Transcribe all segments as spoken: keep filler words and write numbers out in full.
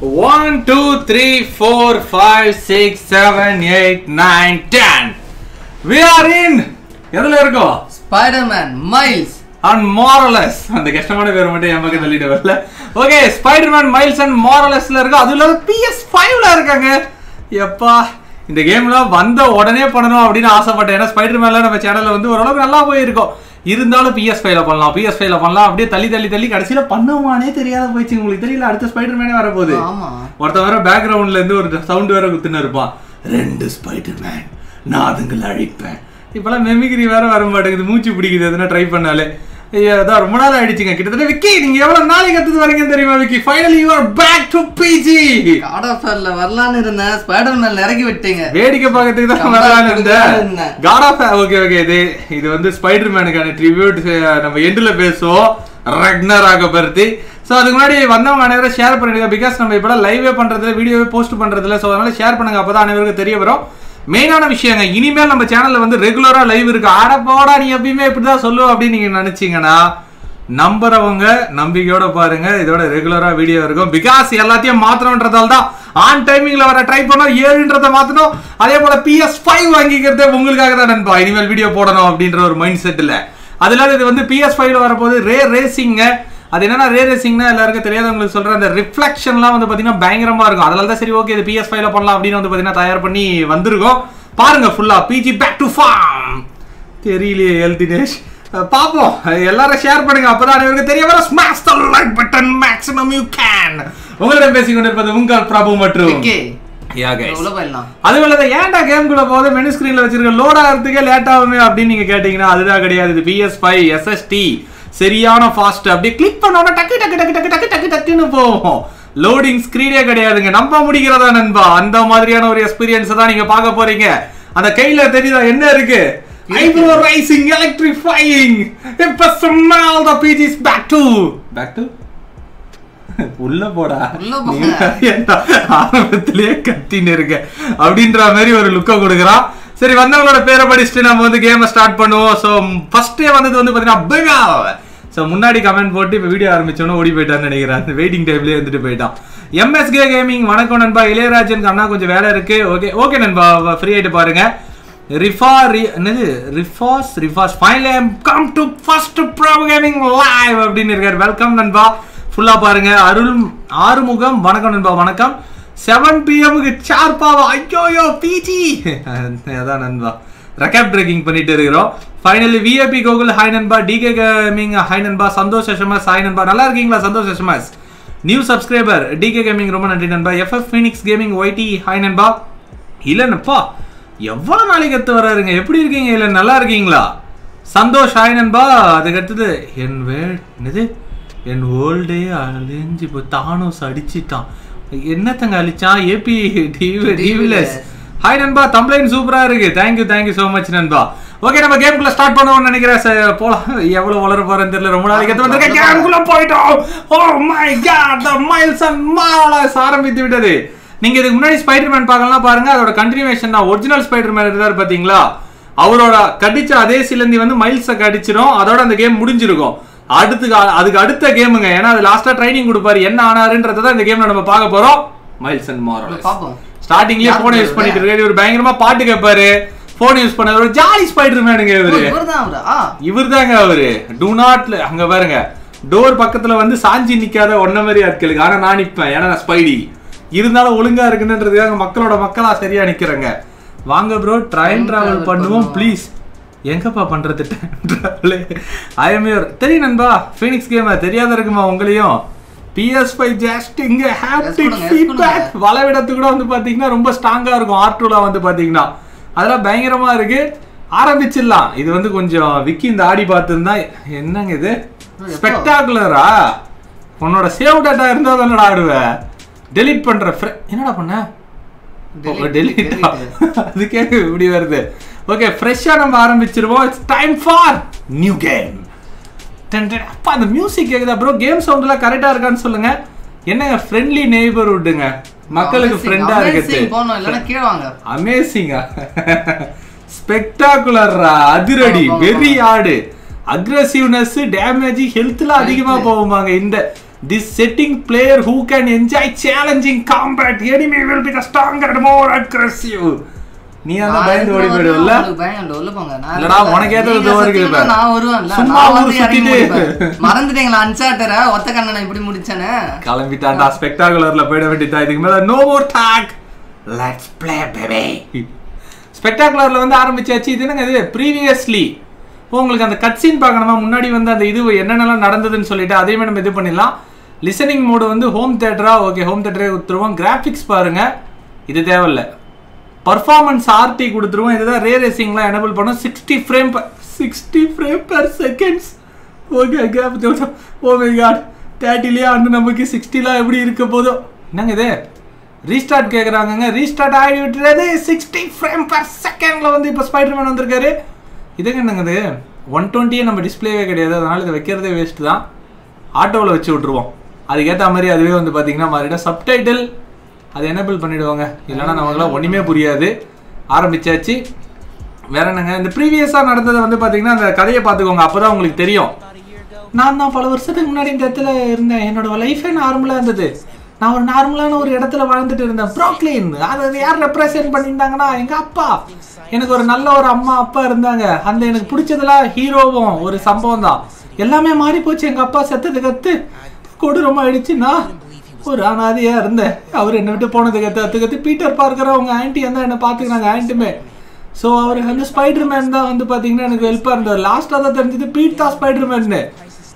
one, two, three, four, five, six, seven, eight, nine, ten. We are in Spider-Man, Miles and Morales. And the customer okay, Spider-Man, Miles and Morales. P S five. Yeppa. In the game, la vanda odane pananum appadina aasapattena Spider-Man la nama channel la vandu oralavu nalla poi irukum irundhalo P S five la pannalam P S five la pannalam apdiye thalli thalli thalli kadasila pannuvaane theriyada poichu ungalku theriyala adutha Spider-Man e varapodhu aama ortha vera background la indu oru sound vera kuthina irupa rendu Spider-Man naadungal alippen ipala mimicry vera varumaatengudhu moochu pidikudhu adana try pannale ayya adha romba naal aidichunga kittadana Vicky neenga evlo naali kattudhu varinga theriyuma Vicky finally you are back to P G God of War la varalaanu irundha Spider-Man neragi vittinga vedika paakathukku da varalaanu irundha God of War okay okay idu idu vandu Spider-Man kaana tribute nama end la pesuvo Ragnarok parthi so adukku munadi vandavanga anavara share pannidunga because nama ippa live e pandradhila video e post pandradhila so adanaல share pannunga appoda anavarku theriya varum மெயினான விஷயங்க இனிமேல் நம்ம சேனல்ல வந்து ரெகுலரா live இருக்கு ஆட போடா நீ எப்பயுமே இப்படி தான் சொல்லுவ அப்படி நீங்க நினைச்சீங்கனா நம்பறவங்க நம்பிக்கையோட பாருங்க இதோட ரெகுலரா வீடியோ இருக்கும் because எல்லாத்தையும் மாத்தறன்றதால தான் ஆன் டைமிங்ல வர ட்ரை பண்ணா ஏழுன்றத மாத்தணும் அதே போல P S five வாங்கிக்கிறதே உங்களுக்காக தான் நண்பா இனிமேல் வீடியோ போடணும் அப்படிங்கற ஒரு மைண்ட் செட்ல அதனால இது வந்து P S five ல வர போது ரே ரேசிங் அது என்னன்னா ரே ரேசிங்னா எல்லாருக்கும் தெரியாதவங்களுக்கு சொல்ற அந்த ரிஃப்ளெக்ஷன்லாம் வந்து பாத்தீங்கன்னா பயங்கரமா இருக்கும் அதனால தான் சரி ஓகே இது P S five ல பண்ணலாம் அப்படி வந்து பாத்தீங்கன்னா தயார் பண்ணி வந்திருக்கோம் பாருங்க ஃபுல்லா P G back to farm தெரியலையே எல்தினேஷ் பாப்போம் எல்லாரும் ஷேர் பண்ணுங்க அப்பதான் உங்களுக்கு தெரிய வர smash the like button maximum you can உங்களோட பேசிக்கொண்டிருப்பது உங்கள் பிரபு மற்றும் ஓகே யா गाइस உள்ள போலாம் அதுவல்ல தான் ஏன்டா கேம் குள்ள போதே மெனு ஸ்கிரீன்ல வச்சிருக்க லோட் ஆகிறதுக்கே லேட் ஆகுமே அப்படி நீங்க கேட்டிங்கனா அதுதான் கிடையாது இது P S five S S D சரியான ஃபாஸ்ட் அப்படி கிளிக் பண்ணானே டக்கு டக்கு டக்கு டக்கு டக்கு டக்கு டக்குன்னு போகும் லோடிங் ஸ்கிரீனே கிடையாதுங்க நம்ம முடிக்குறதா நண்பா அந்த மாதிரியான ஒரு எக்ஸ்பீரியன்ஸ் தான் நீங்க பார்க்க போறீங்க அந்த கையில தெரியுதா என்ன இருக்கு ஐப்ரோ ரைசிங் எலக்ட்ரிஃபையிங் இப்ப சமால் தி பீஜிஸ் பேக் டு பேக் டு உள்ள போடா உள்ள போடா ஆரம்பத்திலேயே கத்தின்னு இருக்க அப்படின்ற மாதிரி ஒரு லுக்க கொடுக்குறா சரி வந்தவங்களோட பேரை படிச்சிட்டு நாம வந்து கேமை ஸ்டார்ட் பண்ணுவோம் சோ ஃபர்ஸ்ட் டே வந்தது வந்து பாத்தீங்கன்னா பிகா சோ முன்னாடி கமெண்ட் போட்டு இப்ப வீடியோ ஆரம்பிச்சோனே ஓடி போயிட்டான்னு நினைக்கிறேன் அந்த வெயிட்டிங் டைம்லயே வந்துட்டு போயிட்டான் M S G Gaming வணக்கம் நண்பா இளையராஜன் அண்ணா கொஞ்சம் வேலை இருக்கு ஓகே ஓகே நண்பா ஃப்ரீ ஆயிட்டு பாருங்க ரிஃபா என்னது Rifas Rifas finally I am come to first Prabhu Gaming live அப்படினு இருக்காரு வெல்கம் நண்பா ஃபுல்லா பாருங்க அருள் ஆறுமுகம் வணக்கம் நண்பா வணக்கம் seven P M க்கு சார்பாவா ஐயோயோ பிஜி அதான் நண்பா ரெக்காப் பிரேக்கிங் பண்ணிட்டு இருக்கோம் finally V I P Gokul hi நண்பா D K Gaming ஹாய் நண்பா சந்தோஷ் எஸ்எம்எஸ் ஹாய் நண்பா நல்லா இருக்கீங்களா Santhosh SMS new subscriber D K Gaming ரொம்ப நன்றி நண்பா F F Phoenix Gaming Y T hi நண்பா இல்லனப்பா எவ்வளவு நாளைக்கு எத்து வராருங்க எப்படி இருக்கீங்க இல்ல நல்லா இருக்கீங்களா சந்தோஷ் ஹாய் நண்பா அதுக்கு அடுத்து என் என்னது என் ஓல்டே அழிஞ்சு இப்போ தானோஸ் அடிச்சிட்டான் என்னத்தங்க அழிச்சா ஏபி டிவிலஸ் ஹாய் நண்பா தம்ப்ளைன் சூப்பரா இருக்கு thank you thank you so much நண்பா ஓகே நம்ம கேம் குள்ள ஸ்டார்ட் பண்ணுவோம் நினைக்கிறேன் போலாம் எவ்வளவு வளர போறேன்னு தெரியல ரொம்ப நாளைக்கு வந்து இருக்க கேம் குள்ள போய்ட்டோம் oh my god the Miles and Morales ஆரம்பித்து விட்டது நீங்க இதுக்கு முன்னாடி ஸ்பைடர்மேன் பார்க்கலாம் பாருங்க அதோட கண்டினியூவேஷன் தான் ஒரிஜினல் ஸ்பைடர்மேன் இருந்தார் பாத்தீங்களா அவரோட கடிச்ச அதே சிலந்தி வந்து மைல்ஸை கடிச்சிரும் அதோட அந்த கேம் முடிஞ்சிருக்கும் அடுத்து அதுக்கு அடுத்த கேமுங்க ஏனா அது லாஸ்டா ட்ரைனிங் கொடுப்பாரு என்ன ஆனாருன்றத தான் இந்த கேம்ல நம்ம பார்க்க போறோம் மைல்ஸ் அண்ட் மாரல்ஸ் பாப்போம் ஸ்டார்டிங்லயே போன் யூஸ் பண்ணிட்டு இருக்காரு ஒரு பயங்கரமா பாட்டு கேட்பாரு போன் யூஸ் பண்ணாரு ஒரு ஜாலி ஸ்பைடர்மேனுங்க இவரு இவர்தான் இவர்தாங்க அவரு டு நாட் அங்க பாருங்க டோர் பக்கத்துல வந்து சாஞ்சி நிக்காத ஒண்ண மாதிரி ஆட்களுக்கு ஆனா நான் நிப்பேன் ஏனா நான் ஸ்பைடி இருந்தாலும் ஒழுங்கா இருக்குன்றதுக்காக மக்களோட மக்களா சரியா நிக்கிறங்க வாங்க ப்ரோ ட்ரெயின் டிராவல் பண்ணுவோம் ப்ளீஸ் எங்கப்பா பண்றது ஐ எம் யுவர் தெரிய நண்பா ஃபீனிக்ஸ் கேமா தெரியாத இருக்குமா உங்களையும் P S five ஜாஸ்டிங் ஹாப்டிக் ஃபீட்பேக் வலைவிடத்து கூட வந்து பாத்தீங்கன்னா ரொம்ப ஸ்ட்ராங்கா இருக்கும் ஆர் டூல வந்து பாத்தீங்கன்னா அதெல்லாம் பயங்கரமா இருக்கு ஆரம்பிச்சிடலாம் இது வந்து கொஞ்சம் விக்கி இந்த ஆடி பார்த்திருந்தா என்னங்க இது ஸ்பெக்டாகுலரா உன்னோட சேவ் டேட்டா இருந்தா தானடா ஆடுவே டெலீட் பண்ற என்னடா பண்ண டெலீட் அது கேக்கு இப்படி வருது ஓகே ஃப்ரெஷ்ஷா நம்ம ஆரம்பிச்சிருவோம் it's time for new game அப்பா அந்த மியூசிக் கேக்குதா ப்ரோ கேம் சவுண்ட்லாம் கரெக்டா இருக்கான்னு சொல்லுங்க என்னங்க ஃப்ரெண்ட்லி நெய்பர்ஹுட்ங்க மக்களுக்கு ஃப்ரெண்டா இருக்குது போனும் இல்லனா கீழ வாங்க அமேசிங்கா ஸ்பெக்டாகுலரா அதிரடி வெரி ஹார்ட் அக்ரசிவ்னஸ் டேமேஜ் ஹெல்த்ல அதிகமா போகுமாங்க இந்த This setting player who can enjoy challenging combat. Enemy will be the stronger and more aggressive. You are not going to no more tag. Let's play, baby. Spectacular previously. The cutscene the listening mode is home theater. Okay, home theater graphics. This is performance R T குடுத்துறோம் இதுதான் ray racing ல enable பண்ணோம் sixty frame per seconds okay gap oh my god thirty ல அந்த நமக்கு sixty ல எப்படி இருக்க போதோ என்னங்க இது ரீஸ்டார்ட் கேக்குறாங்கங்க ரீஸ்டார்ட் ஆயி விட்டுறது sixty frame per second ல வந்து இப்ப ஸ்பைடர்மேன் வந்திருக்காரு இதுங்க என்னங்க இது one twenty நம்ம டிஸ்ப்ளேவே கிடையாது அதனால இத வைக்கிறதே வேஸ்ட் தான் ஆட்டோல வச்சு விட்டுருவோம் அதுக்கு ஏத்த மாதிரி அதுவே வந்து பாத்தீங்கன்னா மாறிட சப்டைட்டில் அது enable பண்ணிடுவாங்க இல்லனா நமக்குல ஒண்ணுமே புரியாது ஆரம்பிச்சாச்சு வேற என்னங்க இந்த previous-ஆ நடந்தது வந்து பாத்தீங்கன்னா அந்த கதையை பாத்துக்கோங்க அப்பதான் உங்களுக்கு தெரியும் நான் தான் பல வருஷத்துக்கு முன்னாடி இந்த இடத்துல இருந்தேன் என்னோட லைஃபே நார்மலா இருந்தது நான் ஒரு நார்மலான ஒரு இடத்துல வாழ்ந்துட்டு இருந்தேன் ப்ரோக்ளின் அது யார் ரெப்ரசன்ட் பண்ணிட்டாங்கன்னா எங்க அப்பா எனக்கு ஒரு நல்ல ஒரு அம்மா அப்பா இருந்தாங்க அந்த எனக்கு பிடிச்சதெல்லாம் ஹீரோவும் ஒரு சம்பவம் தான் எல்லாமே மாறி போச்சு எங்க அப்பா செத்ததுக்கு அத்து கொடூரமா ஆயிடுச்சுனா ஒரு ஆனாதியா இருந்தேன் அவர் என்ன விட்டு போனதுக்கு அடுத்து பீட்டர் பார்க்கர் அவங்க ஆன்ட்டி தான் என்ன பாத்துக்கினாங்க ஆன்ட்டிமே சோ அவர் வந்து ஸ்பைடர்மேன் தான் வந்து பாத்தீங்கன்னா எனக்கு ஹெல்ப் பண்ணார் லாஸ்டா தான் தெரிஞ்சது பீட் தான் ஸ்பைடர்மேன்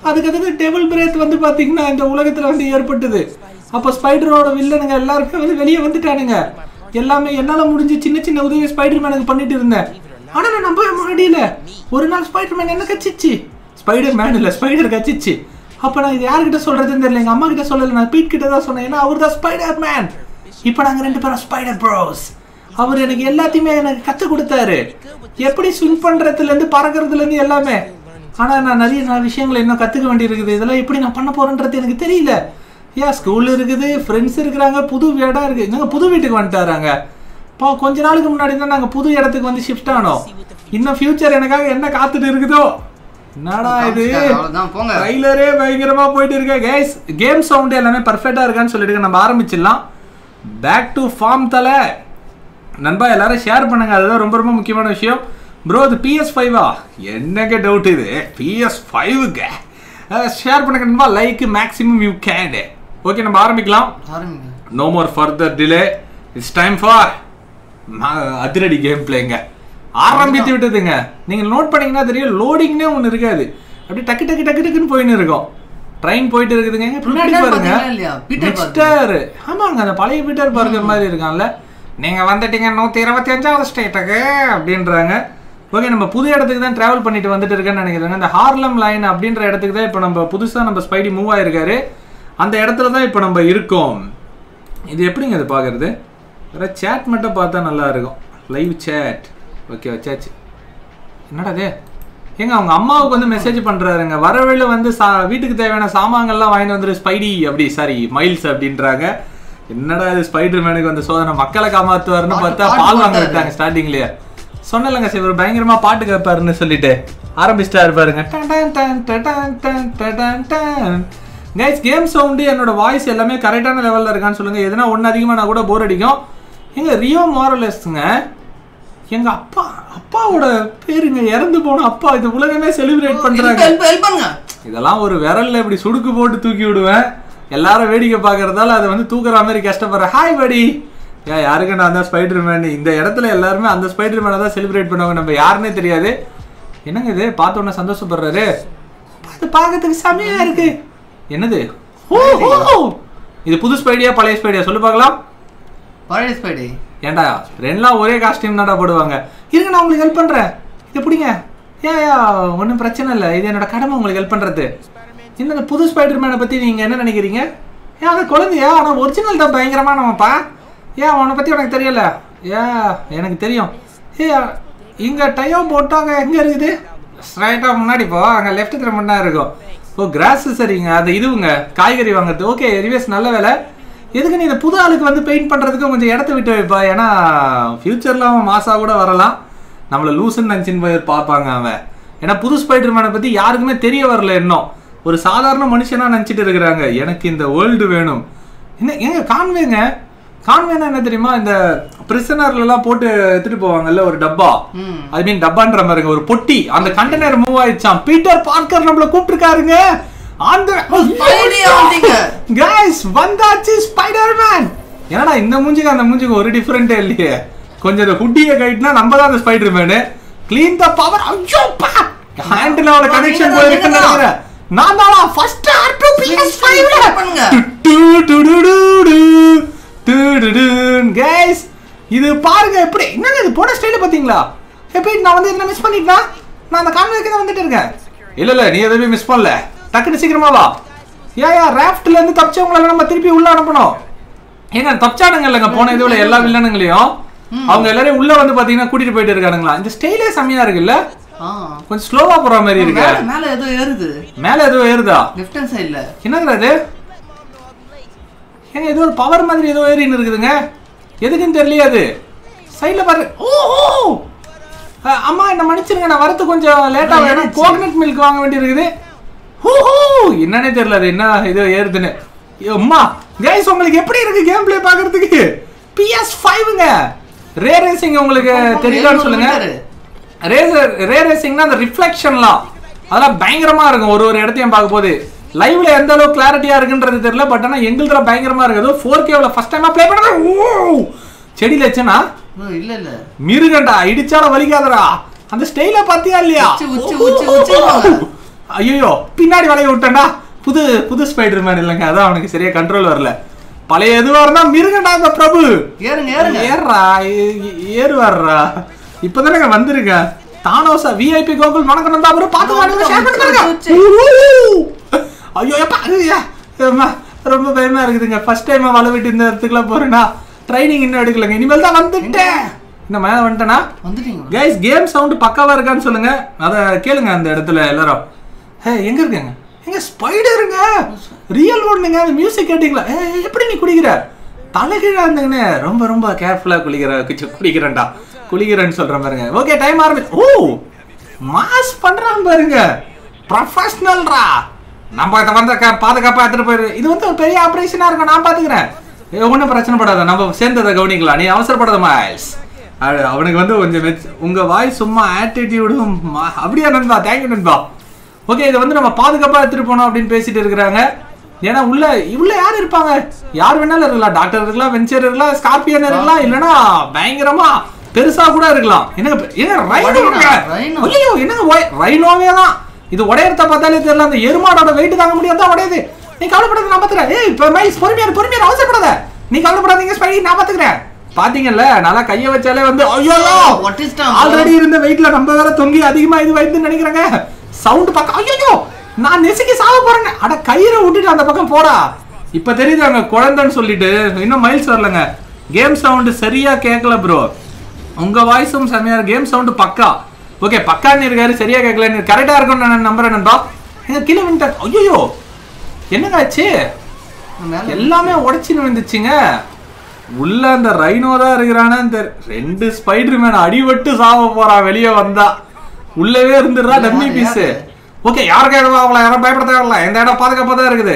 அதுக்கு அடுத்து டெவில் பிரேத் வந்து பாத்தீங்கன்னா இந்த உலகத்துல வந்து ஏற்பட்டது அப்ப ஸ்பைடரோட வில்லனுங்க எல்லாரும் வந்து வெளிய வந்துட்டானுங்க எல்லாமே என்னால முடிஞ்ச சின்ன சின்ன உதவி ஸ்பைடர்மேனுக்கு பண்ணிட்டு இருந்தேன் ஆனா நான் நம்பவே முடியல ஒரு நாள் ஸ்பைடர்மேன் என்ன கச்சிச்சு ஸ்பைடர்மேன் இல்ல ஸ்பைடர் கச்சிச்சு அப்ப நான் இது யார்கிட்ட சொல்றதுன்னு தெரியல எங்க அம்மா கிட்ட சொல்லல நான் பீட் கிட்ட தான் சொன்னேன் ஏனா அவர் தான் ஸ்பைடர்மேன் இப்போ நாங்க ரெண்டு பேரும் ஸ்பைடர் bros அவர் எனக்கு எல்லாத்தையுமே எனக்கு கத்து கொடுத்தாரு எப்படி ஸ்விம் பண்றதுல இருந்து பறக்கிறதுல இருந்து எல்லாமே ஆனா நான் நிறைய நிறைய விஷயங்களை இன்னும் கத்துக்க வேண்டி இருக்குது இதெல்லாம் எப்படி நான் பண்ண போறேன்றது எனக்கு தெரியல யா ஸ்கூல் இருக்குது ஃப்ரெண்ட்ஸ் இருக்காங்க புது வீடா இருக்கு நாங்க புது வீட்டுக்கு வந்துட்டாங்க பா கொஞ்ச நாளுக்கு முன்னாடி தான் நாங்க புது இடத்துக்கு வந்து ஷிஃப்ட் ஆனோம் இன்னும் ஃபியூச்சர் எனக்காக என்ன காத்துட்டு இருக்குதோ நாடா இது அவ்வளவுதான் போங்க ட்ரைலரே பயங்கரமா போயிட்டு இருக்கு गाइस கேம் சவுண்ட் எல்லாமே பெர்ஃபெக்ட்டா இருக்கான்னு சொல்லிட்டு நம்ம ஆரம்பிச்சிடலாம் பேக் டு ஃபார்ம் தல நண்பா எல்லாரும் ஷேர் பண்ணுங்க அதுதான் ரொம்ப ரொம்ப முக்கியமான விஷயம் bro இது P S five-ஆ என்னங்க டவுட் இது P S five-க்கு ஷேர் பண்ணுங்க நண்பா like maximum you can okay நம்ம ஆரம்பிக்கலாம் ஆரம்பிங்க no more further delay it's time for அதிரடி கேம் பிளேங்க ஆரம்பித்து விட்டதுங்க நீங்க நோட் பண்ணீங்கன்னா தெரியும் லோடிங்னே ஒன்னு இருக்காது அப்படியே டக்கு டக்கு டக்கு டக்குன்னு போயினே இருக்கும் ட்ரெயின் போயிட்டு இருக்குதுங்க பின்னாடி பாருங்க பீட்டர் பார்க்கர் ஆமாங்க அந்த பழைய பீட்டர் பார்க்கர் மாதிரி இருக்கான்ல நீங்க வந்துட்டீங்க one twenty-five-வது ஸ்டேட்டுக்கு அப்படின்றாங்க ஓகே நம்ம புது இடத்துக்கு தான் டிராவல் பண்ணிட்டு வந்துட்டு இருக்கேன்னு நினைக்கிறேன் அந்த ஹார்லம் லைன் அப்படின்ற இடத்துக்கு தான் இப்போ நம்ம புதுசா நம்ம ஸ்பைடி மூவ் ஆயிருக்காரு அந்த இடத்துல தான் இப்போ நம்ம இருக்கோம் இது எப்படிங்க இது பாக்குறது வேற chat மட்டும் பார்த்தா நல்லா இருக்கும் லைவ் chat ஓகே வச்சாச்சு என்னடா இது எங்க அவங்க அம்மாவுக்கு வந்து மெசேஜ் பண்றாருங்க வரவேளை வந்து வீட்டுக்கு தேவையான சாமான்கள்லாம் வாங்கி வந்துரு ஸ்பைடி அப்படி சாரி மைல்ஸ் அப்படின்றாங்க என்னடா இது ஸ்பைடர்மேனுக்கு வந்து சோதனை மக்களை காமாத்துவார்னு பார்த்தா பால் வாங்க விட்டாங்க ஸ்டார்டிங்லயே சொன்னலங்க சரி ஒரு பயங்கரமா பாட்டு கேட்பாருன்னு சொல்லிட்டு ஆரம்பிச்சிட்டாரு பாருங்க கைஸ் கேம் சவுண்ட் என்னோட வாய்ஸ் எல்லாமே கரெக்டான லெவல்ல இருக்கான்னு சொல்லுங்க எதனா ஒன்னு அதிகமா நான் கூட போர் அடிக்கும் எங்க ரியோ மாரலஸ்ங்க எங்க அப்பா அப்பாவோட பேருங்க இறந்து போன அப்பா இது உலகமே செலிப்ரேட் பண்றாங்க இதெல்லாம் ஒரு விரல்ல இப்படி சுடுக்கு போட்டு தூக்கி விடுவேன் எல்லாரும் வேடிக்கை பாக்குறதால அது வந்து தூக்குற மாதிரி கஷ்டப்படுற ஹாய் படி ஏன் யாருக்கு நான் தான் ஸ்பைடர்மேன் இந்த இடத்துல எல்லாருமே அந்த ஸ்பைடர்மேனை தான் செலிப்ரேட் பண்ணுவாங்க நம்ம யாருன்னே தெரியாது என்னங்க இது பார்த்தோன்னே சந்தோஷப்படுறாரு அது பார்க்கறதுக்கு செமையா இருக்கு என்னது இது புது ஸ்பைடியா பழைய ஸ்பைடியா சொல்லு பார்க்கலாம் பழைய ஸ்பைடி ஏண்டா ரெண்டலாம் ஒரே காஸ்டியூம் தான்டா போடுவாங்க இருங்க நான் உங்களுக்கு ஹெல்ப் பண்றேன் இது பிடிங்க ஏயா ஒன்றும் பிரச்சனை இல்லை இது என்னோட கடமை உங்களுக்கு ஹெல்ப் பண்றது இந்த புது ஸ்பைடர்மேனை பத்தி நீங்க என்ன நினைக்கிறீங்க ஏன் அந்த குழந்தையா ஆனால் ஒரிஜினல் தான் பயங்கரமானவன்ப்பா ஏன் அவனை பத்தி உனக்கு தெரியல ஏ எனக்கு தெரியும் ஏ இங்க டைம் போட்டாங்க எங்க இருக்குது ஸ்ட்ரைட்டா முன்னாடி போ அங்கே லெஃப்ட் திரும்ப முன்னா இருக்கும் ஓ கிராஸ் சரிங்க அது இதுவுங்க காய்கறி வாங்குறது ஓகே ரிவேஸ் நல்ல வேலை எதுக்கு நீ இந்த புது ஆளுக்கு வந்து பெயிண்ட் பண்ணுறதுக்கு கொஞ்சம் இடத்த விட்டு வைப்பா ஏன்னா ஃப்யூச்சரில் அவன் மாசாக கூட வரலாம் நம்மளை லூசுன்னு நினச்சின்னு போய் பார்ப்பாங்க அவன் ஏன்னா புது ஸ்பைடர்மேனை பற்றி யாருக்குமே தெரிய வரல இன்னும் ஒரு சாதாரண மனுஷனா நினைச்சிட்டு இருக்காங்க எனக்கு இந்த வேர்ல்ட் வேணும். என்ன எங்க கான்வேங்க கான்வேனா என்ன தெரியுமா, இந்த பிரிசனர்ல எல்லாம் போட்டு எடுத்துட்டு போவாங்கல்ல ஒரு டப்பா, ஐ மீன் டப்பான்ற மாதிரிங்க ஒரு பொட்டி, அந்த கண்டெய்னர் மூவ் ஆயிடுச்சாம். பீட்டர் பார்க்கர் நம்மள கூப்பிட்டுருக்காருங்க. வந்தாச்சு ஸ்பைடர்மேன். ஏன்னா இந்த மூஞ்சிக்கு அந்த மூஞ்சிக்கு ஒரு டிஃபரெண்டே இல்லையே. கொஞ்சம் குட்டியை கைட்னா நம்ம தான் அந்த ஸ்பைடர்மேனு. Clean the power. ஹேண்டலோட கனெக்ஷன் போயிருக்குன்னு நினைக்கிறேன். நான் தானா first R two P S five ல பண்ணுங்க. டு டு டு டு டு டு गाइस இது பாருங்க எப்படி என்னங்க இது போன ஸ்டைல பாத்தீங்களா? ஹேப்பி நான் வந்து என்ன மிஸ் பண்ணிட்டேனா? நான் அந்த கான்வேக்கு தான் வந்துட்டே இருக்கேன். இல்ல இல்ல நீ எதுமே மிஸ் பண்ணல. டக்குனு சீக்கிரமா வா. யா யா ராஃப்ட்ல இருந்து தப்பிச்சவங்கள நம்ம திருப்பி உள்ள அனுப்பணும். ஏங்க தப்பிச்சானுங்க இல்லங்க போன இதுல எல்லா வில்லனுங்களையும் அவங்க எல்லாரும் உள்ள வந்து பாத்தீங்கன்னா கூட்டிட்டு போயிட்டு இருக்கானுங்களா. இந்த ஸ்டைலே சமையா இருக்குல்ல. ஆ கொஞ்சம் ஸ்லோவா போற மாதிரி இருக்கு. மேல ஏதோ ஏறுது. மேல ஏதோ ஏறுதா? லெஃப்ட் ஹேண்ட் சைடுல. என்னங்க இது? ஏங்க இது ஒரு பவர் மாதிரி ஏதோ ஏறின்னு இருக்குதுங்க. எதுக்குன்னு தெரியல அது. சைடுல பாரு. ஓ ஓ. அம்மா என்ன மன்னிச்சிருங்க நான் வரது கொஞ்சம் லேட்டா ஆயிடும். கோகனட் மில்க் வாங்க வேண்டி இருக்குது. ஹூ ஹூ என்னன்னே தெரியல அது என்ன ஏதோ ஏறுதுன்னு. அம்மா गाइस உங்களுக்கு எப்படி இருக்கு கேம் ப்ளே பாக்குறதுக்கு? பி எஸ் ஃபைவ்ங்க. ரே ரேசிங் உங்களுக்கு தெரியலன்னு சொல்லுங்க. ரேசர் ரே ரேசிங்னா அந்த ரிஃப்ளெக்ஷன்லாம் அதெல்லாம் பயங்கரமா இருக்கும். ஒரு ஒரு இடத்தையும் பார்க்கும்போது லைவ்ல எந்த அளவு கிளாரிட்டியா இருக்குன்றது தெரியல. பட் ஆனால் எங்களுக்குற பயங்கரமா இருக்குது. ஃபோர் கேவ்ல ஃபர்ஸ்ட் டைமா பிளே பண்ணுறேன். ஓ செடியில் வச்சனா இல்ல இல்ல மிருகண்டா இடிச்சாலும் வலிக்காதரா. அந்த ஸ்டைல பார்த்தியா இல்லையா? ஐயோ பின்னாடி வளைய விட்டேன்டா. புது புது ஸ்பைடர் மேன் இல்லைங்க, அதான் அவனுக்கு சரியா கண்ட்ரோல் வரல. பழைய எதுவா இருந்தா மிருகண்டா அந்த பிரபு ஏறுங்க ஏறுங்க ஏறா ஏறுவாடுறா. இப்பதானே வந்திருக்க தானோசா விஐபி கோகுல் வணக்கம் தான். அப்புறம் பார்த்து வாங்க ஷேர் பண்ணுங்க. ஐயோ எப்பா ரொம்ப பயமா இருக்குதுங்க. ஃபர்ஸ்ட் டைமா வள விட்டு இந்த இடத்துக்குலாம் போறேன்னா ட்ரைனிங் இன்னும் எடுக்கலங்க. இனிமேல் தான் வந்துட்டேன். இன்னும் மேல வந்துட்டேனா வந்துட்டீங்க. கைஸ் கேம் சவுண்ட் பக்காவா இருக்கான்னு சொல்லுங்க. அதை கேளுங்க அந்த இடத்துல எல்லாரும். ஹே எங்க இருக்கங்க எங்க ஸ்பைடருங்க ரியல் வேர்ல்டுங்க. அந்த மியூசிக் கேட்டிங்களா? எப்படி நீ குளிக்கிற தலைகீழா இருந்தீங்கன்னு ரொம்ப ரொம்ப கேர்ஃபுல்லா குளிக்கிற குளிக்கிறேன்டா குளிக்கிறேன்னு சொல்ற பாருங்க. ஓகே டைம் ஆரம்பிச்சு. ஓ மாஸ் பண்றான் பாருங்க ப்ரொஃபஷனல்ரா. நம்ம இதை வந்து பாதுகாப்பா எடுத்துட்டு போயிரு. இது வந்து ஒரு பெரிய ஆப்ரேஷனா இருக்கும். நான் பாத்துக்கிறேன் ஒன்றும் பிரச்சனை படாத. நம்ம சேர்ந்ததை கவனிக்கலாம். நீ அவசரப்படாத மைல்ஸ். அவனுக்கு வந்து கொஞ்சம் உங்க வாய் சும்மா ஆட்டிடியூடும் அப்படியே நண்பா. தேங்க்யூ நண்பா. ஓகே இதை வந்து நம்ம பாதுகாப்பா எடுத்துட்டு போனோம் அப்படின்னு பேசிட்டு இருக்கிறாங்க. ஏன்னா உள்ள உள்ள யாரு இருப்பாங்க? யார் வேணாலும் இருக்கலாம். டாக்டர் இருக்கலாம், வெஞ்சர் இருக்கலாம், ஸ்கார்பியன் இருக்கலாம், இல்லைன்னா பயங்கரமா பெருசா கூட இருக்கலாம். என்னங்க என்ன ரைனோ? ஐயோ என்னங்க ரைனோவே தான் இது. உடையறத பார்த்தாலே தெரியல. அந்த எருமாடோட வெயிட் தாங்க முடியாதா உடையது. நீ கவலைப்படாத நான் பாத்துக்கிறேன். ஏய் இப்ப மைல்ஸ் பொறுமையா பொறுமையா அவசரப்படாத. நீ கவலைப்படாதீங்க ஸ்பைடி நான் பாத்துக்கிறேன். பாத்தீங்கல்ல நல்லா கைய வச்சாலே வந்து ஐயோலோ வாட் இஸ் டாம் ஆல்ரெடி இருந்த வெயிட்ல நம்ம வேற தொங்கி அதிகமா இது வைத்து நினைக்கிறேங்க. சவுண்ட் பக்க ஐயோ நான் நெசிக்கி சாவ போறேன். அட கயிற விட்டுட்டு அந்த பக்கம் போடா. இப்ப தெரியுதாங்க குழந்தைன்னு சொல்லிட்டு இன்னும் மைல்ஸ் வரலங்க. கேம் சவுண்ட் சரியா கேட்கல ப்ரோ. உங்க வாய்ஸும் செமையா கேம் சவுண்ட் பக்கா. ஓகே பக்கான்னு இருக்காரு சரியா கேட்கல. கரெக்டா இருக்கும் நான் நம்புறேன் நண்பா. எங்க கீழே விழுந்துட்டாங்க. ஐயோ என்னங்க ஆச்சு? எல்லாமே உடைச்சின்னு வந்துச்சுங்க. உள்ள அந்த ரைனோ தான் இருக்கிறானா. ரெண்டு ஸ்பைடர் மேன் அடிபட்டு சாவ போறான். வெளியே வந்தா உள்ளவே இருந்துடுறா டம்மி பீஸ். ஓகே யாருக்கா ஆகலாம், யாரும் பயப்பட தேவையில்ல. எந்த இடம் பாதுகாப்பா தான் இருக்குது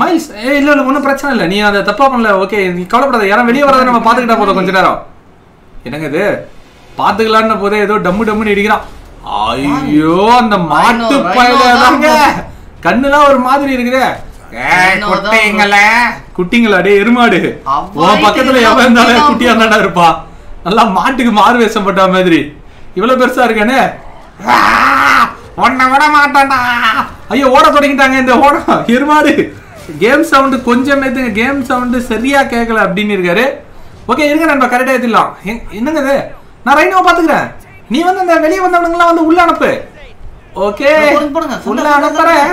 மைல்ஸ். ஏ இல்ல இல்ல ஒன்றும் பிரச்சனை இல்லை. நீ அதை தப்பா பண்ணல. ஓகே நீ கவலைப்படாத. யாரும் வெளியே வராத. நம்ம பாத்துக்கிட்டா போதும் கொஞ்ச நேரம். என்னங்க இது பாத்துக்கலான்னு போதே ஏதோ டம்மு டம்முன்னு இடிக்கிறான். ஐயோ அந்த மாட்டு பயலதாங்க கண்ணுலாம் ஒரு மாதிரி இருக்குது. குட்டிங்களா டே எருமாடு பக்கத்துல எவ்வளவு இருந்தாலும் குட்டியா தாண்டா இருப்பா. நல்லா மாட்டுக்கு மாறுவேஷம் பட்ட மாதிரி இவ்வளவு பெருசா இருக்கானே. ஒன்ன விட மாட்டான்டா. ஐயோ ஓட தொடங்கிட்டாங்க இந்த ஓட எருமாடு. கேம் சவுண்டு கொஞ்சம் எதுங்க கேம் சவுண்டு சரியா கேட்கல அப்படின்னு இருக்காரு. ஓகே இருங்க நண்பா கரெக்டா எடுத்துடலாம். என்னங்க இது நான் ரைனோவை பாத்துக்கிறேன். நீ வந்து அந்த வெளியே வந்தவனுங்களாம் வந்து உள்ள அனுப்பு. ஓகே உள்ள அனுப்புறேன்.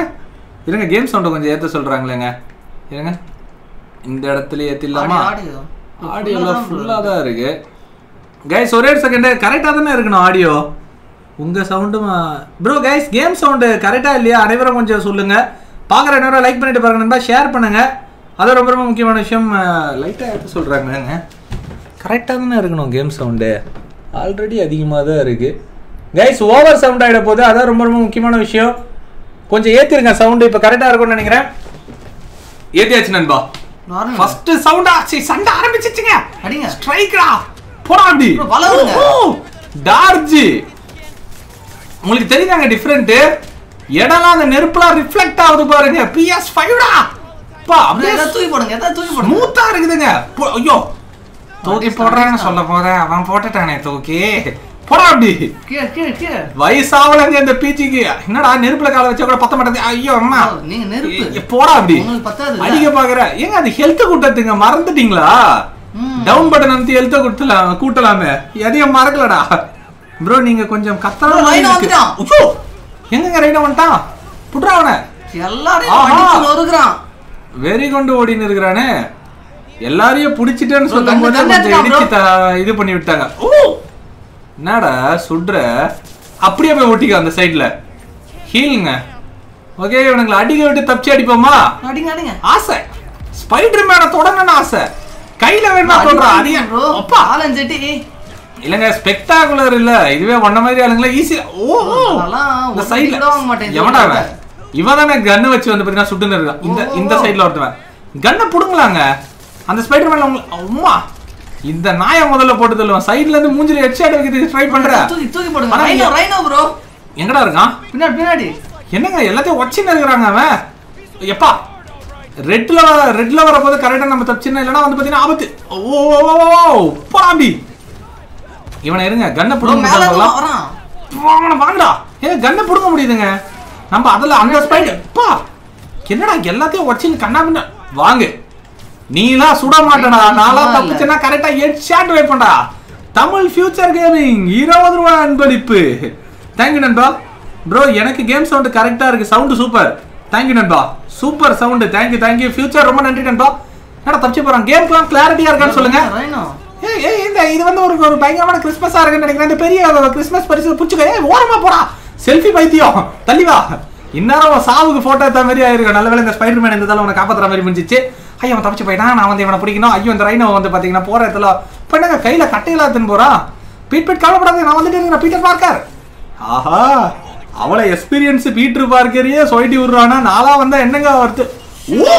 இருங்க கேம் சவுண்டை கொஞ்சம் ஏற்ற சொல்றாங்களேங்க. இருங்க இந்த இடத்துல ஏற்றிடலாமா? ஆடியோல ஃபுல்லாக தான் இருக்கு கைஸ். ஒரே செகண்டு கரெக்டாக தானே இருக்கணும் ஆடியோ. உங்கள் சவுண்டும் ப்ரோ கைஸ் கேம் சவுண்டு கரெக்டாக இல்லையா? அனைவரும் கொஞ்சம் சொல்லுங்கள். பார்க்குற நேரம் லைக் பண்ணிட்டு பாருங்க நண்பா. ஷேர் பண்ணுங்கள். அது ரொம்ப ரொம்ப முக்கியமான விஷயம். லைட்டாக ஏற்ற சொல்கிறாங்களேங்க. கரெக்டாக தானே இருக்கணும் கேம் சவுண்டு. ஆல்ரெடி அதிகமாக தான் இருக்குது கைஸ். ஓவர் சவுண்ட் ஆகிட போது அதான் ரொம்ப ரொம்ப முக்கியமான விஷயம். கொஞ்சம் ஏத்திருங்க சவுண்ட் இப்ப கரெக்ட்டா இருக்கும்னு நினைக்கிறேன். ஏத்தியாச்சு நண்பா. நார்மல் ஃபர்ஸ்ட் சவுண்டா சீ சண்டை ஆரம்பிச்சிடுங்க. அடிங்க ஸ்ட்ரைக்கரா. போடா அப்படி. வளருங்க. டார்ஜி. உங்களுக்கு தெரியுதாங்க டிஃபரண்ட். எடலாம் அந்த நெருப்புல ரிஃப்ளெக்ட் ஆகுது பாருங்க. P S five டா. பா அப்படியே தூக்கி போடுங்க. எதை தூக்கி போடுங்க. மூத்தா இருக்குதுங்க. ஐயோ. தூக்கி போடுறானே சொல்ல போறே. அவன் போட்டுட்டானே தூக்கி. போடா அப்படி. K K K. வயசாவலங்க இந்த பீச்சிக்கு. என்னடா நெருப்புல கால வச்சா கூட பத்த மாட்டேங்குது. ஐயோ அம்மா. நீங்க நெருப்பு. போடா அப்படி. உங்களுக்கு பத்தாது. அடிக்க பாக்குற. ஏங்க அது ஹெல்த் கூட்டத்துங்க மறந்துட்டீங்களா? டவுன் பட்டன் அமுத்தி ஹெல்த் கூட்டலாம் கூட்டலாமே. எதையும் மறக்கலடா. bro நீங்க கொஞ்சம் கத்தரா லைன் வந்துட்டான். ஐயோ. எங்கங்க ரைட் வந்துட்டான்? புட்றா அவனை. எல்லாரையும் அடிச்சு நொறுக்குறான். வெரி கொண்டு ஓடின்னு இருக்கானே. எல்லாரையும் புடிச்சிட்டேன்னு சொல்லும்போது இடிச்சி இது பண்ணி விட்டாங்க. ஓ என்னடா சுட்ற அப்படியே போய் ஒட்டிக்க அந்த சைடுல ஹீலுங்க. ஓகே இவனுங்களை அடிக்க விட்டு தப்பிச்சு அடிப்போமா? அடிங்க அடிங்க. ஆசை ஸ்பைடர்மேனை தொடங்கன்னு ஆசை. கையில வேணுமா சொல்றா அடிங்க ப்ரோ. அப்பா ஆலன் செட்டி இல்லங்க ஸ்பெக்டாகுலர் இல்ல இதுவே ஒண்ண மாதிரி ஆளுங்கள ஈஸியா ஓ அந்த சைடுல வாங்க மாட்டேன். எவடா இவன் இவதானே கன் வச்சு வந்து பார்த்தீங்கன்னா சுட்டுன்னு இருக்கான். இந்த இந்த சைடுல ஒருத்தவன் கன்னை புடுங்களாங்க அந்த ஸ்பைடர்மேன்ல. உங்களுக்கு அம்மா இந்த நாயை முதல்ல போட்டு தள்ளுவான். சைடுல இருந்து மூஞ்சில ஹெட்ஷாட் வைக்கிறதுக்கு ட்ரை பண்றா. தூக்கி தூக்கி போடுங்க. ரைனோ ரைனோ bro எங்கடா இருக்கான்? பின்னாடி பின்னாடி. என்னங்க எல்லாத்தையும் ஒச்சின்னு இருக்காங்க அவன். எப்பா ரெட்ல ரெட்ல வரப்போது கரெக்ட்டா நம்ம தப்பிச்சனா இல்லனா வந்து பாத்தீனா ஆபத்து. ஓ பாம்பி இவனை இருங்க கன்னை புடுங்க வரான். வாங்கடா வாங்கடா. ஏ கன்னை புடுங்க முடியுதுங்க. நம்ம அதல அந்த ஸ்பைடர் பா என்னடா எல்லாத்தையும் ஒச்சின்னு கண்ணாம வாங்க. நீலா சுட மாட்டடா. நாலா தப்பிச்சனா கரெக்ட்டா ஹெட்ஷாட் வை பண்ணடா. தமிழ் ஃபியூச்சர் கேமிங் இருபது ரூபாய் அன்பளிப்பு. थैंक यू நண்பா. bro எனக்கு கேம் சவுண்ட் கரெக்ட்டா இருக்கு. Sound super. थैंक यू நண்பா. Super sound. Thank you thank you future ரொம்ப நன்றி நண்பா. என்னடா தப்பிச்சு போறான். கேம் கிளாம் கிளாரிட்டியா இருக்கான்னு சொல்லுங்க. ஏய் ஏய் இந்த இது வந்து ஒரு ஒரு பயங்கரமான கிறிஸ்மஸா இருக்குன்னு நினைக்கிறேன். இந்த பெரிய கிறிஸ்மஸ் பரிசு புடிச்சுக்க. ஏய் ஓரமா போடா. செல்ஃபி பைத்தியம் தள்ளி வா. இன்னாரோ சாவுக்கு போட்டோ எடுத்த மாதிரி ஆயிருக்கு. நல்லவேளை இந்த ஸ்பைடர்மேன் இருந்ததால உன காப்பாத்துற மாதிரி முடிஞ்சிச்சு. ஐயோ அவன் தப்பிச்சு போயிட்டான். நான் வந்து இவனை பிடிக்கணும். ஐயோ இந்த ரைனோ வந்து பார்த்தீங்கன்னா போகிற இடத்துல போயிட்டாங்க. கையில் கட்டையில தின்னு போகிறான். பீட் பீட் கவலைப்படாது நான் வந்துட்டு இருக்கிறேன். Peter Parker. ஆஹா அவ்வளோ எக்ஸ்பீரியன்ஸு பீட்டர் பார்க்கரையே சொயிட்டி விடுறானா. நாளாக வந்தால் என்னங்க வருது. ஓ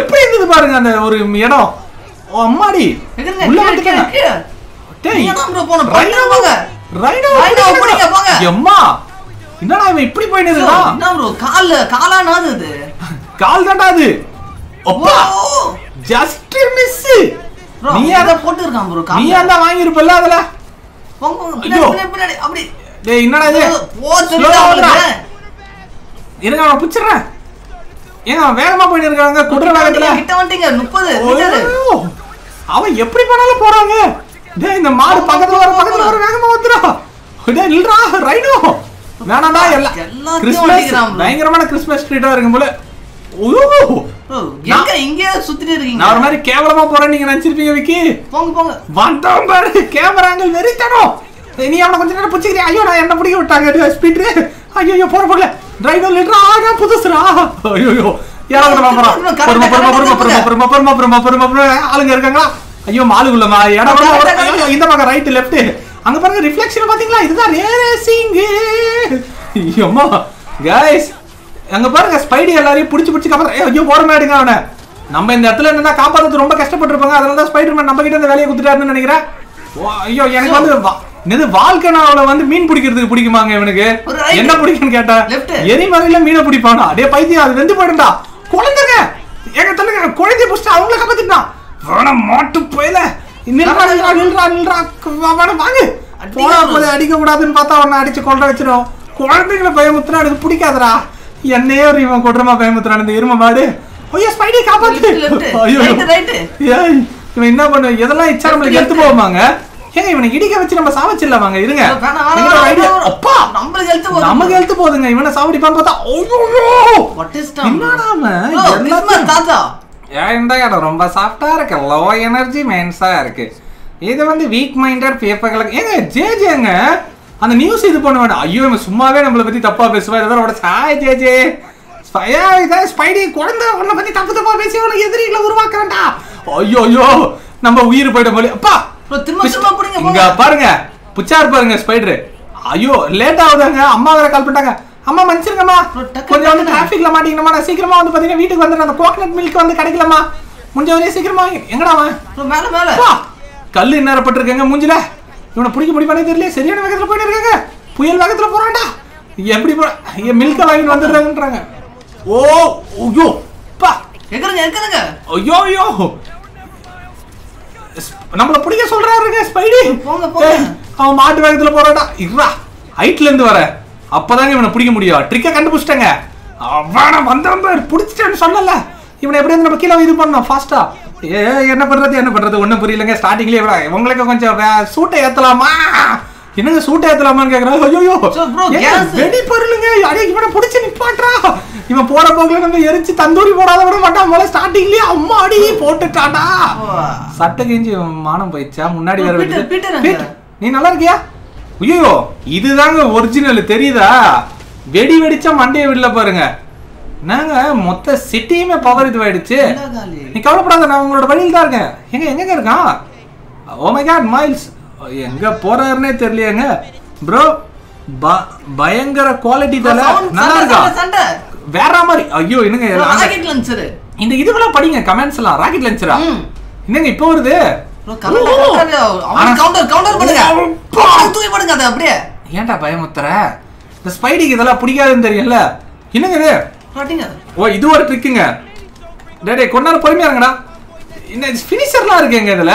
எப்படி இருந்தது பாருங்க அந்த ஒரு இடம். ஓ அம்மாடி எம்மா என்னடா இவன் இப்படி போயிட்டு இருக்கான். கால் தாண்டா அது. அப்பா ஜஸ்ட் மிஸ். நீ அத போட்டு இருக்கான் bro. நீ அத வாங்கி இருப்பல்ல அதல. பின்னாடி பின்னாடி அப்படி. டேய் என்னடா இது? போ சொல்லுடா. இருங்க நான் புடிச்சறேன். ஏங்க வேகமா போயிட்டு இருக்காங்க. குதிரை வேகத்துல கிட்ட வந்துங்க. முப்பது மீட்டர். அவன் எப்படி பண்ணால போறாங்க. டேய் இந்த மாடு பக்கத்துல வர பக்கத்துல வர வேகமா வந்துடா. டேய் நில்றா ரைனோ. நானாடா எல்லாம் கிறிஸ்மஸ் பயங்கரமான கிறிஸ்மஸ் ட்ரீட்டா இருக்கும் போல. எங்க இங்க சுத்திட்டு இருக்கீங்க. நான் ஒரு மாதிரி கேவலமா போறேன்னு நீங்க நினைச்சிருப்பீங்க விக்கி. போங்க போங்க. வந்தோம் பாரு கேமரா ஆங்கிள் வெறித்தனோ. நீ அவன கொஞ்ச நேரம் புடிச்சிக்கிறியா? ஐயோ நான் என்ன பிடிக்க விட்டாங்க ஸ்பீட். ஐயோ ஐயோ போற போல. டிரைவர் லிட்டரா ஆகா புதுசுரா. ஐயோ யாரோ வரமா போறமா போறமா போறமா போறமா போறமா போறமா போறமா போறமா ஆளுங்க இருக்காங்களா? ஐயோ மாளுக்குள்ளமா எடா வர. இந்த பக்கம் ரைட் லெஃப்ட் அங்க பாருங்க ரிஃப்ளெக்ஷன் பாத்தீங்களா? இதுதான் ரேசிங். ஐயோமா गाइस அங்க பாருங்க ஸ்பைடி எல்லாரையும் புடிச்சு புடிச்சு காப்பாத்து. ஐயோ ஓரமா எடுங்க அவனை. நம்ம இந்த இடத்துல என்னன்னா காப்பாத்துறது ரொம்ப கஷ்டப்பட்டிருப்பாங்க. அதனால தான் ஸ்பைடர்மேன் நம்ம கிட்ட இந்த வேலையை குடுத்துட்டாருன்னு நினைக்கிறேன். ஐயோ எனக்கு வந்து என்னது வால்கனா அவளை வந்து மீன் பிடிக்கிறதுக்கு பிடிக்குமாங்க இவனுக்கு. என்ன பிடிக்குன்னு கேட்டா எரிமறையில மீனை பிடிப்பானா. அடே பைத்தியம் அது வெந்து போயிடும்டா. குழந்தைங்க எங்க தள்ளுங்க. குழந்தைய புடிச்சு அவங்கள காப்பாத்திட்டான். வேணா மாட்டு போயில நில்றா நில்றா நில்றா வாங்க. போனா போது அடிக்க கூடாதுன்னு பார்த்தா அவனை அடிச்சு கொல்ற வச்சிரும். குழந்தைங்களை பயமுத்துனா எனக்கு பிடிக்காதரா. என்னையே ஒரு இவன் கொடரமா பயமுத்துறான் இந்த எருமை மாடு. ஐயோ ஸ்பைடி காப்பாத்து. ஐயோ ரைட் ரைட். ஏய் இவன் என்ன பண்ணுவ இதெல்லாம் இச்சா நம்ம எடுத்து போவாங்க. ஏங்க இவனை இடிக்க வச்சு நம்ம சாவச்சிடலாமாங்க. இருங்க அப்பா நம்ம எடுத்து போவோம். நமக்கு எடுத்து போடுங்க. இவனை சாவடிப்பான்னு பார்த்தா ஐயோ வாட் இஸ் டம் என்னடாமே எல்லாமே தாத்தா. ஏன்டா ரொம்ப சாஃப்ட்டா இருக்கு. லோ எனர்ஜி மென்ஸா இருக்கு. இது வந்து வீக் மைண்டட் பேப்பர்களுக்கு. ஏங்க ஜேஜேங்க அந்த நியூஸ் இது பண்ண வேண்டாம். ஐயோ நம்ம சும்மாவே நம்மளை பற்றி தப்பாக பேசுவேன். இதோட உடனே சாய் ஜேஜே ஸ்பையா இதான் ஸ்பைடி குழந்தை உன்னை பற்றி தப்பு தப்பாக பேசி உனக்கு எதிரிகளை உருவாக்குறேன்டா. ஐயோ ஐயோ நம்ம உயிர் போயிட்ட போலி. அப்பா திரும்ப திரும்ப பிடிங்க. இங்கே பாருங்க புச்சா இருப்பாருங்க ஸ்பைடரு. ஐயோ லேட் ஆகுதாங்க. அம்மா வேற கால் பண்ணிட்டாங்க. அம்மா மன்னிச்சிருங்கம்மா கொஞ்சம் வந்து டிராஃபிக்ல மாட்டிங்கம்மா நான் சீக்கிரமா வந்து பாத்தீங்க வீட்டுக்கு வந்தற அந்த கோகனட் மில்க் வந்து கிடைக்கலம்மா முஞ்ச ஒரே சீக்கிரமா எங்கடா வா மேல மேல கல்லு இன்னர பட்டிருக்கங்க மூஞ்சில இவனை புடிக்க முடியவே தெரியல சரியான வேகத்துல போயிட்டு இருக்காங்க புயல் வேகத்துல போறான்டா எப்படி மில்க் வாங்கி வந்துறாங்கன்றாங்க ஓ ஐயோ பா எங்கங்க எங்கங்க ஐயோ ஐயோ நம்மள புடிக்க சொல்றாருங்க ஸ்பைடி போங்க போங்க அவன் மாட்டு வேகத்துல போறான்டா இறா ஹைட்ல இருந்து வர அப்பதான் இவனை பிடிக்க முடியும் ட்ரிக்க கண்டுபிடிச்சிட்டாங்க அவன வந்தவன் பேர் பிடிச்சிட்டேன்னு சொல்லல இவனை எப்படி நம்ம கீழ இது பண்ணோம் ஃபாஸ்டா ஏ என்ன பண்றது என்ன பண்றது ஒண்ணும் புரியலங்க ஸ்டார்டிங்லயே இவனா உங்களுக்கு கொஞ்சம் சூட்டை ஏத்தலாமா என்னங்க சூட்டை ஏத்தலாமான்னு கேக்குறாங்க ஐயோ ப்ரோ கேஸ் வெடி பரலுங்க அடே இவனை பிடிச்சி நிப்பாட்றா இவன் போற போக்குல நம்ம எரிச்சி தந்தூரி போடாத விட மாட்டான் போல ஸ்டார்டிங்லயே அம்மா அடி போட்டுட்டாடா சட்டை கிஞ்சி மானம் போயிச்சா முன்னாடி வர வெடி நீ நல்லா இருக்கியா ஐயோ இதுதாங்க ஒரிஜினல் தெரியுதா வெடி வெடிச்சா மண்டைய விடல பாருங்க நாங்க மொத்த சிட்டியுமே பவர் இதுவாயிடுச்சு நீ கவலைப்படாத நான் உங்களோட வழியில் தான் இருக்கேன் எங்க எங்க இருக்கான் ஓ மை காட் மைல்ஸ் எங்க போறாருன்னே தெரியலையாங்க ப்ரோ பயங்கர குவாலிட்டி தால நல்லா இருக்கா வேற மாதிரி ஐயோ என்னங்க ராக்கெட் லான்ச்சர் இந்த இதுவெல்லாம் படிங்க கமெண்ட்ஸ்லாம் ராக்கெட் லான்ச்சரா என்னங்க இப்போ வருது ப்ரோ கரெக்ட்டா அவன் கவுண்டர் கவுண்டர் பண்ணுங்க தூக்கி போடுங்க அது அப்படியே ஏன்டா பயமுத்துற இந்த ஸ்பைடிக்கு இதெல்லாம் பிடிக்காதுன்னு தெரியல என்னங்க இது பாட்டிங்க ஓ இது ஒரு ட்ரிக்குங்க டேய் டேய் கொன்னார பொறுமையா இருங்கடா இன்ன ஃபினிஷர்லாம் இருக்குங்க இதுல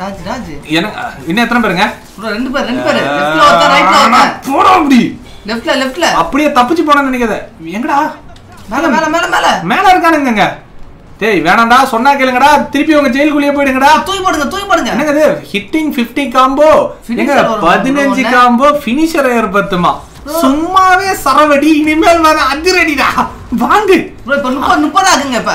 ராஜ் ராஜ் என்ன இன்ன எத்தனை பேருங்க ப்ரோ ரெண்டு பேர் ரெண்டு பேர் லெஃப்ட்ல ஒருத்தன் ரைட்ல ஒருத்தன் போடா அப்படி லெஃப்ட்ல லெஃப்ட்ல அப்படியே தப்பிச்சு போறானே நினைக்காத எங்கடா மேல மேல மேல மேல மேல இருக்கானுங்கங்க டேய் வேணாம்டா சொன்னா கேளுங்கடா திருப்பி உங்க ஜெயிலுக்குள்ளே போய்டுங்கடா தூக்கி போடுங்க தூக்கி போடுங்க என்னங்க இது ஹிட்டிங் ஐம்பது காம்போ என்னங்க பதினஞ்சு காம்போ ஃபினிஷர் ஏற்பத்துமா சும்மாவே சரவடி இனிமேல் வர அதிரடிடா வாங்கு ப்ரோ இப்ப முப்பது முப்பது ஆகுங்க இப்ப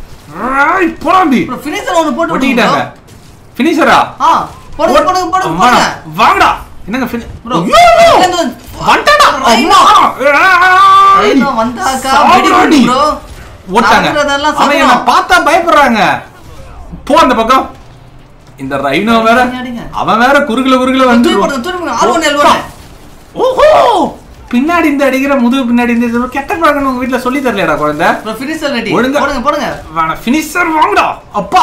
ரைட் போடி ப்ரோ ஃபினிஷர் ஒன்னு போட்டு விட்டுட்டாங்க ஃபினிஷரா ஆ போடு போடு போடு வாங்குடா என்னங்க ப்ரோ வந்துடா அம்மா ஐயோ வந்தாக்கா வெடி ப்ரோ ஓட்டாங்க அவன் என்ன பார்த்தா பயப்படுறாங்க போ அந்த பக்கம் இந்த ரைனோ வேற அவன் வேற குறுகுல குறுகுல வந்து ஆர் ஒன் எல் ஒன் ஓஹோ பின்னாடி இந்த அடிக்குற முதுகு பின்னாடி இந்த கெட்ட பழக்கம் உங்க வீட்ல சொல்லி தரலடா குழந்தை ப்ரோ ஃபினிஷர் ரெடி போடுங்க போடுங்க வாடா ஃபினிஷர் வாங்குடா அப்பா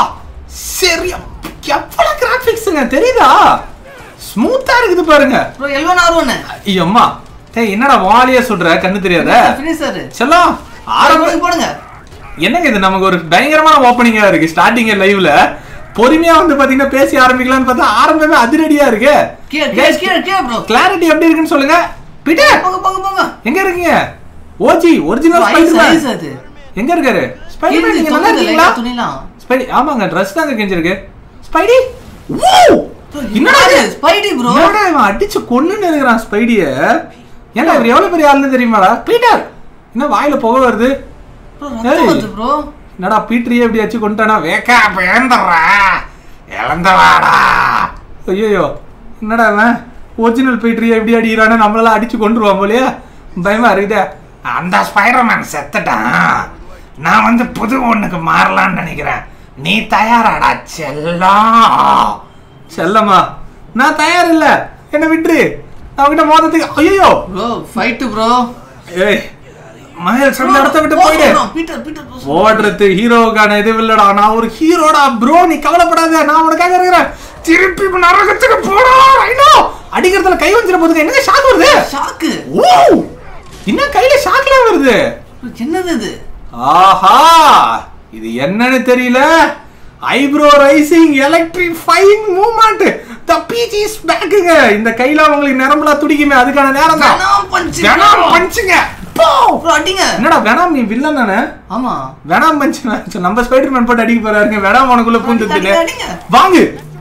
சரியா கேப்பல கிராபிக்ஸ்ங்க தெரியுதா ஸ்மூத்தா இருக்குது பாருங்க bro L one R one ஐயோ அம்மா டேய் என்னடா வாளியே சுட்ற கண்ணு தெரியாத ஃபினிஷர் செல்லோ ஆரம்பத்துக்கு போடுங்க என்னங்க இது நமக்கு ஒரு பயங்கரமான ஓபனிங்கா இருக்கு ஸ்டார்டிங்ல லைவ்ல பொறுமையா வந்து பாத்தீங்கன்னா பேசி ஆரம்பிக்கலாம்னு பார்த்தா ஆரம்பமே அதிரடியா இருக்கு गाइस கேர் கேர் ப்ரோ கிளாரிட்டி எப்படி இருக்குன்னு சொல்லுங்க பீட்டர் போங்க போங்க போங்க எங்க இருக்கீங்க ஓஜி ஒரிஜினல் ஸ்பைடர்மேன் அது எங்க இருக்காரு ஸ்பைடர்மேன் நீங்க நல்லா இருக்கீங்களா துணிலா ஸ்பைடி ஆமாங்க Dress தாங்க கேஞ்சிருக்கு ஸ்பைடி ஓ என்னடா இது ஸ்பைடி ப்ரோ என்னடா இவன் அடிச்சு கொன்னுன்னு இருக்கான் ஸ்பைடிய என்ன இவர எவ்வளவு பெரிய ஆளுன்னு தெரியுமாடா பீட்டர் என்ன வாயில போக வருது ப்ரோ ரத்தம் வருது ப்ரோ என்னடா பீட்டரியே இப்படி அடிச்சு கொண்டானா வேக்க பேந்தறா எலந்தவாடா ஐயோ என்னடா அவன் ஒரிஜினல் பீட்டரியே இப்படி அடிறானே நம்மள அடிச்சு கொன்றுவான் போலயே பயமா இருக்குதே அந்த ஸ்பைடர்மேன் செத்துட்டான் நான் வந்து புது ஒண்ணுக்கு மாறலாம்னு நினைக்கிறேன் நீ தயாராடா செல்லம் செல்லமா நான் தயார் இல்ல என்ன விட்டு அவகிட்ட மோதத்துக்கு ஐயோ ப்ரோ ஃபைட் ப்ரோ ஏய் மயில் சண்டை அடத்த விட்டு போயிடு பீட்டர் பீட்டர் ஓடுறது ஹீரோகான இது இல்லடா நான் ஒரு ஹீரோடா ப்ரோ நீ கவலைப்படாத நான் உனக்காக இருக்கறேன் திருப்பி நரகத்துக்கு போடா ரைனோ அடிக்கிறதுல கை வஞ்சிர போதுங்க என்னங்க ஷாக் வருது ஷாக் ஓ என்ன கையில ஷாக்லாம் வருது என்னது இது Aha! This is what eyebrow rising, electrifying movement. The peach is back. In the Kaila, you guys are going to Venom punching. Venom punching. Pow! Rotting. What? Venom, you villain, right? Yes. Venom punching. Number Spider-Man put adik for Venom.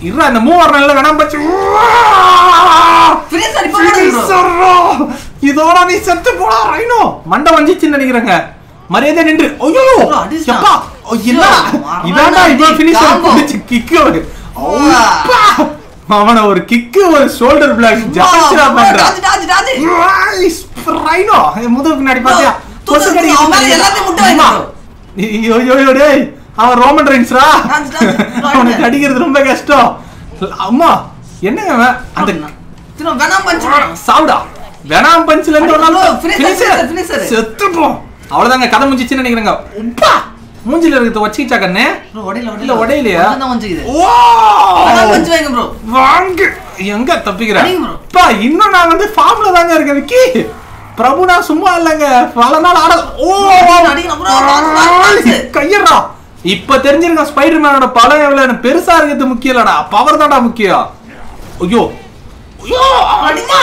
Irra, the more nalla ganam bachu. Finisher, finisher. This one is such a board. I know. Manda vanji chinna nigiranga. Mariyada nindru. Oh yo. Chappa. Oh yella. Idana ibo finisher. Kick. Oh. Mamana or kick or shoulder block. Jabra bandra. Daddy, daddy, daddy. Nice, Rhino. Hey, mudu gnadi patia. Posu kadi. Amar yellathe mudu ayna. Yo yo yo dey. Our Roman reigns ra. Daddy, daddy. One kadi kiri rumba gasto. Amma, yenna kama? Adhik. Thino Venom punch. Sauda. Venom punch lendo naal. Finisher, finisher. Settu po. Avar danga kada munchi chinna nigranga. Umpa. Munjil irukku to vachi chaganne bro odile odile odile ya adha munji idu wow adha munji venga bro vaanga enga tappikira pa inna na vandu form la daanga irukku Vicky Prabhu na summa illanga pala naal aadu oh adikana bro kaiyra ipo therinjirunga Spider-Man oda pala evlana perusa irukku mukkiyala da power daada mukkiyam ayyo ayyo adinga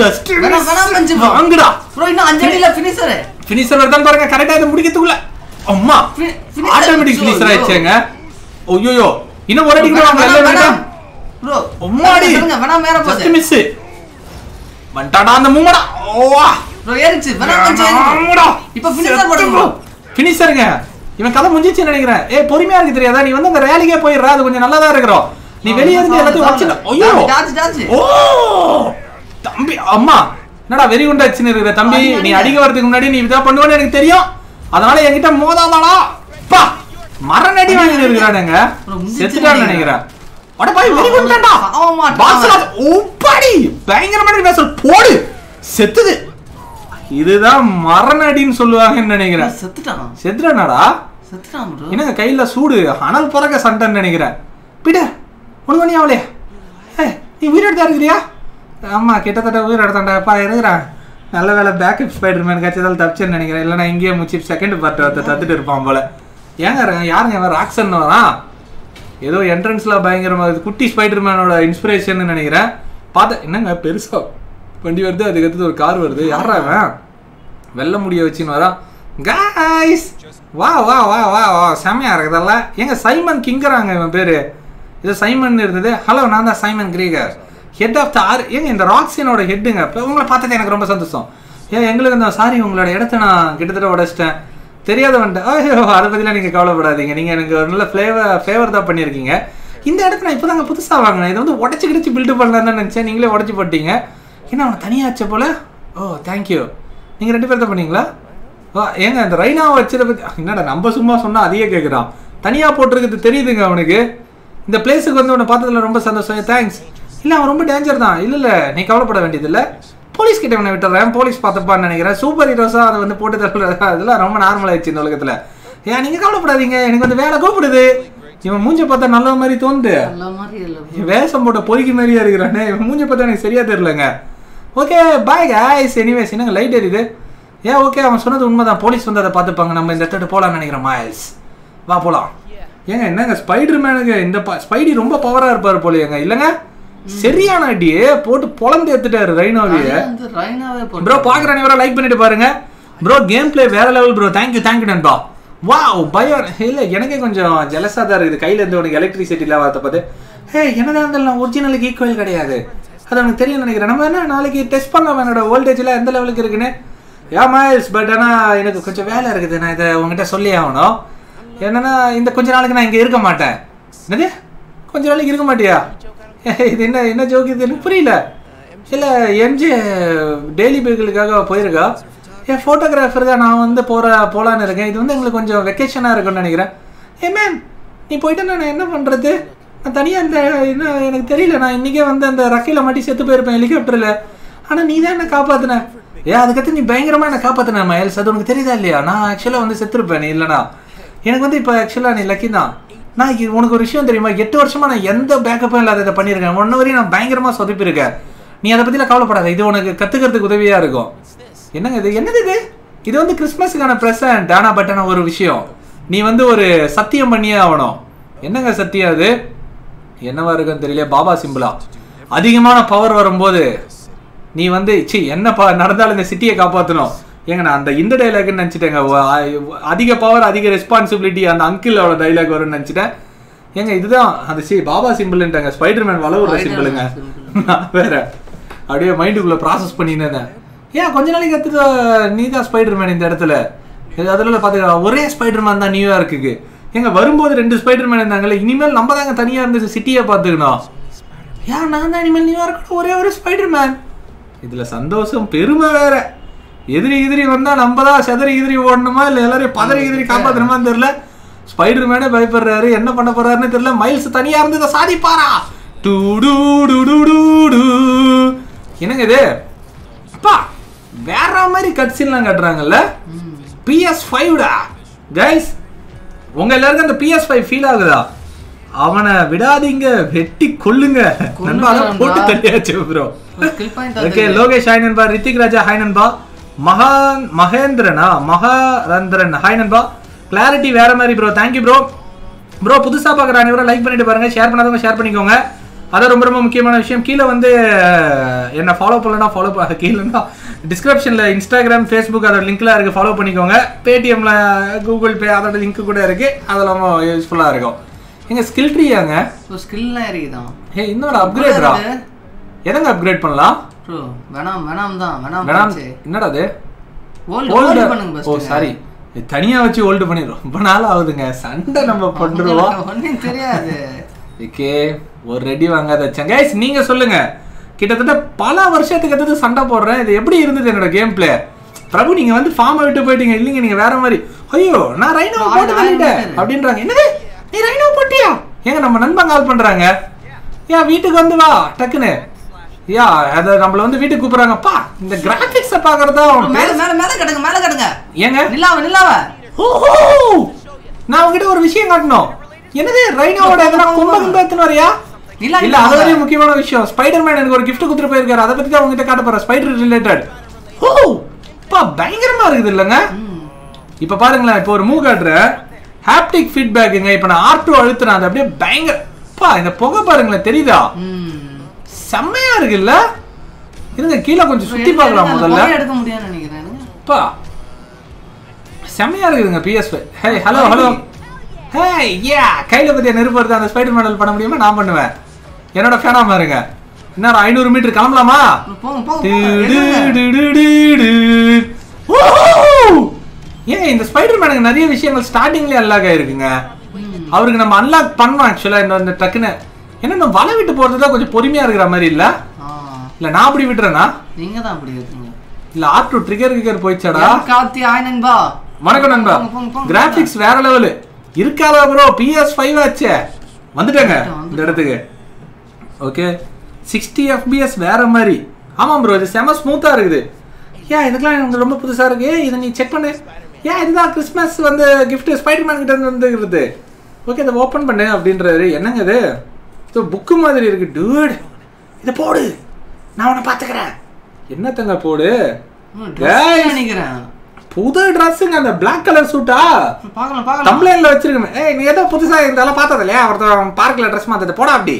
just Venom Venom munji vaanga bro inna anjali la finisher finisher vardan paranga correct ah mudikithukula Amma, automatic finisher ayichanga. Oh yo yo, inna one adik vaanga ella veda. Bro, amma di. Venom mera pose. Just miss. Vantada and moomada. Oh. Bro, erichu. Venom konje erichu. Ipo finisher podu. Finisher ga. Ivan kada munjichu nenikiren. Eh, porimiya irukku theriyada. Nee vandha inga rally ke poi irra. Adu konje nalla da irukro. Nee veliya irundha ellathu vachila. Ayyo. Dance dance. Oh. Thambi amma. Nada very undachu irukra thambi. Nee adika varadhukku munadi nee idha pannuvanu enakku theriyum. அதனால என்கிட்ட மோதாதாடா பா மரணடி வாங்கிட்டு இருக்கானேங்க செத்துட்டானே நினைக்கிறேன் அட பாய் very good டா ஆமா பாஸ்ல ஓபடி பயங்கரமா பேசு போடு செத்துது இதுதான் மரணடின்னு சொல்வாங்கன்னு நினைக்கிறேன் செத்துட்டானா செத்துறானடா செத்துட்டான் bro என்ன கையில சூடு அனல் பறக்க சண்டன்னு நினைக்கிறேன் பீட்டர் ஒண்ணு ஒண்ணே அவளே ஏய் நீ உயிரோட இருக்கறியா ஆமா கிட்டத்தட்ட உயிரோட தான்டா பா இருக்கறான் நல்ல வேளை பேக்கப் ஸ்பைடர்மேன் கச்சதால தப்பிச்சேன்னு நினைக்கிறேன் இல்லனா இங்கேயே மூச்சி செகண்ட் பார்ட் வந்து தத்திட்டு இருப்பான் போல ஏங்க யாருங்க அவன் ராக்சன் வரா ஏதோ என்ட்ரன்ஸ்ல பயங்கரமா குட்டி ஸ்பைடர்மேனோட இன்ஸ்பிரேஷன் நினைக்கிறேன் பாத்த என்னங்க பெருசா வண்டி வருது அதுக்கு அடுத்து ஒரு கார் வருது யாரா அவன் வெல்ல முடிய வச்சின்னு வரா गाइस வா வா வா வா வா சாமியா இருக்குதல்ல ஏங்க சைமன் கிங்கராங்க இவன் பேரு இது சைமன் இருந்தது ஹலோ நான் தான் Simon Krieger Head of the R, you இந்த rock scene or heading up. You guys saw that. I was very happy. Yeah, you guys are sorry. You guys are not getting that order. You know that. Oh, you are not getting that order. You guys are flavor flavor that you are getting. In that order, I am going to put some water. I am going to water it to build up. I am going to you guys water it. You know, I am going to Oh, thank you. You guys are doing that. You guys. Oh, you guys right now are doing that. You know, number summa summa. That is what I am doing. You guys are doing that. You guys are doing that. The place you guys are going to see is very thanks. இல்ல அவ ரொம்ப danger தான் இல்ல இல்ல நீ கவலைப்பட வேண்டியது இல்ல போலீஸ் கிட்ட அவனை விட்டுறேன் போலீஸ் பாத்துப்பான்னு நினைக்கிறேன் சூப்பர் ஹீரோஸா அதை வந்து போட்டு தரல அதெல்லாம் ரொம்ப நார்மல் ஆயிடுச்சு இந்த உலகத்துல ஏன் நீங்க கவலைப்படாதீங்க எனக்கு வந்து வேலை கூப்பிடுது இவன் மூஞ்ச பார்த்தா நல்ல மாதிரி தோணுது நல்ல மாதிரி இல்ல வேஷம் போட்ட பொறுக்கி மாதிரியா இருக்கானே இவன் மூஞ்ச பார்த்தா எனக்கு சரியா தெரியலங்க ஓகே பை गाइस எனிவேஸ் என்னங்க லைட் எரியுது ஏ ஓகே அவன் சொன்னது உண்மைதான் போலீஸ் வந்து அதை பாத்துப்பாங்க நம்ம இந்த இடத்துக்கு போலாம் நினைக்கிறேன் மைல்ஸ் வா போலாம் ஏங்க என்னங்க ஸ்பைடர்மேனுக்கு இந்த ஸ்பைடி ரொம்ப பவரா இருப்பார் போலயேங்க இல்லங்க சரியான அடியே போட்டு பொளந்து ஏத்திட்டாரு ரைனோவியே அந்த ரைனோவே போடு bro பாக்குறானே இவரா லைக் பண்ணிட்டு பாருங்க bro கேம் ப்ளே வேற level bro thank you thank you நண்பா வாவ் பயர் இல்ல எனக்கு கொஞ்சம் ஜெலஸா தான் இருக்குது கையில இருந்து ஒரு எலக்ட்ரிசிட்டி இல்ல வரத பாத்து ஹே என்னடா அதெல்லாம் ஒரிஜினலுக்கு ஈக்குவல் கிடையாது அது உங்களுக்கு தெரியும் நினைக்கிறேன் நம்ம என்ன நாளைக்கு டெஸ்ட் பண்ணலாம் என்னோட வோல்டேஜ்ல எந்த லெவலுக்கு இருக்குன்னு யா மைல்ஸ் பட் انا எனக்கு கொஞ்சம் வேலை இருக்குது நான் இத உங்ககிட்ட சொல்லி ஆவணும் என்னன்னா இந்த கொஞ்ச நாளுக்கு நான் இங்க இருக்க மாட்டேன் என்னது கொஞ்ச நாளுக்கு இருக்க மாட்டியா இது என்ன என்ன ஜோக் இது எனக்கு புரியல இல்ல எம்ஜி டெய்லி பேக்குக்காக போயிருக்கா என் போட்டோகிராஃபர் தான் நான் வந்து போற போலான்னு இருக்கேன் இது வந்து உங்களுக்கு கொஞ்சம் வெக்கேஷனா இருக்கும்னு நினைக்கிறேன் ஏ மேம் நீ போய்ட்ட நான் என்ன பண்றது நான் தனியா அந்த எனக்கு தெரியல நான் இன்னைக்கே வந்து அந்த ரக்கையில மாட்டி செத்து போயிருப்பேன் ஹெலிகாப்டர்ல ஆனா நீ தான் என்ன காப்பாத்துன ஏ அதுக்கத்த நீ பயங்கரமா என்ன காப்பாத்துன மயல்ஸ் அது உனக்கு தெரியுதா இல்லையா நான் एक्चुअली வந்து செத்துருப்பேன் இல்லனா எனக்கு வந்து இப்ப एक्चुअली நீ லக்கி தான் நான் உனக்கு ஒரு விஷயம் தெரியுமா எட்டு வருஷமா நான் எந்த பேக்கப்பும் இல்லாத இத பண்ணிருக்கேன் ஒன்னவரி நான் பயங்கரமா சொதிப்பி இருக்கேன் நீ அத பத்தில கவலைப்படாத இது உனக்கு கத்துக்கிறதுக்கு உதவியா இருக்கும் என்னங்க இது என்னது இது இது வந்து கிறிஸ்மஸ்க்கான பிரசன்ட் ஆனா பட் انا ஒரு விஷயம் நீ வந்து ஒரு சத்தியம் பண்ணியே ஆவணும் என்னங்க சத்தியம் அது என்னவா இருக்குன்னு தெரியல பாபா சிம்பிளா அதிகமான பவர் வரும்போது நீ வந்து ச்சீ என்ன நடந்தால இந்த சிட்டியை காப்பாத்துறோம் ஏங்க நான் அந்த இந்த டயலாக் நினைச்சிட்டேங்க அதிக பவர் அதிக ரெஸ்பான்சிபிலிட்டி அந்த அங்கிளோட டயலாக் வரும்னு நினைச்சிட்டேன் ஏங்க இதுதான் அந்த சி பாபா சிம்பிள்ன்றாங்க ஸ்பைடர்மேன் வளவுற சிம்பிள்ங்க வேற அப்படியே மைண்டுக்குள்ள process பண்ணினேனே ஏன் கொஞ்ச நாளைக்கு அடுத்து நீதான் ஸ்பைடர்மேன் இந்த இடத்துல அதனால பாத்தீங்க ஒரே ஸ்பைடர்மேன் தான் நியூயார்க்குக்கு ஏங்க வரும்போது ரெண்டு ஸ்பைடர்மேன் இருந்தாங்களே இனிமேல் நம்ம தாங்க தனியா இருந்து சிட்டியை பாத்துக்கணும் ஏன் நான் தான் இனிமேல் நியூயார்க்கோட ஒரே ஒரு ஸ்பைடர்மேன் இதுல சந்தோஷம் பெருமை வேற எதிரி எதிரி வந்தா நம்ம தான் சதரி எதிரி ஓடணுமா இல்ல எல்லாரும் பதரி எதிரி காப்பாத்தணுமான்னு தெரியல ஸ்பைடர்மேனே பயப்படுறாரு என்ன பண்ண போறாருன்னு தெரியல மைல்ஸ் தனியா இருந்து இத சாதிப்பாரா டு டு டு டு டு என்னங்க இது அப்பா வேற மாதிரி கட்சின்லாம் கட்டறாங்கல்ல P S five டா गाइस உங்க எல்லாருக்கும் அந்த P S five ஃபீல் ஆகுதா அவனை விடாதீங்க வெட்டி கொல்லுங்க நண்பால போட்டு தள்ளியாச்சு bro ஓகே லோகேஷ் ஹைனன் பா ரித்திக் ராஜா ஹைனன் பா மகான் மகேந்திரனா மகாரந்திரன் ஹைனன் பா கிளாரிட்டி வேற மாதிரி bro thank you bro bro புதுசா பார்க்குற அனைவரும் லைக் பண்ணிட்டு பாருங்க ஷேர் பண்ணாதவங்க ஷேர் பண்ணிக்கோங்க அத ரொம்ப ரொம்ப முக்கியமான விஷயம் கீழ வந்து என்ன ஃபாலோ பண்ணலனா ஃபாலோ பண்ண கீழனா டிஸ்கிரிப்ஷன்ல Instagram Facebook அதோட லிங்க்லாம் இருக்கு ஃபாலோ பண்ணிக்கோங்க Paytmல Google Pay அதோட லிங்க் கூட இருக்கு அதெல்லாம் யூஸ்ஃபுல்லா இருக்கும் எங்க ஸ்கில் ட்ரீயாங்க சோ ஸ்கில்லாம் இருக்குதா ஹே இன்னொரு அப்கிரேட்ரா என்னங்க அப்கிரேட் பண்ணலாம் ப்ரோ Venom Venom தான் Venom என்னடா அது ஹோல்ட் பண்ணுங்க பஸ் ஓ சாரி தனியா வச்சு ஹோல்ட் பண்ணி ரொம்ப நாள் ஆகுதுங்க சண்டை நம்ம பண்றோம் ஒண்ணும் தெரியாது ஓகே ஒரு ரெடி வாங்காதச்ச गाइस நீங்க சொல்லுங்க கிட்டத்தட்ட பல வருஷத்துக்கு அடுத்து சண்டை போடுறேன் இது எப்படி இருந்துது என்னோட கேம் ப்ளே பிரபு நீங்க வந்து ஃபார்ம் விட்டு போய்ட்டீங்க இல்லங்க நீங்க வேற மாதிரி ஐயோ நான் ரைனோ போட்டு தள்ளிட்டேன் அப்படின்றாங்க என்னது நீ ரைனோ போட்டியா ஏங்க நம்ம நண்பங்க கால் பண்றாங்க யா வீட்டுக்கு வந்து வா டக்குனே யா அத நம்மள வந்து வீட்டுக்கு கூப்பிடுறாங்க பா இந்த கிராபிக்ஸ் பாக்குறதா மேல மேல மேல கடங்க மேல கடங்க ஏங்க நிலாவ நிலாவ ஓஹோ நான் உங்கிட்ட ஒரு விஷயம் காட்டணும் என்னது ரைனோவோட எதனா கும்பகம் ஏத்துன வரையா இல்ல இல்ல அதுவே முக்கியமான விஷயம் ஸ்பைடர்மேன் எனக்கு ஒரு gift குடுத்து போயிருக்காரு அத பத்தி தான் உங்க கிட்ட காட்ட போறேன் ஸ்பைடர் ரிலேட்டட் ஓ பா பயங்கரமா இருக்குது இல்லங்க இப்போ பாருங்க இப்போ ஒரு மூவ் காட்ற ஹாப்டிக் ஃபீட்பேக்ங்க இப்போ நான் ஆர் டூ அழுத்துறேன் அது அப்படியே பயங்கர பா இந்த புகை பாருங்க தெரியுதா செம்மையா இருக்குல்ல இருங்க கீழ கொஞ்சம் சுத்தி பார்க்கலாம் முதல்ல எடுக்க முடியாது நினைக்கிறேன் பா செம்மையா இருக்குங்க P S five hey hello hello hey yeah கையில பத்திய நெருப்புறது அந்த ஸ்பைடர் மேனல் பண்ண முடியுமா நான் பண்ணுவேன் என்னோட ஃபேனா பாருங்க இன்னும் ஐநூறு மீட்டர் கிளம்பலாமா போங்க போங்க ஏய் இந்த ஸ்பைடர் மேனுக்கு நிறைய விஷயங்கள் ஸ்டார்டிங்லயே அன்லாக் ஆயிருக்குங்க அவருக்கு நம்ம அன்லாக் பண்ணோம் एक्चुअली இந்த டக்குனே என்னன்னா வலை விட்டு போறது தான் கொஞ்சம் பொறுமையா இருக்குற மாதிரி இல்ல இல்ல நான் அப்படி விட்டுறேனா நீங்க தான் அப்படி விட்டுறீங்க இல்ல ஆர் டூ ட்ரிகர் கிகர் போய்ச்சடா கார்த்தி ஆயனன்பா வணக்கம் நண்பா கிராபிக்ஸ் வேற லெவல் இருக்காரா bro P S five ஆச்சே வந்துட்டங்க இந்த இடத்துக்கு okay sixty F P S வேற மாதிரி ஆமா bro இது செம ஸ்மூத்தா இருக்குது யா இதெல்லாம் எனக்கு ரொம்ப புதுசா இருக்கு இத நீ செக் பண்ணு யா இதுதான் கிறிஸ்மஸ் வந்து gift ஸ்பைடர்மேன் கிட்ட இருந்து வந்திருக்குது ஓகே இத ஓபன் பண்ணு அப்படின்றாரு என்னங்க இது இது புக் மாதிரி இருக்கு டூட் இத போடு நான் உன பாத்துக்கறேன் என்னதங்க போடு நான் நினைக்கிறேன் புது டிரஸ்ங்க அந்த Black கலர் சூட்டா பார்க்கலாம் பார்க்கலாம் தம்ப்ளைன்ல வச்சிருக்கேன் ஏய் நீ ஏதோ புதுசா இதெல்லாம் பார்த்தத இல்லையா ஒருத்தன் பார்க்ல Dress மாத்தறத போடா அப்படி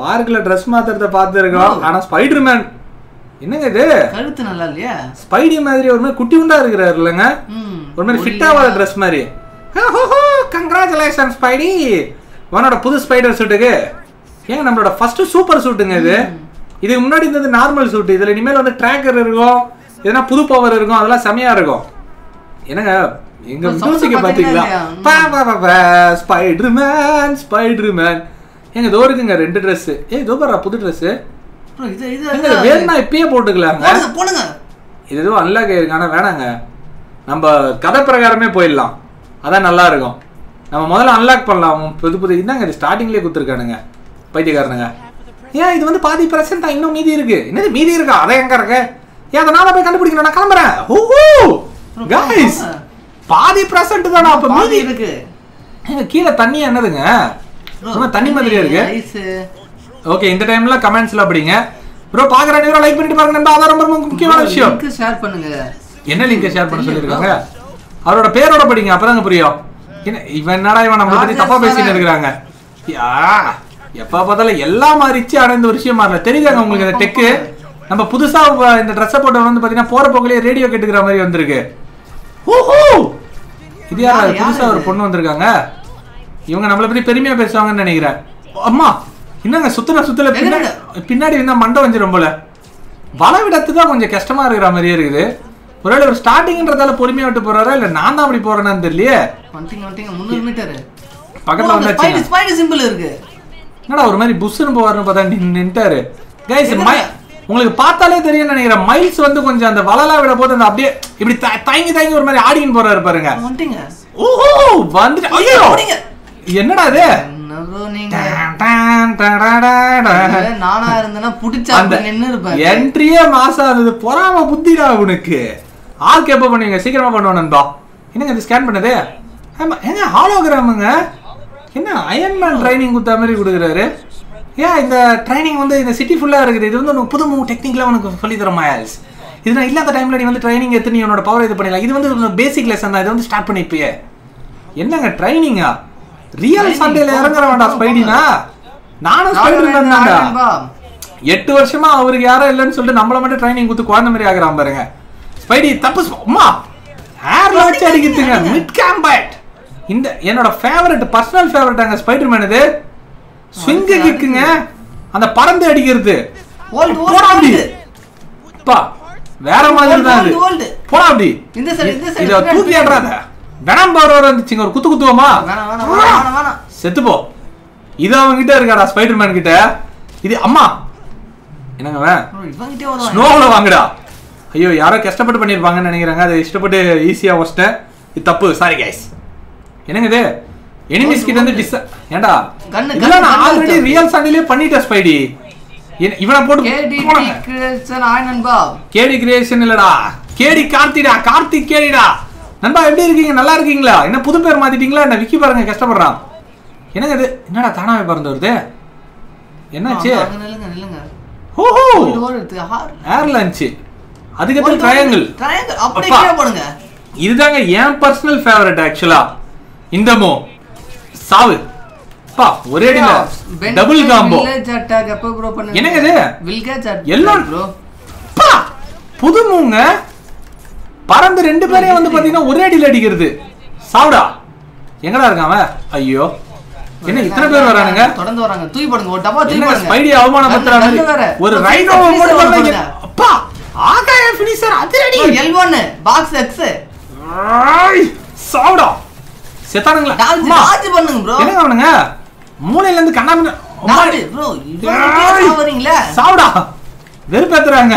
பார்க்ல Dress மாத்தறத பார்த்திருக்கோம் ஆனா ஸ்பைடர்மேன் என்னங்க இது கழுத்து நல்லா இல்லையா ஸ்பைடி மாதிரி ஒரு மாதிரி குட்டி உண்டா இருக்கறாரு இல்லங்க ஒரு மாதிரி ஃபிட்டாவான Dress மாதிரி congratulations ஸ்பைடி உனோட புது ஸ்பைடர் சூட்டுக்கு ஏங்க நம்மளோட ஃபர்ஸ்ட் சூப்பர் சூட்டுங்க இது இதுக்கு முன்னாடி இருந்தது நார்மல் சூட் இதுல இனிமேல் வந்து ட்ராக்கர் இருக்கும் ஏனா புது பவர் இருக்கும் அதெல்லாம் சமையா இருக்கும் என்னங்க எங்க மியூசிக்க பாத்தீங்களா பா பா பா ஸ்பைடர்மேன் ஸ்பைடர்மேன் எங்க தோ இருக்குங்க ரெண்டு Dress ஏய் தோ பாறா புது Dress bro இது இது வேணா இப்பே போட்டுக்கலாம் போடுங்க போடுங்க இது ஏதோ அன்லாக் ஆயிருக்கானே வேணாங்க நம்ம கதை பிரகாரமே போயிடலாம் அதான் நல்லா இருக்கும் நம்ம முதல்ல அன்லாக் பண்ணலாம். புது புது இதாங்க இது ஸ்டார்டிங்லயே குத்துறானுங்க பைத்தியக்காரனுங்க. ஏன் இது வந்து பாதி பிரச்சனை தான், இன்னும் மீதி இருக்கு. என்னது மீதி இருக்கா? அதை எங்க இருக்கு? ஏன் அதை நான் போய் கண்டுபிடிக்கணும்? நான் கிளம்புறேன். ஓஹோ கைஸ் பாதி பிரச்சனை தானா? அப்ப மீதி இருக்கு. கீழே தண்ணி என்னதுங்க? சும்மா தண்ணி மாதிரியா இருக்கு. ஓகே இந்த டைம்ல கமெண்ட்ஸ்ல அப்படிங்க ப்ரோ பாக்குற நீங்க லைக் பண்ணிட்டு பாருங்க நண்பா. அத ரொம்ப முக்கியமான விஷயம். லிங்க் ஷேர் பண்ணுங்க. என்ன லிங்க் ஷேர் பண்ண சொல்லிருக்காங்க? அவரோட பேரோட படிங்க அப்பதான் புரியும். இவன் என்னடா இவன் நம்ம பத்தி தப்பா பேசிட்டு இருக்காங்க. யா எப்ப பார்த்தல எல்லா மாறிச்சு. ஆனா இந்த விஷயம் மாறல தெரியுதாங்க உங்களுக்கு. இந்த டெக் நம்ம புதுசா இந்த ட்ரெஸ் போட்டு வந்து பாத்தீங்கன்னா போற போக்குலயே ரேடியோ கேட்டுக்கிற மாதிரி வந்திருக்கு. ஓஹோ இது யாரா புதுசா ஒரு பொண்ணு வந்திருக்காங்க. இவங்க நம்மள பத்தி பெருமையா பேசுவாங்கன்னு நினைக்கிறேன். அம்மா என்னங்க சுத்தல சுத்தல பின்னாடி பின்னாடி இருந்தா மண்டை வந்துரும் போல. வளவிடத்துதான் கொஞ்சம் கஷ்டமா இருக்கிற மாதிரியே இருக்குது. ஒருவேளை ஒரு ஸ்டார்டிங்ன்றதால பொறுமையா விட்டு போறாரா இல்ல நான் தான் அப்படி போறேனான்னு தெரியலையே. முந்நூறு மீட்டர் பக்கத்துல வந்தாச்சு. ஸ்பைடர் சிம்பிள் இருக்கு. என்னடா ஒரு மாதிரி புஷ்னு போவாருன்னு பார்த்தா நின்னுட்டாரு. गाइस உங்களுக்கு பார்த்தாலே தெரியும் நினைக்கிறேன். மைல்ஸ் வந்து கொஞ்சம் அந்த வளலா விட போது அந்த அப்படியே இப்படி தயங்கி தயங்கி ஒரு மாதிரி ஆடின் போறாரு பாருங்க. ஓஹோ வந்து ஐயோ என்னடா இது? நானா இருந்தேன்னா புடிச்சா நின்னு இருப்பேன். என்ட்ரியே மாசா இருந்தது. பொறாம புத்திடா உனக்கு. ஆள் கேப்ப பண்ணுவீங்க சீக்கிரமா பண்ணுவோம் நண்பா. என்னங்க இது ஸ்கேன் பண்ணது? ஆமா ஏங்க ஹாலோகிராமுங்க. என்ன அயன்மேன் ட்ரைனிங் கொடுத்த மாதிரி கொடுக்குறாரு. ஏன் இந்த ட்ரைனிங் வந்து இந்த சிட்டி ஃபுல்லாக இருக்குது. இது வந்து உனக்கு புது மூணு டெக்னிக்கெலாம் உனக்கு சொல்லி தர மைல்ஸ். இது நான் இல்லாத டைமில் நீ வந்து ட்ரைனிங் எடுத்து உன்னோட பவர் இது பண்ணிடலாம். இது வந்து பேசிக் லெசன் தான். இது வந்து ஸ்டார்ட் பண்ணிப்பே. என்னங்க ட்ரைனிங்கா? ரியல் சண்டையில் இறங்குற வேண்டாம் ஸ்பைடினா. நானும் ஸ்பைடர்மேன் தான்டா. எட்டு வருஷமா அவருக்கு யாரும் இல்லைன்னு சொல்லிட்டு நம்மள மட்டும் ட்ரைனிங் கொடுத்து குழந்தை மாதிரி ஆகிறான் பாருங்க ஸ்பைடி. தப்பு அம்மா ஹேர்ல வச்சு அடிக்கிறதுங்க மிட் காம்பேட். இந்த என்னோட ஃபேவரட் பர்சனல் ஃபேவரட்டாங்க ஸ்பைடர்மேன். இது ஸ்விங்கு கிக்குங்க அந்த பறந்து அடிக்கிறது. ஓல்ட் ஓல்ட் அப்படி பா வேற மாதிரி தான் இது. போடா அப்படி இந்த சைடு இந்த சைடு இத தூக்கி ஏறாத. வெனம் பவரோட வந்துச்சுங்க ஒரு குத்து குத்துவமா. வேணாம் வேணாம் வேணாம் செத்து போ. இது அவங்க கிட்ட இருக்காடா ஸ்பைடர்மேன் கிட்ட. இது அம்மா என்னங்க வே ஸ்னோல வாங்குடா. ஐயோ யாரோ கஷ்டப்பட்டு பண்ணிருப்பாங்கன்னு நினைக்கிறாங்க. அதை இஷ்டப்பட்டு ஈஸியா வச்சேன். இது தப்பு. Sorry guys. என்னங்க இது எனிமீஸ் கிட்ட வந்து டிஸ் ஏண்டா கன் கன் நான் ஆல்ரெடி ரியல் சண்டையிலே பண்ணிட்டேன் ஸ்பைடி. இவனை போட்டு கேடி கிரியேஷன் ஆய் நண்பா. கேடி கிரியேஷன் இல்லடா கேடி கார்த்திடா. கார்த்தி கேடிடா நண்பா. எப்படி இருக்கீங்க? நல்லா இருக்கீங்களா? என்ன புது பேர் மாத்திட்டீங்களா? என்ன விக்கி பாருங்க கஷ்டப்படுறான். என்னங்க இது? என்னடா தானாவே பறந்து வருது? என்னாச்சு? நில்லுங்க நில்லுங்க. ஓஹோ ஏர்லைன்ஸ் அதுக்கு அப்புறம் ட்ரையாங்கிள் ட்ரையாங்கிள் அப்படியே கீழ போடுங்க. இதுதாங்க என் பர்சனல் ஃபேவரட் ஆக்சுவலா. இந்தமோ சாவு பா ஒரே அடில டபுள் காம்போ. வில்லேஜ் அட்டாக் எப்ப ப்ரோ பண்ணுங்க? என்னங்க இது வில்லேஜ் அட்டாக் எல்லாம் ப்ரோ பா புது மூங்க பறந்து ரெண்டு பேரே வந்து பாத்தீங்கன்னா ஒரே அடில அடிக்கிறது. சாவுடா எங்கடா இருக்கான் அவன்? ஐயோ என்ன இத்தனை பேர் வரானுங்க தொடர்ந்து வராங்க. தூக்கி போடுங்க ஒரு டப்பா தூக்கி போடுங்க. ஸ்பைடி அவமான பத்தறானே ஒரு ரைனோவை போட்டு பண்ணுங்க. அப்பா ஆகாய ஃபினிஷர் அதிரடி எல் ஒன் பாக்ஸ் எக்ஸ் சாவுடா செத்தானுங்களா? ராஜ் பண்ணுங்க bro. என்னங்க அவனுங்க மூளையில இருந்து கண்ணாம மாடு bro. இவங்க வரீங்களா? சாவுடா வெறுப்பேத்துறாங்க.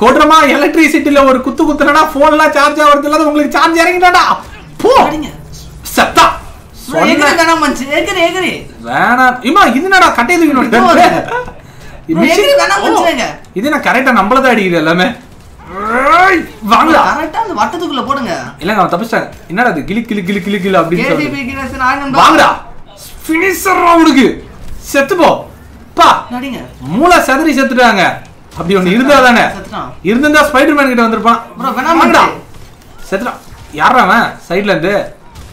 கோட்ரமா எலக்ட்ரிசிட்டில ஒரு குத்து குத்துறனா ஃபோன்லாம் சார்ஜ் ஆவறது இல்ல. உங்களுக்கு சார்ஜ் இறங்கிட்டடா போ. சத்தா சொன்ன கணம் வந்துச்சு. ஏகரே ஏகரே வேணா இம்மா இது என்னடா கட்டையில வினோட ஏகரே கணம் வந்துச்சுங்க. இது நான் கரெக்ட்டா நம்மள தான் அடிக்குது எல்லாமே. வாங்கடா கரெக்ட்டா அந்த வட்டத்துக்குள்ள போடுங்க. இல்லங்க அவன் தப்பிச்சான். என்னடா இது கிளி கிளி கிளி கிளி கிளி அப்படி சொல்லுது. கேடிபி கிரேஷன் ஆனந்தா வாங்கடா ஃபினிஷர் ரவுண்டுக்கு செத்து போ பா. நடிங்க மூளை சதறி செத்துட்டாங்க. அப்படி ஒன்னு இருந்தா தானே இருந்தா ஸ்பைடர்மேன் கிட்ட வந்திருப்பான் bro. வேணாம்டா செத்துடா. யாரா அவன் சைடுல இருந்து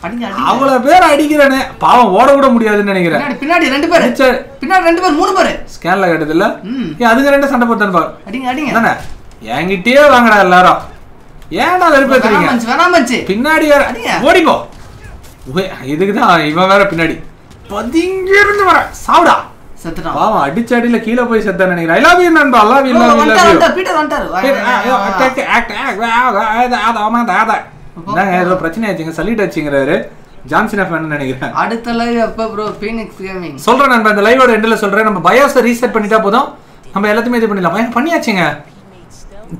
அடிங்க அடி. அவளோ பேர் அடிக்குறானே பாவம் ஓட கூட முடியாதுன்னு நினைக்கிறேன். பின்னாடி ரெண்டு பேர் பின்னாடி ரெண்டு பேர் மூணு பேர் ஸ்கேன்ல கட்டது இல்ல. ஏ அதுங்க ரெண்டே சண்டை போட்டான் பாரு. அடிங்க அடிங்க தானே என்கிட்டயே வாங்கடா எல்லாரும். ஏன்டா வெறுப்பேத்துறீங்க? வேணாம்ச்சு பின்னாடி ஓடி போ. இதுக்கு தான் இவன் வேற பின்னாடி பதிங்க இருந்து வர. சாவுடா I Johnson F. Pabro Phoenix Gaming. Soldier and the live end of Soldier and bias reset Panita Bodo. I'm a Paniaching.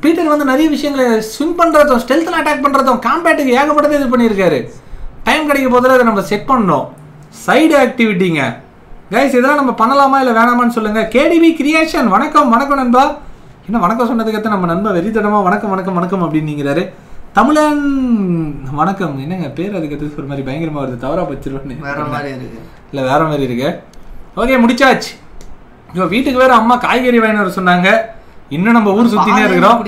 Peter on the Narivish swim pandra, stealth attack pandra, combat in the Agapata Panirgare. Time getting a bother than a second no. Side activity. Guys, either on a Panalama, Vanaman Solanga, K D B creation, Wanakam, Wanakanamba. You know, Wanakos under the Katanamba, very Tanama, Wanakam, Wanakam of Dinning. Tamil and Manakam, you know, a pair of the Gatus for Mary Bangram or the Tower of Pachirone. Lavara Mariga. Okay, Mudichach. You eat where Amma Kaigari Viner Sunanga, in number Ursutina.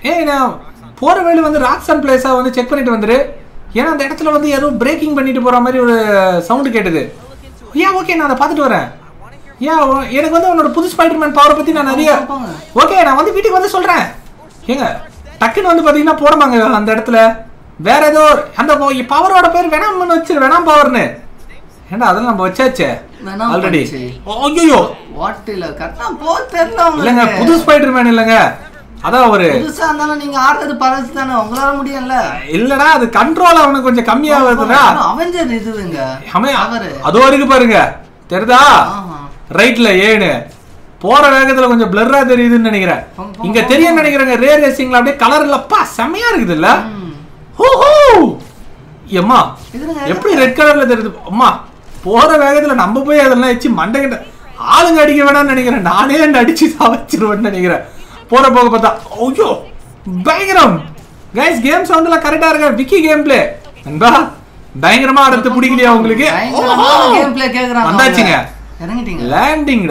Hey now, poor value on the rocks and place on the checkpoint on the day. Yana, that's all the arrow breaking penny to Poramari sound together. Yeah, okay, now the Pathura. Yeah, you're going to put Spider-Man power within an area. Okay, now the video on the Sultan. Here. Tucking on the Padina Pormanga and that there, where though, and the power out of Venom Venom Power. And other number church already. Oh, you what till a cut both long Spider-Man in Langer. Other Sandaning are the Parasana, Mudi and La. Illa, the controller on the Kamia was the Avenger is doing a Hame Adori Purga. Terda, right lay. Poor Ragazal on the blurra, there is in the Nigra. In the Terrian Nigra, rare racing lab, color la pass, Samir. Hoo hoo! Yama, every red color letter. Ma, poor Ragazal and Ambaway and Lachi Monday. All the given an Nigra, Nadi and Adichis have children Nigra. Poor Bogota, oh yo! Bangram! Guys, games on the Karatarga, Wiki gameplay. And Bangram out of the pudding. Oh, gameplay, landing.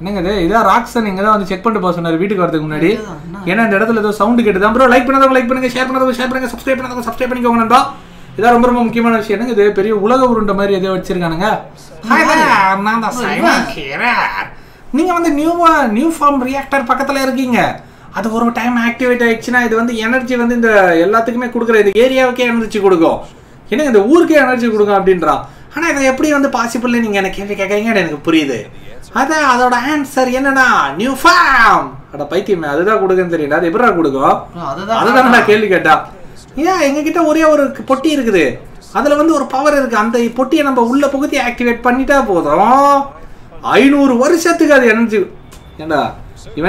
This rocks and you can check the person. If you like the sound, like, share, share, subscribe, and subscribe. This is a very important thing. This is a very important thing. Hi, I'm the Simon Kira. You are the new form reactor. That's one time activated. This energy is in the area. You can use energy. But how is it possible? You can use it. That's the answer. New farm. That's the answer. That's the answer. That's the answer. That's the answer. Yeah, you can use a potty. That's the power. The potty is activated. five hundred years If you have an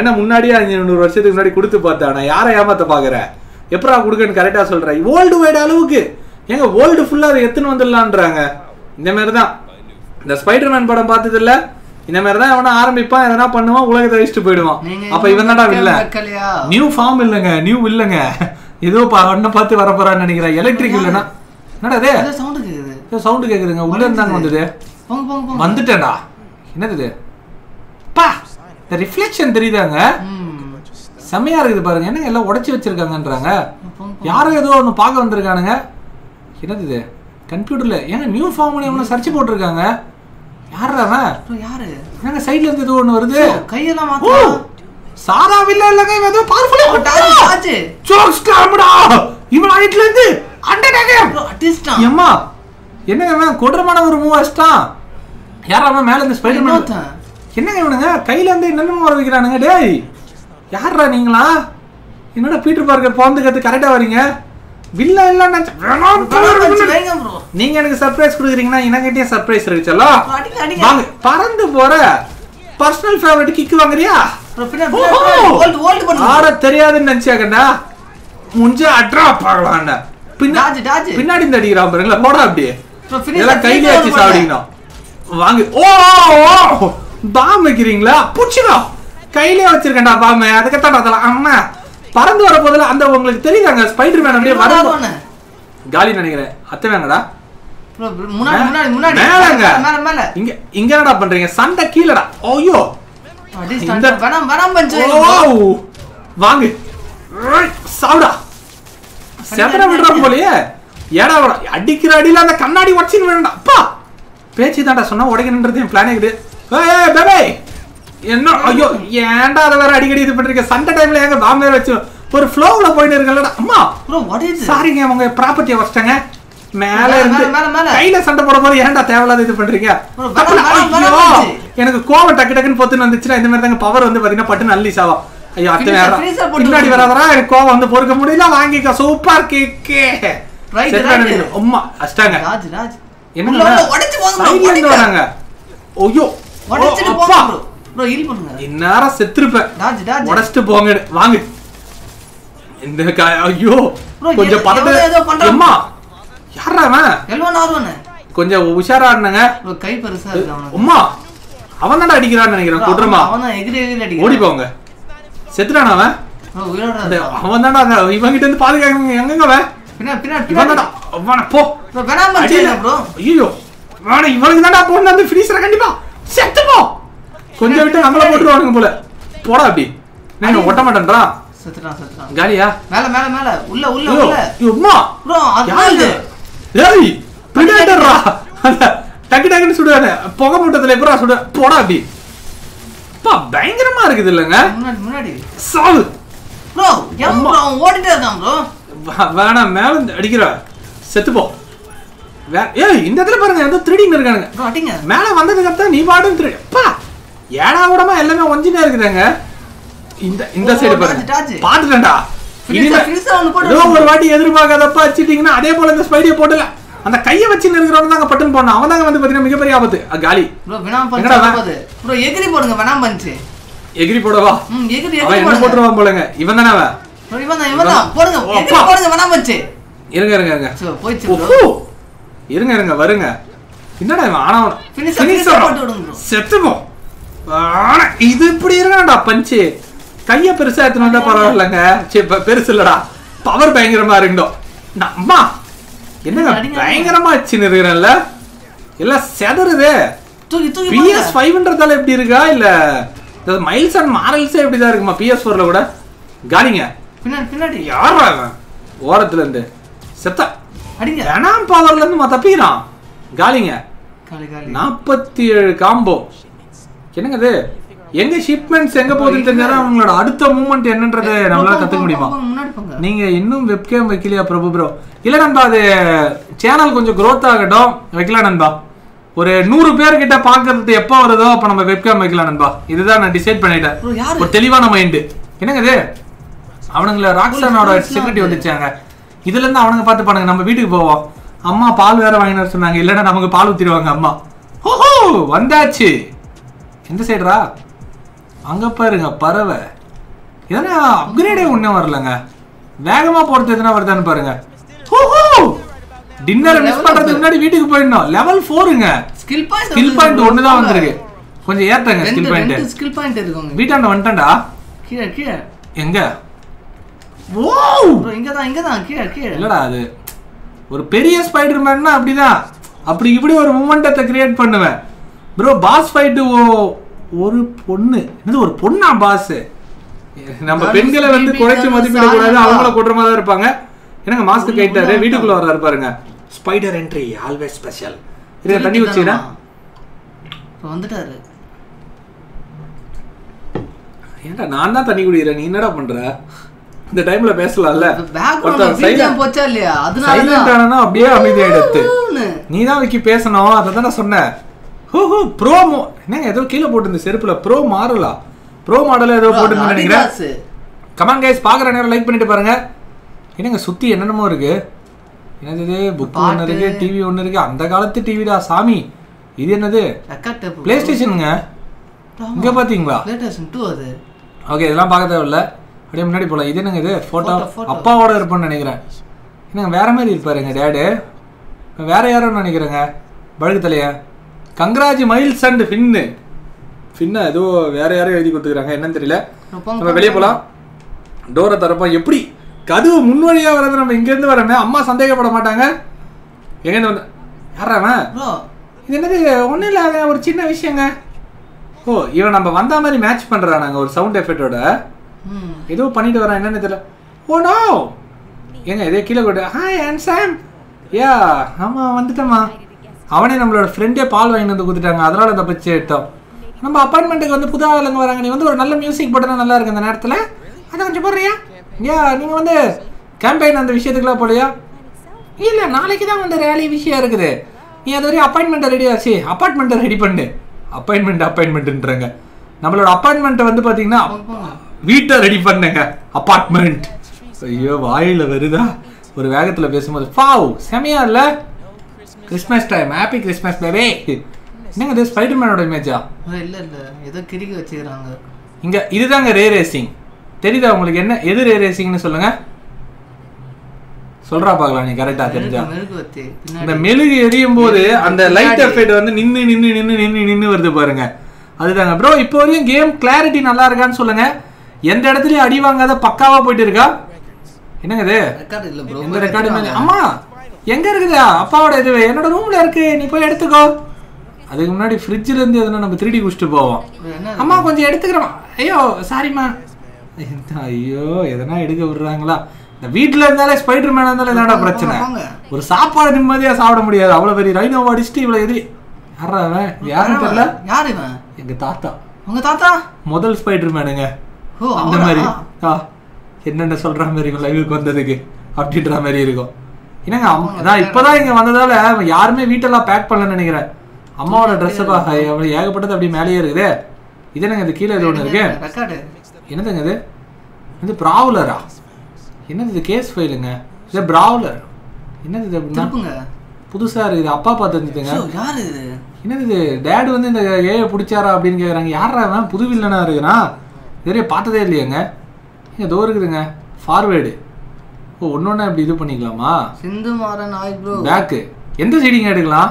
arm, you can't get a new new farm. New will. This is electric. What is the sound? The sound is the sound. The The reflection is the computer. Yara, who is it? Side level door no there. Oh, Sara villa lagai mado powerful. Touch it. Chokes camera. Even I level there. Under again. This time. Yamma. Yenna yamma. Quarter mana oru move asta. Yara yamma mehal the Spider Man. Yenna yamma. Kai level there. Nallam oru vikira nanga day. Yara ningla. Yenna Peter Parker phone the katha karada varinga. Villa illa na. Venom. You can surprise you. You can surprise you. You can personal favorite kick. You can Munna, Munna, Munna. Inga, Inga, na bandringa. Santa killer. Oh yo. This Santa. Venom, Venom bandringa. Wow. Vangi. Sauda. Seven of them bolye. Yada, adi kira adi la. The Kannadi watching venda. Pa. Pechi thanda. Sonna origin nirthi planning de. Hey, baby. Yenna. Oh yo. Yanda thava adi kiri thipandringa. Santa time le yanga bam le vachu. Por flow la pointe ergalada. Ma. Bro, what is it? Sorry, yanga mongay property vastanga. I Yarra, man. Elva Narvan. Konja Ushara Nanga. Look, Kuiper, sir. Uma. Avana Digra Nagra, Kodama. Avana, agree. What do you bonga? Setrana, no, we are the Avana. Even it in the party, young away. Pinna, pinna, pinna, one pop. The Venama, bro. You. Run, you want to put on the free second. Set the ball. Konja, I'm going to put on bullet. Porabi. No, what am I done? Setra, Setra. Galia. Mala, Mala, Mala. Ulla, Ulla, you ma. Bro, I'm Hey, Predator! Take it again, Sudan. Pogam to the Lebra Sudan, Porabi. Pop, Banger Market, the Langa. Solve! No, young man, what is that number? Vana Malan, Adigra, Setubo. Hey, in the other three D Mergan, rotting a man of under the captain, he bought him three. Pa! Yana, what am I, Elena, one generic? In the set, Padranda. Freezer, freezer, on the bottom. No, what the other bag cheating? Now, they put on the spider portal and the Kayavachin is running a pattern for now. I'm going to make a very about a galley. No, Venam Panama. No, Yegri put on the Vanamanche. Yegri put over. Yegri put over. Even another. Even another. Put on the Vanamanche. Iranga. So, what's who? Iranga Varanga. You know, I'm out. Finish the September. Either put it on a punch. Kaya Persa, another paralanga, Persilla, Power Banger Marindo. Nama, you know, Banger Machinella, you'll have Saturday there. P S five hundred the left dear the Miles and Morales saved his P S four loader, Gardiner, Pinati, Yara, Waterland, Seta, Anam Powerland Matapina, Gardiner, Napathier Combo. Can you there? எங்க shipments எங்க போகுதுன்னு தெரிஞ்சா உங்களோட அடுத்த movement என்னன்றதை நம்மளால கத்துக்க முடியுமா? நீங்க இன்னும் வெப்கேம் வைக்கலையா பிரபு bro? இல்ல நண்பா அது சேனல் கொஞ்சம் growth ஆகட்டும் வைக்கலாம் நண்பா. ஒரு நூறு பேர் கிட்ட பாக்குறது எப்ப வருதோ அப்ப நம்ம வெப்கேம் வைக்கலாம் நண்பா. இதுதான் நான் டிசைட் பண்ணிட்டேன். ஒரு தெளிவான மைண்ட். என்னங்க இது? அவங்கள ராக்ஸனோட செக்யூரிட்டி வந்துச்சாங்க. இதுல இருந்து அவங்கள பார்த்து பாருங்க நம்ம வீட்டுக்கு போவோம். அம்மா பால் வேற வாங்கினார் சொன்னாங்க. இல்லனா நமக்கு பால் ஊத்திடுவாங்க அம்மா. ஹோஹோ வந்தாச்சு. இந்த சைடுரா அங்க பாருங்க பறவை இதனா அப்கிரேடே ஒண்ணே வரலங்க வேகமா போறது எதனா வருதான்னு பாருங்க ஹூஹூ டின்னர் மிஸ் பண்றதுக்கு முன்னாடி வீட்டுக்கு போயிடணும் லெவல் நான்குங்க ஸ்கில் பாயிண்ட் ஸ்கில் பாயிண்ட் ஒண்ணு தான் வந்திருக்கு கொஞ்சம் ஏத்துங்க ஸ்கில் பாயிண்ட் ரெண்டு ஸ்கில் பாயிண்ட் இருக்குங்க வீட்டாண்ட வந்துட்டடா கீழ கீழ எங்க வாவ் bro இங்க தான் இங்க தான் கீழ கீழ இல்லடா அது ஒரு பெரிய ஸ்பைடர்மேன்னா அப்படிதான் அப்படி இப்படி ஒரு மூவ்மென்ட்டத்தை கிரியேட் பண்ணுவேன் bro பாஸ் ஃபைட் ஒரு பொண்ணு என்னது ஒரு பொண்ணா பாஸ் நம்ம பெண்களை வந்து குறைச்சு மதிப்பிட கூடாது அவங்கள கொட்றமா தான் இருப்பாங்க என்னங்க மாஸ்க் கைட்டாரு வீட்டுக்குள்ள வராரு பாருங்க ஸ்பைடர் என்ட்ரி ஆல்வேஸ் ஸ்பெஷல் இது தண்ணி ஊத்தினா வந்துட்டாரு ஏன்டா நான் தான் தண்ணி குடிறேன் நீ என்னடா பண்ற இந்த டைம்ல பேசலாம்ல பேக்ரவுண்ட் சைலன்ட் போச்சா இல்லையா அதனால சைலன்ட் ஆனானோ அப்படியே அமைதியா எடுத்து நீ தான் விக்கி பேசணும் அத நான் சொன்னேன் ஹோ ஹோ ப்ரோ என்னங்க ஏதோ கீழ போட்டுంది செருப்புல ப்ரோ மாரலா ப்ரோ மாடல ஏதோ போட்டுంది நினைக்கிறேன் கமான் गाइस பாக்குற நேரா லைக் பண்ணிட்டு பாருங்க என்னங்க சுத்தி என்னனமோ இருக்கு என்னது இது புக் ஒன்னு இருக்கு டிவி ஒன்னு இருக்கு அந்த காலத்து டிவிடா சாமி இது என்னது PlayStationங்க இங்க பாத்தீங்களா PlayStation two அது ஓகே இதெல்லாம் பார்க்க தேவ இல்ல அப்படியே முன்னாடி போலாம் இது என்னங்க இது போட்டோ அப்பாவோட இருப்பன்னு நினைக்கிறேன் என்னங்க வேற மாதிரி இருப்பாருங்க டாட் வேற யாரோன்னு நினைக்கிறேங்க பழுகு தலையா Congrats Miles and Finn. Finn ஏதோ வேற யாரோ எழுதி கொடுத்துறாங்க என்னன்னு தெரியல. நம்ம வெளிய போலாம். டோர தரப்பா எப்படி கதவு முன்வழியா வரது நம்ம இங்க இருந்து வரமே அம்மா சந்தேகப்பட மாட்டாங்க. எங்க இருந்து வந்த? யாரா bro? இது என்னது ஒண்ணே இல்ல ஒரு சின்ன விஷயங்க. ஓ இவன் நம்ம வந்த மாதிரி மேட்ச் பண்றானாங்க ஒரு சவுண்ட் எஃபெக்ட்டோட. ம் ஏதோ பண்ணிட்டு வரான் என்னன்னு தெரியல. Oh no. எங்க இதே கீழ கொடு. Hi handsome. யா ஆமா வந்துட்டமா. அவனே நம்மளோட ஃப்ரெண்டே பால் வாங்கி வந்து குடுத்துட்டாங்க அதனால அந்த பச்சை ஏட்டோம் நம்ம அப்பார்ட்மென்ட்க்கு வந்து புது ஆளுங்க வராங்க நீ வந்து ஒரு நல்ல மியூசிக் போட்டா நல்லா இருக்கு அந்த நேரத்துல அத கொஞ்சம் போறியா யா நீங்க வந்து கேம்பெயின் அந்த விஷயத்துக்குலாம் போறியா இல்ல நாளைக்கு தான் அந்த ரேலி விஷயம் இருக்குது. நீ அது வரைக்கும் அப்பாயின்மெண்ட் ரெடி ஆச்சு. அப்பாயின்மெண்ட் ரெடி பண்ணு. அப்பாயின்மெண்ட் அப்பாயின்மெண்ட்ன்றாங்க. நம்மளோட அப்பாயின்மெண்ட் வந்து பாத்தீங்கன்னா வீட்டை ரெடி பண்ணுங்க. அப்பார்ட்மெண்ட். ஐயோ வாயில வருதா ஒரு வேகத்துல பேசும்போது. பாவ் செமையா இல்ல. Christmas time. Happy Christmas baby. என்னங்க இது ஸ்பைடர்மேனோட இமேஜா? இல்ல இல்ல ஏதோ கிறுக்கி வச்சிருக்காங்க. இங்க இதுதாங்க ரே ரேசிங். தெரியுதா உங்களுக்கு என்ன எது ரே ரேசிங்னு சொல்லுங்க. சொல்றா பாக்கலாம் நீ கரெக்டா தெரிஞ்சா. இந்த மெழுகு எரியும் போது அந்த லைட் எஃபெக்ட் வந்து நின்னு நின்னு நின்னு நின்னு நின்னு வருது பாருங்க. அதுதாங்க ப்ரோ. இப்போ வரையும் கேம் கிளாரிட்டி நல்லா இருக்கான்னு சொல்லுங்க. எந்த இடத்துலயும் அடி வாங்காத பக்காவா போயிட்டு இருக்கா. என்னங்க இது ரெக்கார்ட் இல்ல ப்ரோ. இந்த ரெக்கார்ட் அம்மா எங்க இருக்குதா? அப்பாவோட இது என்னோட ரூம்ல இருக்கு, நீ போய் எடுத்துக்கோ. அதுக்கு முன்னாடி ஃப்ரிட்ஜில் இருந்து எதுனா நம்ம த்ரீ டி குடிச்சுட்டு போவோம். அம்மா கொஞ்சம் எடுத்துக்கிறோம். ஐயோ சாரிம்மா. ஐயோ எதனா எடுக்க விடுறாங்களா? இந்த வீட்டில் இருந்தாலே ஸ்பைடர் மேனாக இருந்தாலும் என்னடா பிரச்சனை? ஒரு சாப்பாடு நிம்மதியாக சாப்பிட முடியாது. அவ்வளோ பெரிய ரைனோவை அடிச்சுட்டு இவ்வளோ எதிரி யாரா அவன்? யாரும் தெரியல. யார் இவன்? எங்கள் தாத்தா. உங்கள் தாத்தா முதல் ஸ்பைடர் மேனுங்க. ஓ அந்த மாதிரி ஆ என்னென்ன சொல்கிற மாதிரி இருக்கும் லைவுக்கு வந்ததுக்கு அப்படின்ற மாதிரி இருக்கும். என்னங்க அதான் இப்போதான் இங்கே வந்ததால் யாருமே வீட்டெல்லாம் பேக் பண்ணலன்னு நினைக்கிறேன். அம்மாவோட ட்ரெஸ் அவளுக்கு ஏகப்பட்டது அப்படியே மேலேயே இருக்குது. இது என்னங்க இது கீழே இது ஒன்று இருக்கு. என்னதுங்க இது? இது ப்ராவுலரா? என்னது இது? கேஸ் ஃபைலுங்க. இது ப்ராவுலர். என்னது இது அப்படின்னா புதுசாக இருக்குது. அப்பா பார்த்து இருந்துட்டுங்க. யார் இது? என்னது இது? டேடு வந்து இந்த ஏஐ பிடிச்சாரா அப்படின்னு கேட்குறாங்க. யாரா அவன்? புது வில்லனா இருக்குன்னா இதுவரையே பார்த்ததே இல்லையாங்க. இங்கே தோ இருக்குதுங்க. ஃபார்வேர்டு. ஓ ஒன்று ஒன்றா இப்படி இது பண்ணிக்கலாமா? சிந்து மாறன் ஆயிப்ரோ பேக்கு. எந்த சீடிங்க எடுக்கலாம்?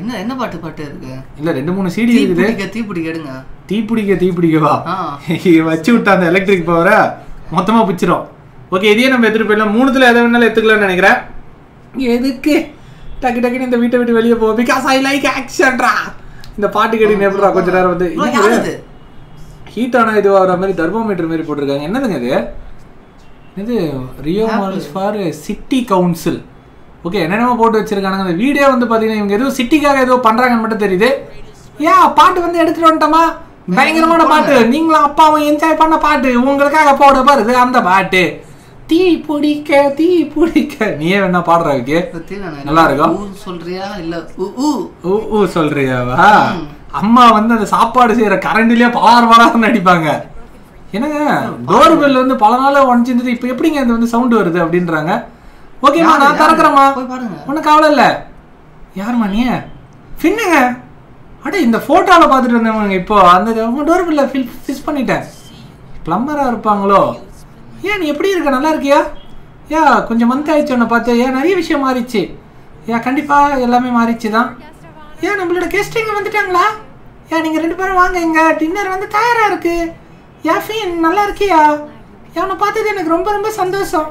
என்ன என்ன பாட்டு பாட்டு இருக்கு? இல்ல ரெண்டு மூணு சீடி இருக்குது. தீ பிடிக்க எடுங்க. தீ பிடிக்க தீ பிடிக்கவா வச்சு விட்டா அந்த எலக்ட்ரிக் பவரை மொத்தமா பிடிச்சிரும். ஓகே இதையே நம்ம எடுத்துட்டு போயிடலாம். மூணுத்துல எதை வேணாலும் எடுத்துக்கலாம்னு நினைக்கிறேன். எதுக்கு டக்கு டக்குன்னு இந்த வீட்டை விட்டு வெளியே போ. பிகாஸ் ஐ லைக் ஆக்ஷன்ரா. இந்த பாட்டு கேட்டீங்க எப்படிடா கொஞ்ச நேரம் வந்து ஹீட் ஆனா இது வர மாதிரி தெர்மோமீட்டர் மாதிரி போட்டிருக்காங்க. என்னதுங்க இது? இது Rio malls for city council. Okay என்னென்னமோ போட்டு வச்சிருக்கானுங்க. அந்த வீடியோ வந்து பார்த்தீங்கன்னா இவங்க எதுவும் சிட்டிக்காக ஏதோ பண்ணுறாங்கன்னு மட்டும் தெரியுது. ஏன் பாட்டு வந்து எடுத்துகிட்டு வந்துட்டோமா? பயங்கரமான பாட்டு. நீங்களும் அப்பாவும் என்ஜாய் பண்ண பாட்டு. உங்களுக்காக போட பாருது அந்த பாட்டு. தீ பிடிக்க தீ பிடிக்க நீயே வேணா பாடுறாக்கு நல்லா இருக்கும். சொல்றியா இல்லை ஊ ஊ சொல்றியாவா? அம்மா வந்து அந்த சாப்பாடு செய்கிற கரண்டிலேயே பலாறு பலாறுன்னு அடிப்பாங்க. என்னங்க டோர் பெல் வந்து பல நாளாக ஒன்றிருந்தது. இப்போ எப்படிங்க இது வந்து சவுண்டு வருது அப்படின்றாங்க. ஓகேம்மா நான் திறக்கிறேம்மா ஒன்றும் கவலை இல்லை. யாரும்மா நீ? ஃபின்னுங்க. அட இந்த ஃபோட்டோவில் பார்த்துட்டு இருந்தவங்க இப்போ அந்த டோர் பில்லை ஃபில் ஃபிஸ் பண்ணிட்டேன். ப்ளம்பராக இருப்பாங்களோ? ஏன் நீ எப்படி இருக்க? நல்லா இருக்கியா? ஏ கொஞ்சம் மந்த் ஆயிடுச்சு ஒன்று பார்த்து. ஏன் நிறைய விஷயம் மாறிச்சு? ஏன் கண்டிப்பாக எல்லாமே மாறிச்சு தான். ஏன் நம்மளோட கெஸ்ட் இங்கே வந்துட்டாங்களா? ஏன் நீங்கள் ரெண்டு பேரும் வாங்க இங்கே டின்னர் வந்து தயாராக இருக்குது. ஏன் ஃபின் நல்லா இருக்கியா? ஏன் பார்த்தது எனக்கு ரொம்ப ரொம்ப சந்தோஷம்.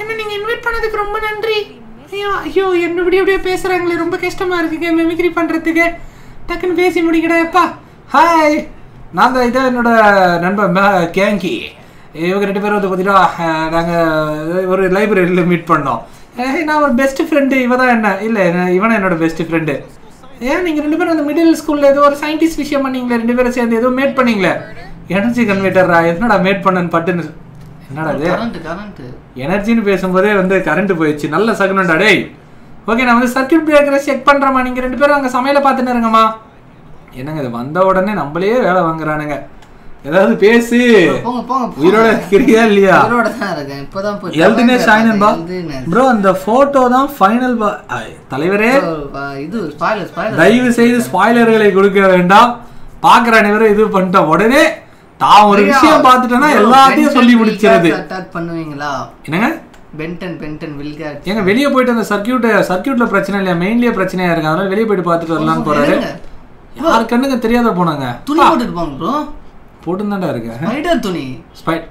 என்ன நீங்கள் இன்வைட் பண்ணதுக்கு ரொம்ப நன்றி. ஐயோ ஐயோ என்ன இப்படி அப்படியே பேசுகிறாங்களே ரொம்ப கஷ்டமாக இருக்குங்க மெமிக்ரி பண்ணுறதுக்கு. டக்குன்னு பேசி முடிக்கடா எப்பா. ஹாய் நான் தான் இதை என்னோட நண்பன் கேங்கி. இவங்க ரெண்டு பேரும் வந்து பார்த்தீங்கன்னா நாங்கள் ஒரு லைப்ரரியில் மீட் பண்ணோம். நான் ஒரு பெஸ்ட் ஃப்ரெண்டு இவ தான் என்ன இல்லை இவனா என்னோட பெஸ்ட் ஃப்ரெண்டு. ஏன் நீங்கள் ரெண்டு பேரும் அந்த மிடில் ஸ்கூலில் ஏதோ ஒரு சயின்டிஸ்ட் விஷயம் பண்ணீங்களே ரெண்டு பேரும் சேர்ந்து எதுவும் மேட் பண்ணிங்களே? எனர்ஜி கன்வெர்ட்டரா? என்னடா மேட் பண்ணன்னு பட்டுன்னு என்னடா அது எனர்ஜின்னு பேசும்போதே வந்து கரண்ட் போயிடுச்சு. நல்ல சகுனண்டா டேய். ஓகே நான் வந்து சர்க்யூட் பிரேக்கரை செக் பண்ணுறேம்மா. நீங்கள் ரெண்டு பேரும் அங்கே சமையலை பார்த்துன்னு இருங்கம்மா. என்னங்க இது வந்த உடனே நம்மளே வேலை வாங்குறானுங்க. ஏதாவது பேசு. உயிரோட இருக்கிறியா இல்லையா? எழுதுனே சாயினன்பா ப்ரோ. அந்த ஃபோட்டோ தான் ஃபைனல் பா. தலைவரே இது தயவு செய்து ஸ்பாய்லர்களை கொடுக்க வேண்டாம். பார்க்குற அனைவரும் இது பண்ணிட்ட உடனே தான் ஒரு விஷயம் பார்த்துட்டேன்னா எல்லாத்தையும் சொல்லி முடிச்சிருது. என்னங்க எங்க வெளியே போயிட்டு அந்த சர்க்கியூட் சர்க்கியூட்ல பிரச்சனை இல்லையா? மெயின்லயே பிரச்சனையா இருக்கு. அதனால வெளியே போயிட்டு பார்த்துட்டு வரலாம்னு போறாரு. யாரு கண்ணுங்க தெரியாத போனாங்க. துணி போட்டுட்டு போங்க ப்ரோ. போட்டுதான்டா இருக்கு ஸ்பைடர் துணி. ஸ்பைடர்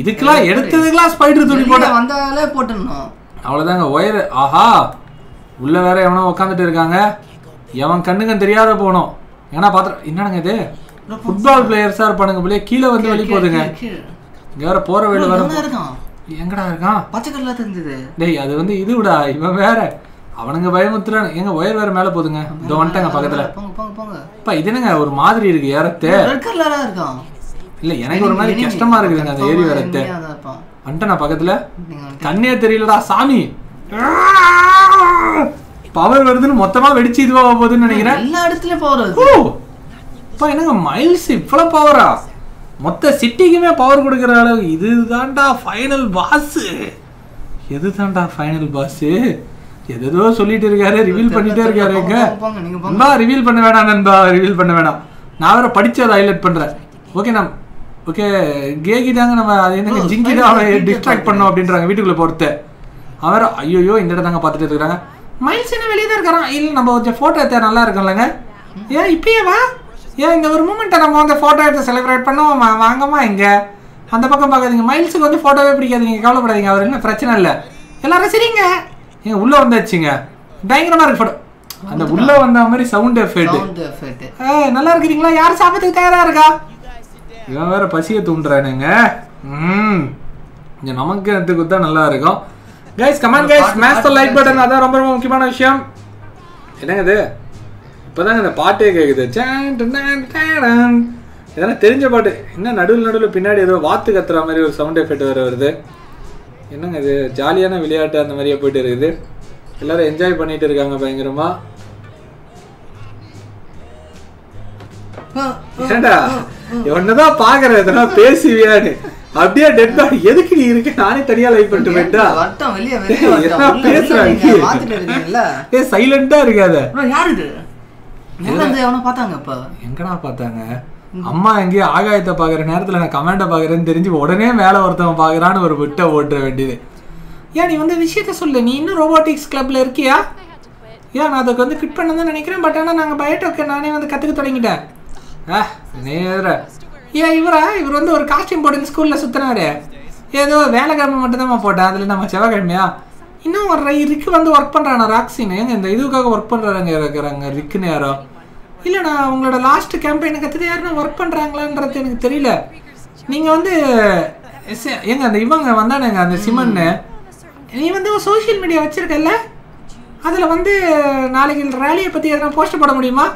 இதுக்கெல்லாம் எடுத்ததுக்கெல்லாம் ஸ்பைடர் துணி போட வந்தாலே போட்டுடணும். அவ்வளவுதாங்க ஒயர். ஆஹா உள்ள வேற எவனோ உட்காந்துட்டு இருக்காங்க. எவன் கண்ணுங்க தெரியாத போனோம். ஏன்னா பாத்திரம் என்னங்க இது? ஃபுட்பால் பிளேயர்ஸா இருப்பானுங்க போல. கீழே வந்து வெளியே போதுங்க. இங்க வேற போற வழியில வர எங்கடா இருக்கான்? பச்சை கல்லா தெரிஞ்சது டேய். அது வந்து இதுடா இவன் வேற. அவனுங்க பயமுத்துறான். எங்க ஒயர் வேற மேல போதுங்க. இதோ வந்துட்டாங்க பக்கத்துல. போங்க போங்க போங்க. அப்பா இது என்னங்க ஒரு மாதிரி இருக்கு ஏறத்தே? ரெட் கலரா இருக்கான். இல்ல எனக்கு ஒரு மாதிரி கஷ்டமா இருக்குதுங்க அந்த ஏரி வரத்தே. வந்துட்டானா பக்கத்துல? கண்ணே தெரியலடா சாமி. Power version மொத்தமா வெடிச்சி இதுவா போகுதுன்னு நினைக்கிறேன். எல்லா இடத்துல பவர் வருது. ஓ. அப்ப என்னங்க மைல்ஸ் இவ்ளோ பவரா? மொத்த சிட்டிக்குமே பவர் கொடுக்கிற அளவு இதுதான்டா ஃபைனல் பாஸ். எதுதான்டா ஃபைனல் பாஸ்? எதேதோ சொல்லிட்டு இருக்காரு, ரிவீல் பண்ணிட்டே இருக்காருங்க. நண்பா ரிவீல் பண்ண வேணாம் நண்பா, ரிவீல் பண்ண வேணாம். நான் வேற படிச்சத ஹைலைட் பண்றேன். ஓகே நான் ஓகே கேகி தாங்க நம்ம அது என்னங்க ஜிங்கி தான் டிஸ்ட்ராக்ட் பண்ணோம் அப்படின்றாங்க வீட்டுக்குள்ள போறது. அவரே ஐயோ இந்த இடத்துல தாங்க பாத்துட்டு இருக்காங்க. மைல்ஸ் என்ன வெளியே தான் இருக்கறான். இல்ல நம்ம ஒரு போட்டோ எடுத்தா நல்லா இருக்கும்லங்க. ஏன் இப்பயே வா. ஏன் இந்த ஒரு மூமெண்ட்ட நம்ம அந்த போட்டோ எடுத்து செலிப்ரேட் பண்ணுவோம் வாங்கமா இங்க. அந்த பக்கம் பார்க்காதீங்க. மைல்ஸ்க்கு வந்து போட்டோவே பிடிக்காதீங்க. கவலைப்படாதீங்க. அவர் என்ன பிரச்சனை இல்ல. எல்லாரும் சரிங்க. ஏங்க உள்ள வந்தாச்சுங்க. பயங்கரமா இருக்கு போட்டோ. அந்த உள்ள வந்த மாதிரி சவுண்ட் எஃபெக்ட். Sound effect. ஏய் நல்லா இருக்கீங்களா? யார் சாப்பிட்டதுக்கு தயாரா இருக்கா? இவன் வேற பசியை தூண்டுறானேங்க. ம். இங்க நமக்கு அதுக்கு தான் நல்லா இருக்கும். Guys, come on guys, smash the like button. That's very important thing. What is this? Now the part is chan tan tan. This is a strange part. Inna nadul nadul pinadi edho vaathu kathra mari or sound effect varudhu. Enna idu jollyana vilaiyattu andha mariya poitu irukku. Ellarum enjoy pannite irukanga bayangarama. என்னடா என்னடா பாக்குற இதனா பேசிவியானே அப்படியே dead body எதுக்கு நீ இருக்க நானே தனியா live பண்ணிட்டு வேண்டா வரட்டும் வெளிய வெளிய வரட்டும் பேசுறாங்க பாத்துட்டு இருக்கீங்கல ஏ சைலண்டா இருக்காத யார் இது என்ன வந்து அவன பார்த்தாங்க அப்ப எங்கடா பார்த்தாங்க அம்மா எங்க ஆகாயத்தை பாக்குற நேரத்துல நான் கமெண்ட பாக்குறேன்னு தெரிஞ்சு உடனே மேல வரதவன் பாக்குறானு ஒரு விட்ட ஓட்ற வேண்டியது ஏன் நீ வந்து விஷயத்தை சொல்ல நீ இன்னும் ரோபோட்டிக்ஸ் கிளப்ல இருக்கியா ஏன் நான் அதுக்கு வந்து ஃபிட் பண்ணனும்னு நினைக்கிறேன் பட் ஆனா நாங்க பயோடெக் நானே வந்து கத்துக்க தொடங்கிட்டேன் ஆ நேரா ஏய் இவரா இவர் வந்து ஒரு காஸ்டியூம் போட்டு ஸ்கூல்ல சுத்துறாரு ஏதோ வேலை கிழமை மட்டும்தான் போட்டேன் அதில் நம்ம செவ்வாய்க்கிழமையா இன்னும் ஒரு ரிக்கு வந்து ஒர்க் பண்ணுறானா ராக்ஸின்னு எங்க இந்த இதுக்காக ஒர்க் பண்ணுறாங்க இருக்கிறாங்க ரிக்குன்னு யாரோ இல்லைண்ணா உங்களோட லாஸ்ட் கேம்பெயினை கற்றுட்டு யாரும் ஒர்க் பண்ணுறாங்களான்றது எனக்கு தெரியல நீங்கள் வந்து எங்க அந்த இவங்க வந்தானுங்க அந்த சிமன்னு நீ வந்து சோஷியல் மீடியா வச்சுருக்கல அதில் வந்து நாளைக்கு ரேலியை பற்றி எதனா போஸ்ட் போட முடியுமா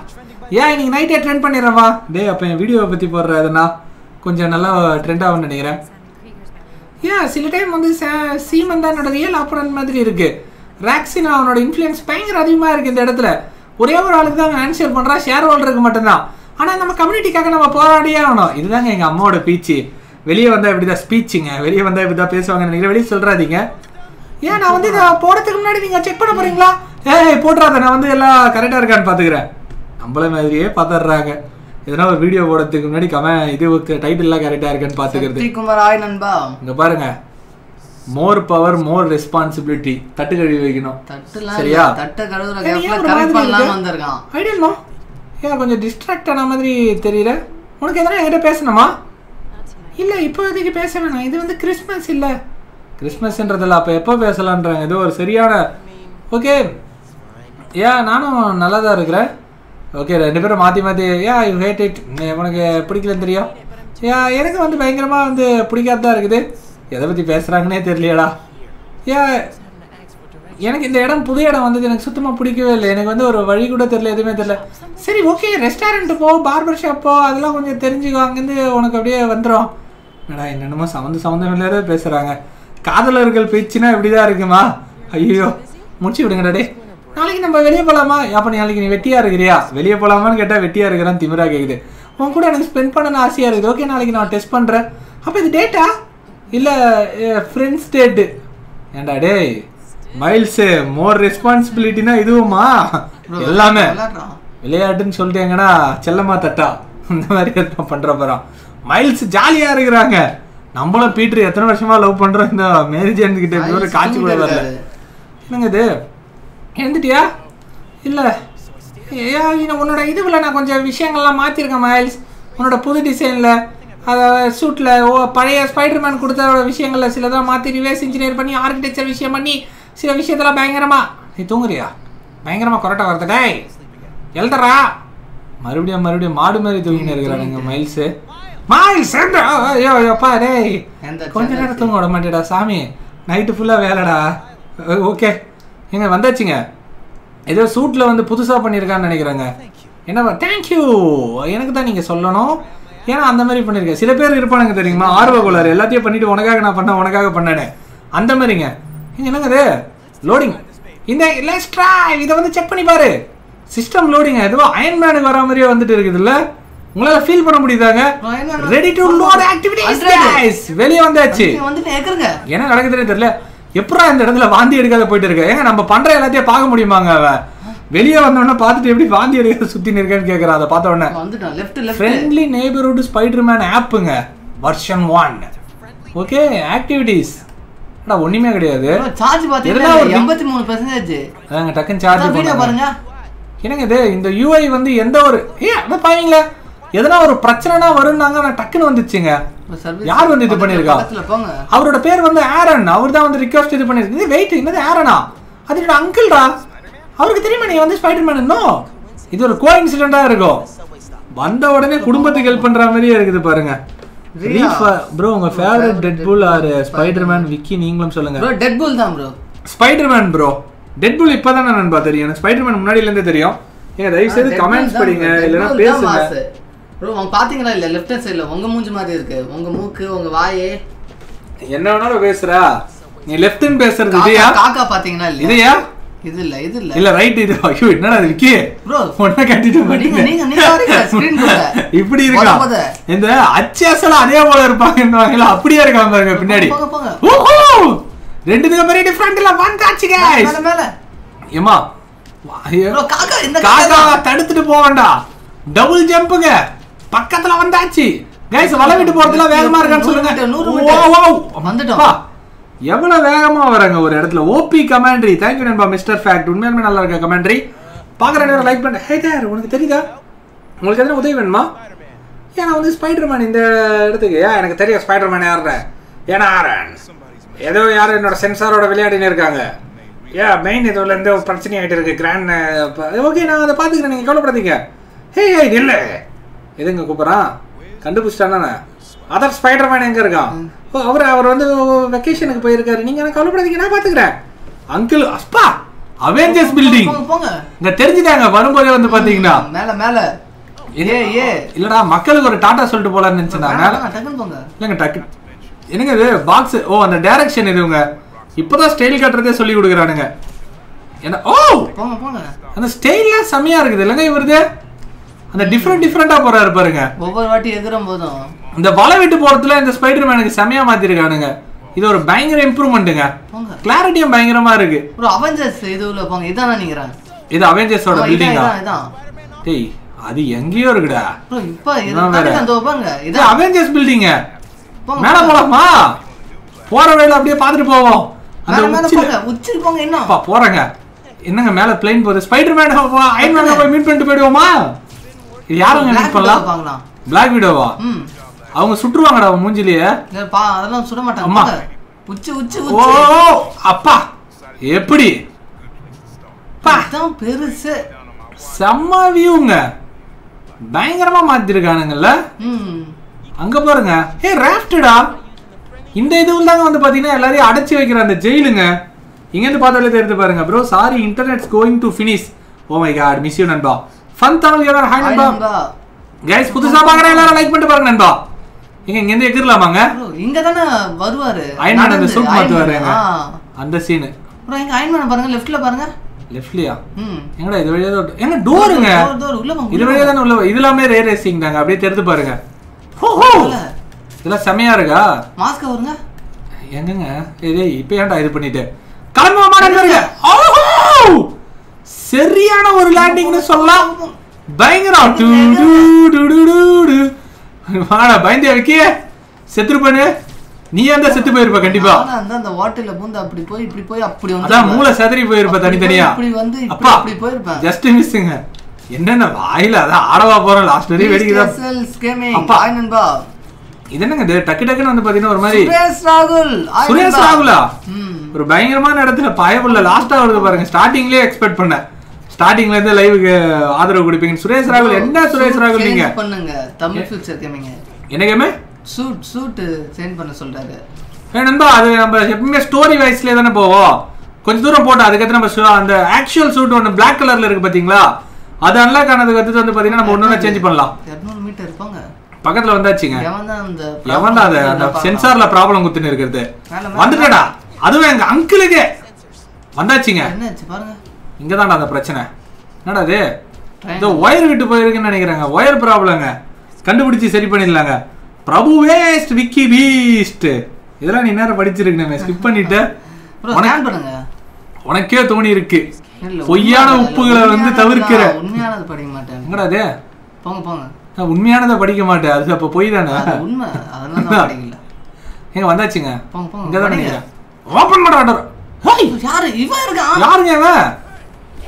ஏன் இன்னைக்கு நைட்டே ட்ரெண்ட் பண்ணிடுறவா டே அப்போ என் வீடியோவை பற்றி போடுற எதுனா கொஞ்சம் நல்லா ட்ரெண்ட் ஆகும்னு நினைக்கிறேன் ஏன் சில டைம் வந்து சீமன் தான் என்னோட ரியல் ஆப்பரண்ட் மாதிரி இருக்குது ராக்ஸின் அவனோட இன்ஃப்ளூயன்ஸ் பயங்கர அதிகமாக இருக்குது இந்த இடத்துல ஒரே ஒரு ஆளுக்கு தான் அவன் ஆன்சர் பண்ணுறான் ஷேர் ஹோல்டருக்கு மட்டும்தான் ஆனால் நம்ம கம்யூனிட்டிக்காக நம்ம போராடியே ஆகணும் இதுதாங்க எங்கள் அம்மாவோட பேச்சு வெளியே வந்தால் இப்படி தான் ஸ்பீச்சுங்க வெளியே வந்தால் இப்படி தான் பேசுவாங்க நினைக்கிறேன் வெளியே சொல்கிறாதீங்க ஏன் நான் வந்து இதை போடுறதுக்கு முன்னாடி நீங்கள் செக் பண்ண போகிறீங்களா ஏய் போட்டுறாத நான் வந்து எல்லாம் கரெக்டாக இருக்கான்னு பார்த்துக்கிறேன் நம்மள மாதிரியே பார்த்துடுறாங்க எதனா ஒரு வீடியோ போடுறதுக்கு முன்னாடி கமெண்ட் இதுக்கு டைட்டில்லாம் கரெக்டாக இருக்குன்னு பார்த்துக்கிறது குமார் ஆய் நண்பா இங்கே பாருங்க மோர் பவர் மோர் ரெஸ்பான்சிபிலிட்டி தட்டு கழுவி வைக்கணும் சரியா தட்டை கழுவுறதுக்கு ஏன் கொஞ்சம் டிஸ்ட்ராக்ட் ஆன மாதிரி தெரியல உனக்கு எதனா என்கிட்ட பேசணுமா இல்லை இப்போதைக்கு பேச வேணாம் இது வந்து கிறிஸ்மஸ் இல்லை கிறிஸ்மஸ்ன்றதில்ல அப்போ எப்போ பேசலான்றாங்க இது ஒரு சரியான ஓகே ஏன் நானும் நல்லா தான் இருக்கிறேன் ஓகே ரெண்டு பேரும் மாற்றி மாற்றி ஏ யூ ஹேட் இட் உனக்கு பிடிக்கலன்னு தெரியும் ஏ எனக்கு வந்து பயங்கரமாக வந்து பிடிக்காதான் இருக்குது எதை பற்றி பேசுகிறாங்கன்னே தெரியலையடா ஏ எனக்கு இந்த இடம் புது இடம் வந்தது எனக்கு சுத்தமாக பிடிக்கவே இல்லை எனக்கு வந்து ஒரு வழி கூட தெரியல எதுவுமே தெரியல சரி ஓகே ரெஸ்டாரண்ட்டு போ பார்பர் ஷாப் போ அதெல்லாம் கொஞ்சம் தெரிஞ்சுக்கோ அங்கேருந்து உனக்கு அப்படியே வந்துடும் ஏடா என்னென்னமோ சம்மந்த சம்மந்தம் இல்லாத பேசுகிறாங்க காதலர்கள் பேச்சுன்னா இப்படி தான் இருக்குமா ஐயோ முடிச்சு விடுங்கடா டே நாளைக்கு நம்ம வெளியே போகலாமா அப்போ நாளைக்கு நீ வெட்டியாக இருக்கிறியா வெளியே போகலாமான்னு கேட்டால் வெட்டியாக இருக்கிறான்னு திமிரா கேட்குது உன் கூட எனக்கு ஸ்பெண்ட் பண்ண ஆசையாக இருக்குது ஓகே நாளைக்கு நான் டெஸ்ட் பண்ணுறேன் அப்போ இது டேட்டா இல்லை ஃப்ரெண்ட்ஸ் டேட்டு ஏண்டா டே மைல்ஸு மோர் ரெஸ்பான்சிபிலிட்டினா இதுவுமா எல்லாமே விளையாட்டுன்னு சொல்லிட்டேங்கன்னா செல்லம்மா தட்டா இந்த மாதிரி எதுவும் பண்ணுற போகிறோம் மைல்ஸ் ஜாலியாக இருக்கிறாங்க நம்மளும் பீட்ரு எத்தனை வருஷமாக லவ் பண்ணுறோம் இந்த மேரேஜ் என்கிட்ட காட்சி கூட வரல என்னங்க இது எழுந்துட்டியா இல்லை ஏன் உன்னோட இதுவில் நான் கொஞ்சம் விஷயங்கள்லாம் மாற்றிருக்கேன் மைல்ஸ் உன்னோட புது டிசைனில் அதை சூட்டில் ஓ பழைய ஸ்பைடர்மேன் கொடுத்த விஷயங்களில் சிலதெல்லாம் மாற்றி ரிவர்ஸ் இன்ஜினியர் பண்ணி ஆர்கிடெக்சர் விஷயம் பண்ணி சில விஷயத்தெல்லாம் பயங்கரமாக நீ தூங்குறியா பயங்கரமாக கொரட்டா வருது டேய் எழுதுறா மறுபடியும் மறுபடியும் மாடு மாதிரி தூங்கினு இருக்கிறானுங்க மைல்ஸு மைல்ஸ் ஐயோ ஐயோப்பா டேய் கொஞ்ச நேரம் தூங்க விட மாட்டேடா சாமி நைட்டு ஃபுல்லாக வேலைடா ஓகே எங்க வந்தாச்சுங்க ஏதோ சூட்டில் வந்து புதுசாக பண்ணியிருக்கான்னு நினைக்கிறாங்க என்னவா தேங்க்யூ எனக்கு தான் நீங்கள் சொல்லணும் ஏன்னா அந்த மாதிரி பண்ணியிருக்கேன் சில பேர் இருப்பானுங்க தெரியுமா ஆர்வ கோளாறு எல்லாத்தையும் பண்ணிவிட்டு உனக்காக நான் பண்ண உனக்காக பண்ணேன் அந்த மாதிரிங்க இங்கே என்னங்க அது loading. This let's try. This check it. System loading. This Iron Man is feel ready to load activities, guys. Very on that. Friendly neighborhood Spider-Man app version one. Okay, activities. I don't know what If you have a question, you can see it. Who is this? His name is Aaron. He requested it. Wait, this is Aaron. That's his uncle. He knows Spider-Man. No. This is a coincidence. He is helping bro, your favorite Deadpool or Spider-Man wiki? Bro, Deadpool bro. Spider-Man bro. Deadpool is now. Spider-Man is now. Comments comments. Bro, you can see left hand side. You can see your mouth, your eye. What do left hand side? This is right. Bro, what are you doing? You are you are பக்கத்துல வந்தாச்சு guys வளைவிட்டு போறதுல வேகமா இருக்கான்னு சொல்லுங்க owe வந்துட்டோம் எவ்வளவு வேகமா வரங்க ஒரு இடத்துல ஓபி கமாண்டரி थैंक यू நண்பா மிஸ்டர் ஃபேக்ட் உண்மையாலுமே நல்லா இருக்க கமாண்டரி பாக்குற எல்லாரும் லைக் பண்ணுங்க ஹே தேர் உங்களுக்கு தெரியுதா உங்களுக்கு எதனா உதவி வேணுமா ஏனா வந்து ஸ்பைடர்மேன் இந்த இடத்துக்கு யா எனக்கு தெரியும் ஸ்பைடர்மேன் யாரே ஏனா ஆரன் ஏதோ யாரோ என்னோட சென்சாரோட விளையாடினே இருக்காங்க யா மெயின் இதுல இந்த பிரச்சனை ஆயிட்டு இருக்கு கிராண்ட் ஓகே நான் அத பாத்துக்கறேன் நீங்க கவலைப்படாதீங்க ஹே ஹே இல்ல எதுங்க கூப்றா கண்டுபிடிச்சானே அதர் ஸ்பைடர்மேன் எங்க இருக்கான் அவர் அவர் வந்து வெகேஷனுக்கு போய் இருக்காரு நீங்க என்ன கவலைப்படாதீங்க நான் பாத்துக்கறேன் அங்கிள் அப்பா அவெஞ்சர்ஸ் பில்டிங் போங்க இங்க தெரிஞ்சிட்டாங்க வரும்போதே வந்து பாத்தீங்கன்னா மேல மேல ஏ ஏ இல்லடா மக்களுக்கு ஒரு டாடா சொல்லிட்டு போலாம்னு நினைச்சாங்க டக்கு போங்க இல்லங்க டக்கு என்னங்க இது பாக்ஸ் ஓ அந்த டைரக்ஷன் இதுங்க இப்போதான் ஸ்டைல் கட்டறதே சொல்லி குடுக்குறானுங்க என்ன ஓ போங்க போங்க அந்த ஸ்டைல்ல சமையா இருக்குது இல்லங்க இவர்தே அந்த டிஃபரண்ட் டிஃபரண்டா போறாரு பாருங்க ஒவ்வொரு வாட்டி எகுறம் போதும் இந்த வலை விட்டு போறதுல இந்த ஸ்பைடர்மேனுக்கு சமையா மாத்தி இருக்கானுங்க இது ஒரு பயங்கர இம்ப்ரூவ்மென்ட்ங்க கிளாரிட்டியும் பயங்கரமா இருக்கு ஒரு அவெஞ்சர்ஸ் இதுல போங்க இதானா நினைக்கிறேன் இது அவெஞ்சர்ஸோட பில்டிங்கா டேய் அது எங்கயோ இருக்குடா இப்போ இது அந்த போங்க இது அவெஞ்சர்ஸ் பில்டிங்க மேல போலாமா போற வழியில அப்படியே பாத்துட்டு போவோம் அந்த மேல உச்சில போங்க என்னப்பா போறங்க என்னங்க மேல ப்ளேன் போறது ஸ்பைடர்மேன் ஐயன் மேன் போய் மீட் பண்ணிட்டு போய்டுவோமா யாரங்க மீட் பண்ணலாம் பாக்கலாம் Black Widow-வா அவங்க சுற்றுவாங்கடா மூஞ்சிலியே பா அதெல்லாம் சுட மாட்டாங்க புச்சு புச்சு ஓ அப்பா எப்படி பா தான் பெருசு செம்ம வியூங்க பயங்கரமா மாத்தி இருக்கானுங்கல அங்க பாருங்க ஏய் ராஃப்ட்டா இந்த இதுவுலங்க வந்து பாத்தீங்கன்னா எல்லாரையும் அடைச்சு வைக்கிற அந்த ஜெயிலுங்க இங்க இருந்து பார்த்தாலே தெரிது பாருங்க bro sorry internet's going to finish oh my god miss you நண்பா Fun Tamil gamer, hi Namba. Guys, puthusa paakra ellarum like panni paarenga Namba. Inga inga endu ekiralaamaanga? Inga thana varuvaru. Iron Man and the suit maathuvarenga. And the scene. Bro, inga Iron Man parenga left la parenga. Left la. Hmm. Engada idu veliya door. Enga door enga. Door door ulla vaanga. Idu veliya thana ulla va. Idhilame ray racing daanga. Apdi therudhu parenga. Ho ho. Idha samaya iruka. Mask varunga. Engenga? Hey hey, ipo yenda idu pannite. Kalamba maana parenga. Oh! சரியான ஒரு லேண்டிங்னு சொல்லலாம் பயங்கரமா to டு டு to வாடா பயந்தே இருக்கியே செத்துறப்பனே நீ அந்த செத்து போய் இருப்ப கண்டிப்பா நான் அந்த அந்த வாட்டர்ல பூந்து அப்படி போய் இப்படி போய் அப்படி வந்து அதான் மூளை சதறி போய் இருப்ப தனி தனியா அப்படி வந்து இப்படி அப்படி போய் இருப்ப ஜஸ்ட் மிஸ்ங்க என்னன்னா வாயில அத ஆடவா போற லாஸ்ட் வரை வெடிக்குதா அப்பா ஐ நண்பா இது என்னங்க டக்கு டக்குன்னு வந்து பாத்தீனா ஒரு மாதிரி சுரேஷ் ராகுல் சுரேஷ் ராகுலா ஒரு பயங்கரமான இடத்துல பயமுள்ள லாஸ்டா வருது பாருங்க ஸ்டார்டிங்லயே எக்ஸ்பெக்ட் பண்ண ஸ்டார்டிங்ல இருந்து லைவுக்கு ஆதரவு கொடுப்பீங்க சுரேஷ் ராகுல் என்ன சுரேஷ் ராகுல் நீங்க பண்ணுங்க தமிழ் ஃபியூச்சர் கேமிங் என்ன கேம் சூட் சூட் சென்ட் பண்ண சொல்றாரு ஏ நண்பா அது நம்ம எப்பவுமே ஸ்டோரி வைஸ்லயே தான போவோம் கொஞ்ச தூரம் போட்டு அதுக்கு அப்புறம் நம்ம அந்த ஆக்சுவல் சூட் ஒன்னு Black கலர்ல இருக்கு பாத்தீங்களா அது அன்லாக் ஆனதுக்கு அடுத்து வந்து பாத்தீங்கன்னா நம்ம ஒன்னொண்ணா சேஞ்ச் பண்ணலாம் two hundred மீட்டர் போங்க பக்கத்துல வந்தாச்சுங்க எவனா அந்த எவனா அந்த சென்சார்ல ப்ராப்ளம் குத்தின இருக்குதே வந்துடடா அதுவே எங்க அங்கிளுக்கு வந்தாச்சுங்க. என்னாச்சு பாருங்க. இங்க தான்டா அந்த பிரச்சனை. என்னடா இது? இந்த வயர் விட்டு போயிருக்குன்னு நினைக்கிறேங்க. வயர் ப்ராப்ளம்ங்க. கண்டுபிடிச்சு சரி பண்ணிடலாங்க. Prabhu waste Vicky beast. இதெல்லாம் நீ நேரா படிச்சிருக்கேனே. ஸ்கிப் பண்ணிட்ட. ப்ரோ ஸ்கேன் பண்ணுங்க. உனக்கே தோணி இருக்கு. பொய்யான உப்புகளை வந்து தவிர்க்கிற. உண்மையானது படிக்க மாட்டேன். என்னடா இது? போங்க போங்க. நான் உண்மையானதை படிக்க மாட்டேன். அது அப்ப பொய் தானே. உண்மை. அதனால நான் படிக்கல. எங்க வந்தாச்சுங்க? போங்க போங்க. இங்க தான் நிக்கிறேன். ஓபன் பண்ண ஆர்டர். ஹேய் யாரு இவன் இருக்கா? யாருங்க இவன்?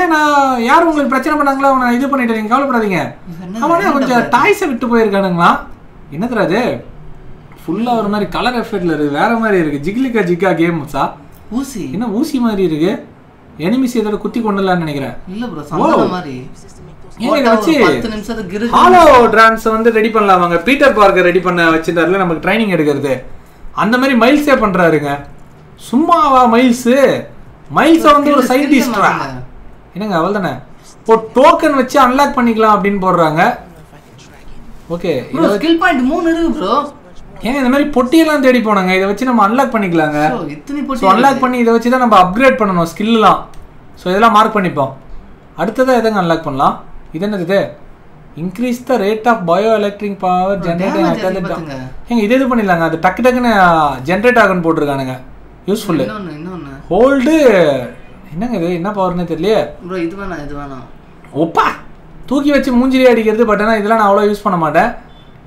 ஏன் நான் யாரும் உங்களுக்கு பிரச்சனை பண்ணாங்களா? நான் இது பண்ணிட்டு நீங்க கவலைப்படாதீங்க. அவனே கொஞ்சம் டாய்ஸை விட்டு போயிருக்கானுங்களா? என்னதுடா அது? ஃபுல்லாக ஒரு மாதிரி கலர் எஃபெக்டில் இருக்குது. வேறு மாதிரி இருக்குது. ஜிக்லிக்கா ஜிக்கா கேம் சா. ஊசி என்ன ஊசி மாதிரி இருக்கு. எனிமிஸ் இதோட குத்தி கொண்டுலான்னு நினைக்கிறேன். இல்லை ப்ரோ சம்பள மாதிரி. ஏன் இதை வச்சு பத்து நிமிஷத்துக்கு ஹாலோ ட்ரான்ஸை வந்து ரெடி பண்ணலாமாங்க. பீட்டர் பார்க்கர் ரெடி பண்ண வச்சுருந்தாருல நமக்கு ட்ரைனிங் எடுக்கிறது. அந்த மாதிரி மைல்ஸே பண்ணுறாருங்க. சும்மாவா மைல்ஸு? மைல்ஸை வந்து ஒரு சயின்டிஸ்டா என்னங்க அவள் தானே. இப்போ டோக்கன் வச்சு அன்லாக் பண்ணிக்கலாம் அப்படின்னு போடுறாங்க. ஓகே ஸ்கில் பாயிண்ட் மூணு இருக்கு ப்ரோ. ஏன் இந்த மாதிரி பொட்டியெல்லாம் தேடி போனாங்க. இதை வச்சு நம்ம அன்லாக் பண்ணிக்கலாங்க. ஸோ அன்லாக் பண்ணி இதை வச்சு தான் நம்ம அப்கிரேட் பண்ணணும் ஸ்கில்லாம். ஸோ இதெல்லாம் மார்க் பண்ணிப்போம். அடுத்ததாக எதாங்க அன்லாக் பண்ணலாம். இது என்னது? Increase the rate of bio electric power generating. ஏங்க இது எது பண்ணிடலாங்க. அது டக்கு டக்குன்னு ஜென்ரேட் ஆகுன்னு போட்டிருக்கானுங்க. Useful hold. என்னங்க இது என்ன பவர்னே தெரியலையே. இது வேணாம் இது வேணாம். ஒப்பா தூக்கி வச்சு மூஞ்சிலே அடிக்கிறது. பட் ஆனால் இதெல்லாம் நான் அவ்வளோ யூஸ் பண்ண மாட்டேன்.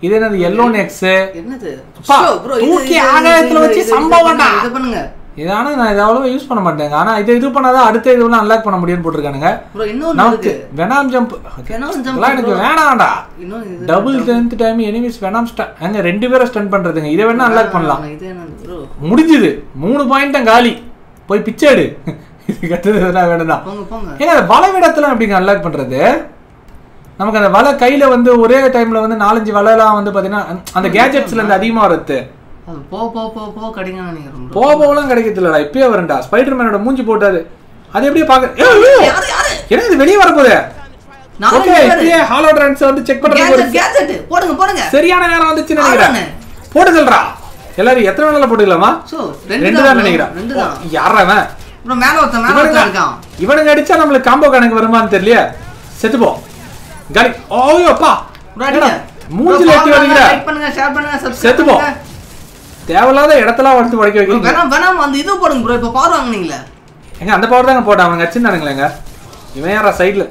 இது என்னது? எல்லோ நெக்ஸ் என்னது? பா தூக்கி ஆகாயத்துல வச்சு சம்பவம்டா. இது பண்ணுங்க. இதானே நான் இத அவ்வளவு யூஸ் பண்ண மாட்டேங்க. ஆனா இத இது பண்ணாத அடுத்து இதுல அன்லாக் பண்ண முடியும் போட்டுருக்கானுங்க. ப்ரோ இன்னொரு இருக்கு. Venom jump. வெனாம் ஜம்ப் எனக்கு வேணாம்டா. இன்னொரு double tenth time enemies Venom ஸ்டங்க ரெண்டு பேரை ஸ்டன் பண்றதுங்க. இத வேணா அன்லாக் பண்ணலாம். இது என்னது ப்ரோ? முடிஞ்சது. மூணு பாயிண்ட்டா காலி. போய் பிச்சை எடு. இது கட்டதடா வேணாம். போங்க போங்க. ஏங்க அந்த வலை விடத்துல அப்படிங்க அன்லாக் பண்றது. நமக்கு அந்த வலை கையில் வந்து ஒரே டைமில் வந்து நாலஞ்சு வலைலாம் வந்து பார்த்தீங்கன்னா அந்த கேஜெட்ஸ்லேருந்து அதிகமாக வருது. அது போ போ போ போ கிடைக்கும். போ போகலாம் கிடைக்கிறது இல்லடா. இப்பயே வரண்டா. ஸ்பைடர்மேனோட மூஞ்சி போட்டாது. அது எப்படியே பார்க்க ஏன்னா இது வெளியே வரப்போதே. ஹாலோ ட்ரான்ஸ் வந்து செக் பண்ணுறது சரியான நேரம் வந்துச்சுன்னு நினைக்கிறேன். போட்டுக்கல்றா எல்லாரும். எத்தனை வேலை போட்டுக்கலாமா? ரெண்டு தான் நினைக்கிறேன். யாராவன் இவனுக்கு அடிச்சா நம்மளுக்கு காம்போ கணக்கு வருமானு தெரியலையே. செத்துப்போம். கலி ஓயோ பா ரெடிடா மூஞ்சில ஏத்தி வர்றீங்க. லைக் பண்ணுங்க, ஷேர் பண்ணுங்க, சப்ஸ்கிரைப் பண்ணுங்க. தேவலாத இடத்துல வந்து வளைக்க வைக்கிறீங்க. வேணாம் வேணாம் அந்த இது போடுங்க bro. இப்ப பவர் வாங்குனீங்களே. எங்க அந்த பவர் தாங்க போடாமங்க சின்னங்களேங்க. இவன் யாரா சைடுல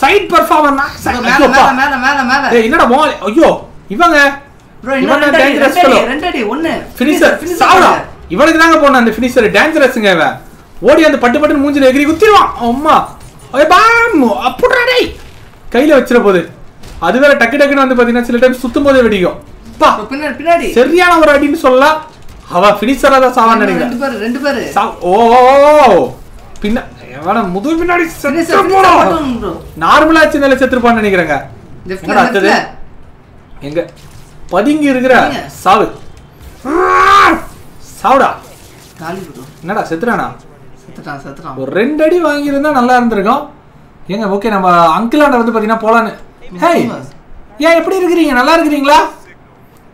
சைடு பெர்ஃபார்மன்ஸ் மேல மேல மேல மேல. ஏய் என்னடா மால். ஐயோ இவங்க bro இன்னொரு டேஞ்சரஸ் ஃபெலோ. ரெண்டு அடி ஒன்னு ஃபினிஷர் சாவுடா. இவனுக்கு தாங்க போணும் அந்த ஃபினிஷர். டேஞ்சரஸ்ங்க இவன். ஓடி அந்த பட்டு பட்டு மூஞ்சில எகிரி குத்திடுவான். அம்மா ஏய் பாம் அப்புறா டேய் கையில வச்சிர போது. அது வேற டக்கு டக்குன்னு வந்து பாத்தீங்கன்னா சில டைம் சுத்தும் போதே வெடிக்கும். பா பின்னாடி பின்னாடி சரியான ஒரு அடின்னு சொல்லலாம். அவ ஃபினிஷரா தான் சாவான்னு நினைக்கிறேன். ரெண்டு பேர் ரெண்டு பேர் ஓ பின்ன எவன முது பின்னாடி செத்து போறான். நார்மலா சின்னல செத்துப்பான்னு நினைக்கிறேங்க. என்னடா அது? எங்க பதுங்கி இருக்கற சாவு. சாவுடா காலி போடு. என்னடா செத்துறானா? செத்துட்டான் செத்துறான். ஒரு ரெண்டு அடி வாங்கி இருந்தா நல்லா இருந்திருக்கும். ஏங்க ஓகே நம்ம அங்கிளாண்ட வந்து பார்த்தீங்கன்னா போகலான்னு. ஹேய் ஏன் எப்படி இருக்கிறீங்க? நல்லா இருக்கிறீங்களா?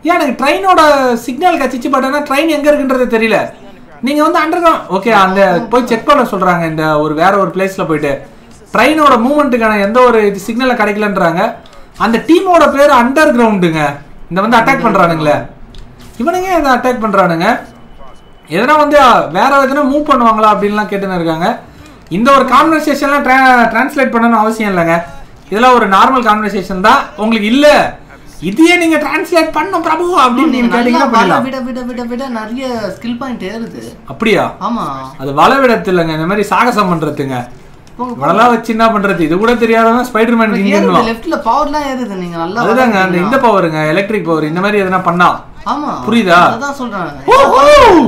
ஏன் எனக்கு ட்ரெயினோட சிக்னல் கச்சிச்சு. பட் ஆனால் ட்ரெயின் எங்கே இருக்குன்றது தெரியல. நீங்கள் வந்து அண்டர்தான் ஓகே அந்த போய் செக் பண்ண சொல்கிறாங்க. இந்த ஒரு வேற ஒரு பிளேஸில் போயிட்டு ட்ரெயினோட மூவ்மெண்ட்டுக்கான எந்த ஒரு இது சிக்னலை கிடைக்கலன்றாங்க. அந்த டீமோட பேர் அண்டர் கிரவுண்டுங்க. இந்த வந்து அட்டாக் பண்ணுறானுங்களே இவனுங்க. இதை அட்டாக் பண்ணுறானுங்க. எதனா வந்து வேற எதுனா மூவ் பண்ணுவாங்களா அப்படின்லாம் கேட்டுன்னு இருக்காங்க. இந்த ஒரு கான்வர்சேஷன்லாம் ட்ரா ட்ரான்ஸ்லேட் பண்ணணும் அவசியம் இல்லைங்க. இதெல்லாம் ஒரு நார்மல் கான்வர்சேஷன் தான். உங்களுக்கு இல்லை இதையே நீங்கள் ட்ரான்ஸ்லேட் பண்ணணும் பிரபு அப்படின்னு நீங்கள் கேட்டீங்கன்னா பண்ணலாம். விட விட விட விட நிறைய ஸ்கில் பாயிண்ட் ஏறுது. அப்படியா? ஆமாம். அது வலை விடத்து இல்லைங்க. இந்த மாதிரி சாகசம் பண்ணுறதுங்க. வளலாம் வச்சு என்ன பண்ணுறது? இது கூட தெரியாதவங்க ஸ்பைடர்மேன் இங்கேன்னு லெஃப்ட்டில் பவர்லாம் ஏறுது. நீங்கள் நல்லா அதுதாங்க அந்த இந்த பவருங்க எலக்ட்ரிக் பவர். இந்த மாதிரி எதனா பண்ணா. ஆமாம் புரியுதா? அதான் சொல்கிறாங்க.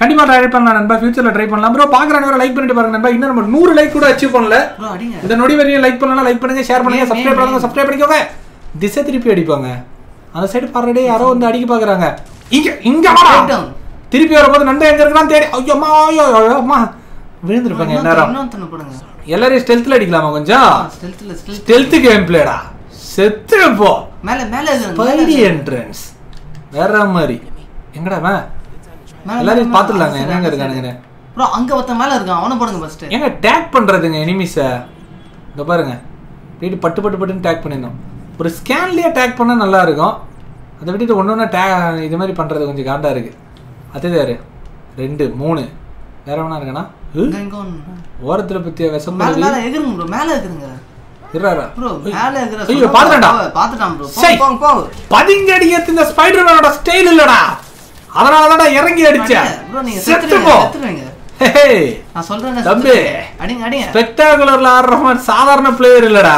கண்டிப்பா ட்ரை பண்ணலாம் நண்பா ஃபியூச்சர்ல ட்ரை பண்ணலாம் bro பாக்குறவங்க லைக் பண்ணிட்டு பாருங்க நண்பா இன்னும் நம்ம நூறு லைக் கூட அச்சீவ் பண்ணல இந்த நொடி வரையும் லைக் பண்ணலாம் லைக் பண்ணுங்க ஷேர் பண்ணுங்க சப்ஸ்கிரைப் பண்ணுங்க சப்ஸ்கிரைப் பண்ணிக்கோங்க திசை திருப்பி அடிப்பாங்க அந்த சைடு பாறடே யாரோ வந்து அடிக்க பாக்குறாங்க இங்க இங்க வாடா திருப்பி வரப்போது நண்பா எங்க இருக்கான் தேடி ஐயோ அம்மா ஐயோ அம்மா விழுந்துருப்பாங்க எல்லாரும் இன்னொன்னு போடுங்க எல்லாரும் ஸ்டெல்த்ல அடிக்கலாமா கொஞ்சம் ஸ்டெல்த்ல ஸ்டெல்த் கேம் பிளேடா செத்து போ மேல மேல ஸ்பைடி என்ட்ரன்ஸ் வேற மாதிரி எங்கடா அவன் எல்லாரும் பாத்துறலாங்க எங்க இருக்கானுங்க bro அங்க ஒருத்த மேல இருக்கான் அவன போடுங்க ஃபர்ஸ்ட் எங்க டாக் பண்றதுங்க எனிமீஸ இத பாருங்க வீட்டு பட்டு பட்டு பட்டுன்னு டாக் பண்ணிடணும் ஒரு ஸ்கேன்லயே டாக் பண்ணா நல்லா இருக்கும் அத விட்டுட்டு ஒண்ணொண்ணா இது மாதிரி பண்றது கொஞ்சம் காண்டா இருக்கு அதேதாரு ரெண்டு மூணு வேற என்ன இருக்கானா எங்க ஒண்ணு ஓரத்துல பத்திய விஷம் மேல மேல எகிரும் bro மேல இருக்குங்க இறறா bro மேல எகிரா ஐயோ பாத்துடா பாத்துடாம் bro போ போ பதிங்க அடிச்ச இந்த ஸ்பைடர்மேனோட ஸ்டைல் இல்லடா அதனாலடா இறங்கி அடிச்சேன் bro நீங்க செத்துறீங்க செத்துறீங்க நான் சொல்றேன் தம்பி அடிங்க அடிங்க ஸ்பெக்டகுலர்ல ஆடுற மாதிரி சாதாரண பிளேயர் இல்லடா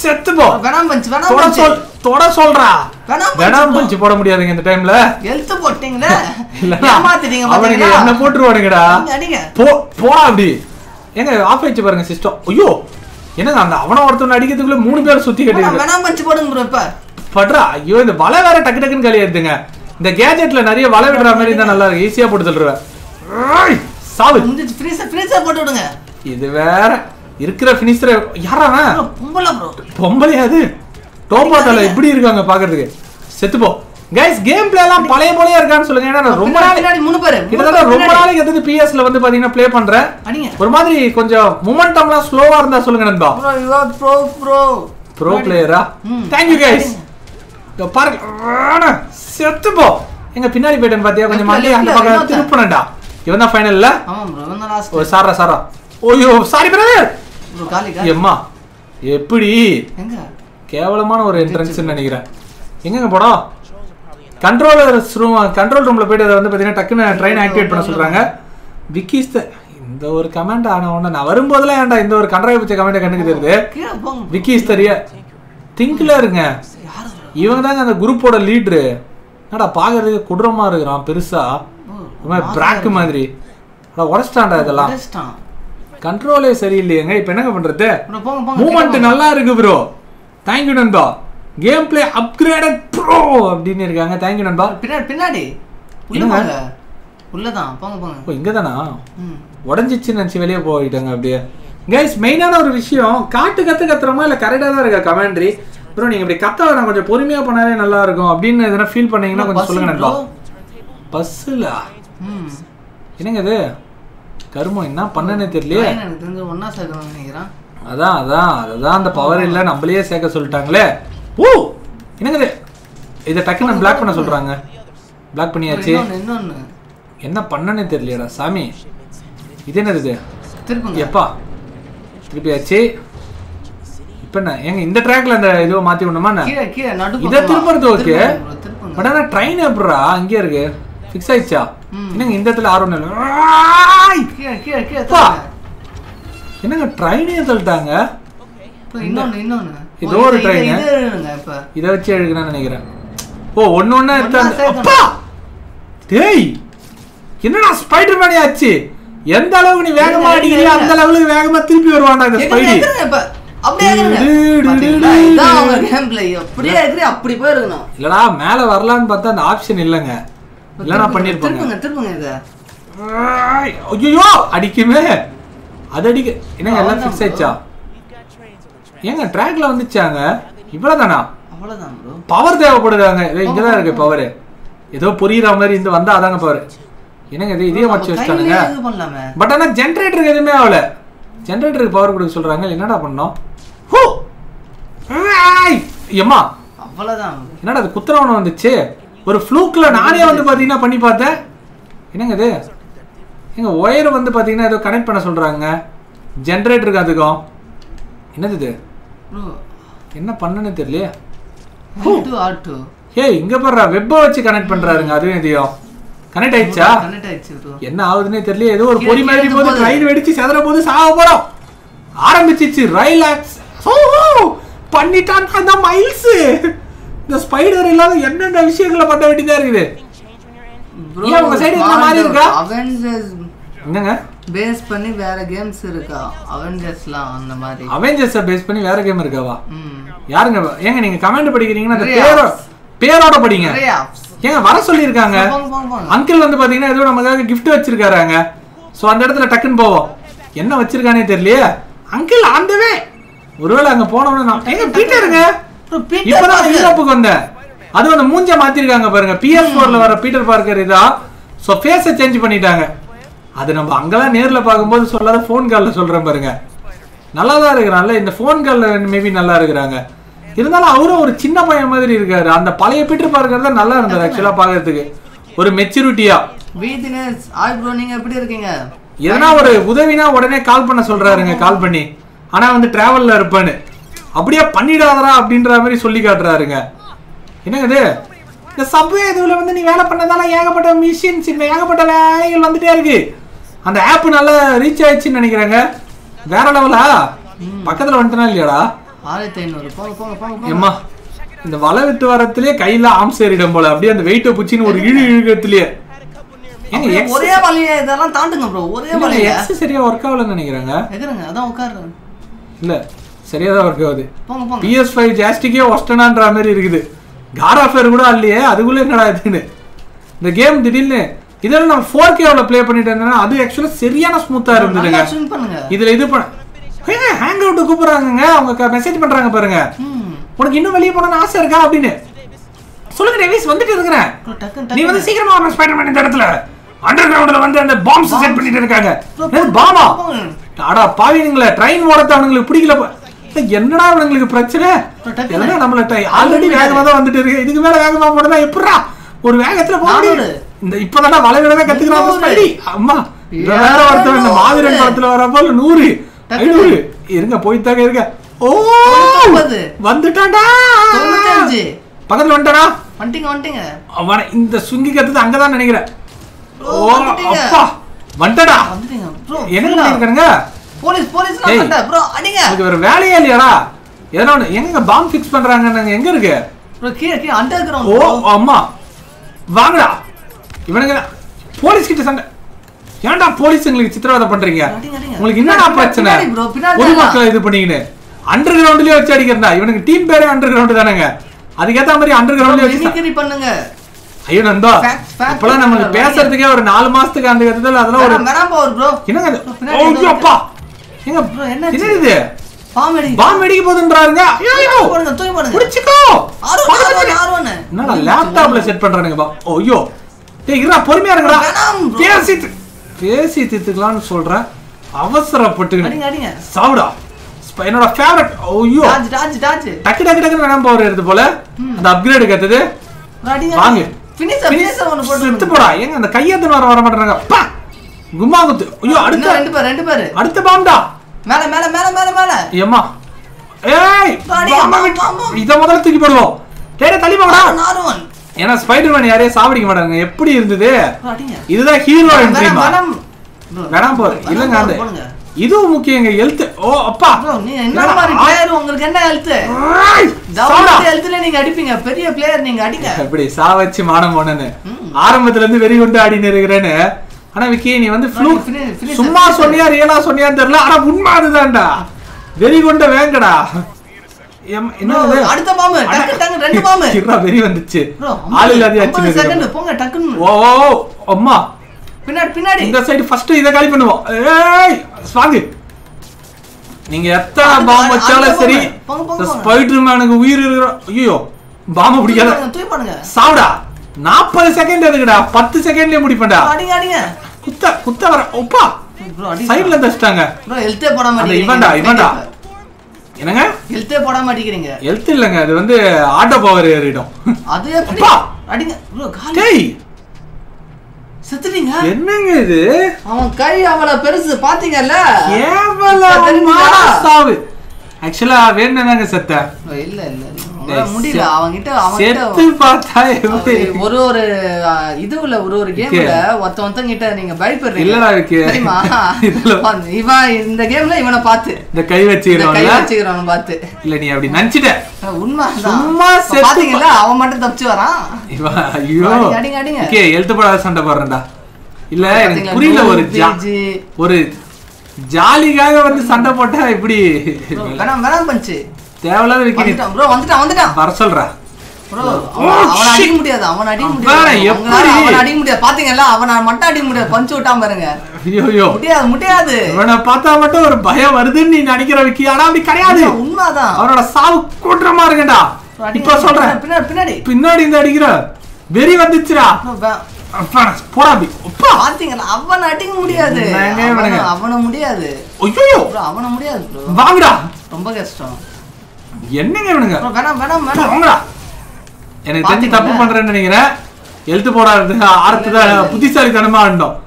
செத்து போ வெனம் பஞ்ச் வெனம் பஞ்ச் தொட தொட சொல்றா வெனம் பஞ்ச் போட முடியாதுங்க இந்த டைம்ல ஹெல்த் போட்டீங்களே ஏமாத்திட்டீங்க பாத்தீங்களா என்ன போட்டுருவானுங்கடா அடிங்க போ போடா அப்படி எங்க ஆஃப் ஆயிச்சு பாருங்க சிஸ்டம் ஐயோ என்னங்க அந்த அவன ஒருத்தன் அடிக்கிறதுக்குள்ள மூணு பேர் சுத்தி கட்டிடுறாங்க வெனம் பஞ்ச் போடுங்க bro இப்ப பட்றா ஐயோ இந்த வலை வேற டக்கு டக்குன்னு கலியதுங்க இந்த கேஜெட்ல நிறைய வலை விடுற மாதிரி இருந்தா நல்லா இருக்கு ஈஸியா போட்டு தள்ளுறேன் ஏய் சாவு முடிஞ்சு ஃப்ரீசர் ஃப்ரீசர் போட்டு விடுங்க இது வேற இருக்குற ஃபினிஷர் யாரானே பொம்பள bro பொம்பளையா அது டோபா தல இப்படி இருக்காங்க பாக்குறதுக்கு செத்து போ गाइस கேம் பிளேலாம் பழைய போலயே இருக்கான்னு சொல்லுங்க ஏன்னா ரொம்ப நாள் முன்னாடி மூணு பேர் கிட்டத்தட்ட ரொம்ப நாளைக்கு அது P S ல வந்து பாத்தீங்கன்னா ப்ளே பண்றேன் ஒரு மாதிரி கொஞ்சம் மொமெண்டம்லாம் ஸ்லோவா இருந்தா சொல்லுங்க நண்பா bro you are pro bro pro player-ஆ thank you guys பாரு செத்து போ எங்க பின்னாடி பேட்டன் பாத்தியா கொஞ்சம் மல்லி அந்த பக்கம் திருப்புனடா இவன் தான் ஃபைனல்ல ஆமா bro இவன் தான் லாஸ்ட் ஓ சாரா சாரா ஓயோ சாரி பிரதர் bro காலி காலி அம்மா எப்படி எங்க கேவலமான ஒரு என்ட்ரன்ஸ் நினைக்கிறேன் எங்கங்க போடா கண்ட்ரோலர் ரூம் கண்ட்ரோல் ரூம்ல போய் அத வந்து பாத்தீங்கன்னா டக்குன்னு ட்ரெயின் ஆக்டிவேட் பண்ண சொல்றாங்க விக்கிஸ் இந்த ஒரு கமெண்ட் ஆன உடனே நான் வரும்போதெல்லாம் ஏன்டா இந்த ஒரு கண்டரை பச்ச கமெண்ட் கண்ணுக்கு தெரியுது விக்கிஸ் தெரிய திங்க்ல இருங்க இவங்க தான் அந்த குரூப்போட லீடர் என்னடா பாக்குறதுக்கு குடரமா இருக்குறான் பெருசா ரொம்ப பிராக் மாதிரி அட உடைச்சான்டா இதெல்லாம் உடைச்சான் கண்ட்ரோலே சரியில்லையேங்க இப்போ என்னங்க பண்றது மூவ்மென்ட் நல்லா இருக்கு bro thank you நண்பா கேம் ப்ளே அப்கிரேடட் pro அப்படினு இருக்காங்க thank you நண்பா பின்னாடி பின்னாடி உள்ளங்க உள்ளதான் போங்க போங்க ஓ இங்க தானா உடைஞ்சிச்சு நினைச்சு வெளிய போயிட்டாங்க அப்படியே गाइस மெயினான ஒரு விஷயம் காட்டு கத்து கத்துறமா இல்ல கரெக்ட்டா தான் இருக்க கமெண்ட்ரி bro நீங்க இப்படி கத்தவ நான் கொஞ்சம் பொறுமையா பண்ணாலே நல்லா இருக்கும் அப்படின எதனா ஃபீல் பண்ணீங்கனா கொஞ்சம் சொல்லுங்க நண்பா பஸ்ஸுல ம் என்னங்க இது கர்மோ என்ன பண்ணனே தெரியல எனக்கு தெரிஞ்ச ஒண்ணா சேக்கணும் நினைக்கிறேன் அதான் அதான் அதான் அந்த பவர் இல்ல நம்மளையே சேக்க சொல்லிட்டாங்களே ஓ என்னங்க இது இத டக்குன பிளாக் பண்ண சொல்றாங்க பிளாக் பண்ணியாச்சு இன்னொன்னு என்ன பண்ணனே தெரியலடா சாமி இது என்னது இது திருப்புங்க ஏப்பா திருப்பியாச்சு இப்பனா எங்க இந்த ட்ராக்ல அந்த இதோ மாத்தி விடுனோமா கீழ கீழ நடு இத திருப்புறது ஓகே படானா ட்ரெயின் ஏப்ரா அங்க இருக்கு ஃபிக்ஸ் ஆயிச்சா என்னங்க இந்த இடத்துல ஆரோன கீழ கீழ கீழ என்னங்க ட்ரெயின் ஏத்தல்டாங்க இன்னொன்னு இன்னொன்னு இதோ ஒரு ட்ரெயின் இத வச்சு எழுகணும் நினைக்கிறேன் ஓ ஒண்ணொண்ணா ஏத்த அப்பா டேய் என்னடா ஸ்பைடர்மேன் ஆச்சு எந்த அளவுக்கு நீ வேகமா அடிக்கறியா அந்த அளவுக்கு வேகமா திருப்பி வருவான்டா இந்த ஸ்பைடர் அப்படியே இருக்குடா இதான் அவங்க கேம் ப்ளே அப்படியே இருக்கு அப்படி போய் இருக்கணும் இல்லடா மேலே வரலாம்னு பார்த்தா அந்த ஆப்ஷன் இல்லங்க இல்ல நான் பண்ணிருப்பேன் திரும்புங்க திரும்புங்க இத ஐயோ அடிக்குமே அத அடிக்க என்னங்க எல்லாம் ஃபிக்ஸ் ஆயிச்சா ஏங்க ட்ராக்ல வந்துச்சாங்க இவ்வளவுதானா அவ்வளவுதான் bro பவர் தேவைப்படுறாங்க இங்க தான் இருக்கு பவர் ஏதோ புரியற மாதிரி இந்த வந்தா அதாங்க பவர் என்னங்க இது இதே வச்சு வச்சானுங்க பட் انا ஜெனரேட்டர் எதுமே ஆவல ஜெனரேட்டருக்கு பவர் கொடுக்க சொல்றாங்க என்னடா பண்ணோம் ஹூ ஏய் ஏமா அவ்வளவுதான் என்னடா அது குத்துறவன வந்துச்சு ஒரு ஃப்ளூக்ல நானே வந்து பாத்தீங்கன்னா பண்ணி பார்த்தேன் என்னங்க இது எங்க வயர் வந்து பாத்தீங்கன்னா ஏதோ கனெக்ட் பண்ண சொல்றாங்க ஜெனரேட்டருக்கு அதுக்கும் என்னது bro என்ன பண்ணனே தெரியல R two R two ஏய் இங்க பாறா வெப் வச்சு கனெக்ட் பண்றாருங்க அதுவே தெரியோ கனெக்ட் ஆயிச்சா கனெக்ட் ஆயிச்சு bro என்ன ஆவுதுனே தெரியல ஏதோ ஒரு பொறி மாதிரி போது ட்ரெயின் வெடிச்சி சதற போது சாவ போறோம் ஆரம்பிச்சிச்சு ரிலாக்ஸ் ஓஹோ பண்ணிட்டான் அந்த மைல்ஸ் இந்த ஸ்பைடர் எல்லாம் என்னென்ன விஷயங்களை பண்ண வேண்டியதா இருக்குது bro ஏன் உங்க சைடு என்ன மாதிரி இருக்கா அவெஞ்சர்ஸ் என்னங்க பேஸ் பண்ணி வேற கேம்ஸ் இருக்கா அவெஞ்சர்ஸ்லாம் அந்த மாதிரி அவெஞ்சர்ஸ் பேஸ் பண்ணி வேற கேம் இருக்காவா யாருங்க ஏங்க நீங்க கமெண்ட் படிக்கிறீங்கன்னா அந்த பேரோ பேரோட படிங்க ஏங்க வர சொல்லி இருக்காங்க அங்கிள் வந்து பாத்தீங்கன்னா ஏதோ நமக்காக gift வச்சிருக்காங்க சோ அந்த இடத்துல டக்குன்னு போவோம் என்ன வச்சிருக்கானே தெரியல அங்கிள் ஆண்டவே ஒருவேளை அங்க போனவன நான் ஏங்க பீட்டருங்க இப்போதான் யூரோப்புக்கு வந்த அது வந்து மூஞ்ச மாத்தி இருக்காங்க பாருங்க P S four ல வர பீட்டர் பார்க்கர் இதா சோ ஃபேஸை சேஞ்ச் பண்ணிட்டாங்க அது நம்ம அங்கல நேர்ல பாக்கும்போது சொல்லாத ஃபோன் கால்ல சொல்றேன் பாருங்க நல்லா தான் இருக்கறான்ல இந்த ஃபோன் கால்ல மேபி நல்லா இருக்கறாங்க இருந்தாலும் அவரோ ஒரு சின்ன பையன் மாதிரி இருக்காரு அந்த பழைய பீட்டர் பார்க்கர் தான் நல்லா இருந்தாரு एक्चुअली பாக்கிறதுக்கு ஒரு மெச்சூரிட்டியா வீதினஸ் ஆய் ப்ரோ நீங்க எப்படி இருக்கீங்க ஏனா ஒரு உதவினா உடனே கால் பண்ண சொல்றாருங்க கால் பண்ணி ஆனா வந்து டிராவல்ல இருப்பானே அப்படியே பண்ணிடாதடா அப்படின்ற மாதிரி சொல்லி காட்றாருங்க என்னங்க இது இந்த சப்வே இதுல வந்து நீ வேலை பண்ணதால ஏகப்பட்ட மிஷின்ஸ் இந்த ஏகப்பட்ட வேலைகள் வந்துட்டே இருக்கு அந்த ஆப் நல்ல ரீச் ஆயிச்சுன்னு நினைக்கிறேங்க வேற லெவலா பக்கத்துல வந்துட்டனா இல்லையாடா ஆயிரத்து ஐநூறு போங்க போங்க போங்க அம்மா இந்த வலை விட்டு வரதுலயே கையில ஆம்ஸ் ஏறிடும் போல அப்படியே அந்த வெயிட்ட புச்சின்னு ஒரு இழு இழுகதுலயே ஏங்க ஒரே வலைய இதெல்லாம் தாண்டுங்க bro ஒரே வலைய சரியா வர்க் ஆவலன்னு நினைக்கிறேங்க எதுங்க அதான் உட்கார்றான் இல்ல சரியா தான் வர்க் ஆகுது P S five ஜாஸ்டிக்கே ஒஸ்டனான்ற மாதிரி இருக்குது காட் ஆஃப் வார் கூட இல்லையே அதுக்குள்ள என்னடா இதுன்னு இந்த கேம் திடீர்னு இதெல்லாம் நான் four K ல ப்ளே பண்ணிட்டு இருந்தேனா அது एक्चुअली சரியான ஸ்மூத்தா இருந்துதுங்க இதுல இது பண்ண ஹேங் அவுட் கூப்பிடுறாங்கங்க அவங்க மெசேஜ் பண்றாங்க பாருங்க உங்களுக்கு இன்னும் வெளிய போறேன்னு ஆசை இருக்கா அப்படினு சொல்லுங்க ரேவிஸ் வந்துட்டே இருக்கறேன் நீ வந்து சீக்கிரமா வா ஸ்பைடர்மேன் இந்த இடத்துல அண்டர்கிரவுண்ட்ல வந்து அந்த பாம்ஸ் செட் பண்ணிட்டு இருக்காங்க என்ன பாமா அட பாவீங்களே ட்ரெயின் ஓடறதுங்களுக்கு பிடிக்கல என்னடா உங்களுக்கு பிரச்சனை எல்லாம் நம்மள ஆல்ரெடி வேகமா தான் வந்துட்டு இருக்கு இதுக்கு மேல வேகமா போறதா எப்பறா ஒரு வேகத்துல போடி இந்த இப்பதான வளைவிடவே கத்துக்கறாங்க ஸ்பைடி அம்மா வேற வரதுல இந்த மாவீரன் படத்துல வரப்போல நூறு ஐநூறு இருங்க போய்தாங்க இருங்க ஓ வந்துட்டான்டா தொண்ணூற்று ஐந்து பக்கத்துல வந்துடா வந்துங்க வந்துங்க அவன இந்த சுங்கி கத்துது அங்க தான் நினைக்கிறேன் ஓ அப்பா வந்துடா வந்துங்க ப்ரோ என்ன நினைக்கறங்க போலீஸ் போலீஸ் நான் வந்தா bro அடிங்க இது வேற வேலையே இல்லையாடா ஏதோ எங்க பாம் ஃபிக்ஸ் பண்றாங்கங்க எங்க இருக்கு bro கீழ கீழ அண்டர் கிரவுண்ட் ஓ அம்மா வாங்கடா இவனுங்க போலீஸ் கிட்ட சண்டை ஏன்டா போலீஸ்ங்களுக்கு சித்திரவதை பண்றீங்க உங்களுக்கு என்னடா பிரச்சனை ஒரு மக்கள் இது பண்ணிக்கினே அண்டர் கிரவுண்ட்லயே வச்சு அடிக்கிறதா இவனுக்கு டீம் பேரே அண்டர் கிரவுண்ட் தானங்க அதுக்கு ஏத்த மாதிரி அண்டர் கிரவுண்ட்லயே வச்சு நிக்கிரி பண்ணுங்க ஐயோ நந்தா இப்பலாம் நம்ம பேசிறதுக்கே ஒரு நாலு மாசத்துக்கு அந்த கட்டத்துல அதெல்லாம் ஒரு மேடம் பவர் bro என்னங்க ஓ அப்பா எங்க bro என்னாச்சு இது பாம் அடி பாம் அடிக்க போதுன்றாருங்க ஐயோ போடுங்க தூக்கி போடுங்க புடிச்சுக்கோ ஆறு ஒன்று ஆறு ஒன்று என்னடா லேப்டாப்ல செட் பண்றானுங்க பா ஐயோ டேய் இறா பொறுமையா இருங்கடா பேசிட்டு பேசி தித்துக்கலாம்னு சொல்றேன் அவசரப்பட்டுங்க அடிங்க அடிங்க சாவுடா என்னோட ஃபேவரட் ஐயோ டாஜ் டாஜ் டாஜ் டக்கு டக்கு டக்கு மேடம் பவர் ஏறுது போல அந்த அப்கிரேட் கேட்டது வாங்க ஃபினிஷர் ஃபினிஷர் ஒன்னு போடு செத்து போடா ஏங்க அந்த கையேத்து வர வர மாட்டறாங்க பா கும்மா குத்து ஐயோ அடுத்து ரெண்டு பேர் ரெண்டு பேர் அடுத்து பாம்டா மேல மேல மேல மேல மேல ஏம்மா ஏய் பாம்மா இத முதல்ல தூக்கி போடுவோம் டேய் தள்ளி போடா நார்வன் ஏனா ஸ்பைடர்மேன் யாரையும் சாவடிக்க மாட்டாங்க எப்படி இருந்துது இதுதான் ஹீரோ என்ட்ரிமா மேடம் போடு இல்லங்க அந்த இதுவும் முக்கியங்க ஹெல்த் ஓ அப்பா நீ என்ன மாதிரி பிளேயர் உங்களுக்கு என்ன ஹெல்த் டவுன் ஹெல்த்ல நீங்க அடிப்பீங்க பெரிய பிளேயர் நீங்க அடிங்க அப்படி சாவச்சி மானம் போனனே ஆரம்பத்துல இருந்து வெறி கொண்டு ஆடினே இருக்கறேனே ஆனா விக்கி நீ வந்து ஃப்ளூக் சும்மா சொன்னியா ரியலா சொன்னியா தெரியல ஆனா உண்மை அதுதான்டா வெறி கொண்ட வேங்கடா என்ன அடுத்த பாம் டக்கு டக்கு ரெண்டு பாம் கிரா வெறி வந்துச்சு ஆளு இல்லாத ஆச்சு செகண்ட் போங்க டக்குன்னு ஓ அம்மா பின்னாடி பின்னாடி இந்த சைடு ஃபர்ஸ்ட் இத காலி பண்ணுவோம் ஏய் வாங்கு நீங்க எத்தனை பாம் வச்சால சரி ஸ்பைடர்மேனுக்கு உயிர் இருக்குற ஐயோ பாம் புடிக்காத தூக்கி பாருங்க சாவுடா நாற்பது செகண்ட் இருக்குடா பத்து செகண்ட்லயே முடிப்படா அடிங்க அடிங்க குத்த குத்த வர ஓப்பா சைடுல தஷ்டாங்க bro ஹெல்த்தே போட மாட்டீங்க இவன்டா இவன்டா என்னங்க ஹெல்த்தே போட மாட்டீங்கங்க ஹெல்த் இல்லங்க அது வந்து ஆட்டோ பவர் ஏறிடும் அது எப்படி அடிங்க bro காலி டேய் செத்துட்டீங்க என்னங்க இது அவன் கை அவள பெருசு பாத்தீங்கல கேவலமா சாவு Actually, I don't know what to do. I don't know Jolly guy over the Santa Potter, I pretty. Madame Vanchi. They have a little kid. Bro, on the town, the Barcelra. Bro, I didn't do that. I didn't do that. I didn't do that. I didn't do that. I didn't do that. I didn't do that. I didn't do that. Friends, poor bit. One thing, I want to take Mudia. I want to Mudia. Oh, you want to Mudia. Bangra, Tombagasta. Yen, Madame, Madame, Madame. And I think up under an era, Yeltapora, the art of the Pudisari Ganamando.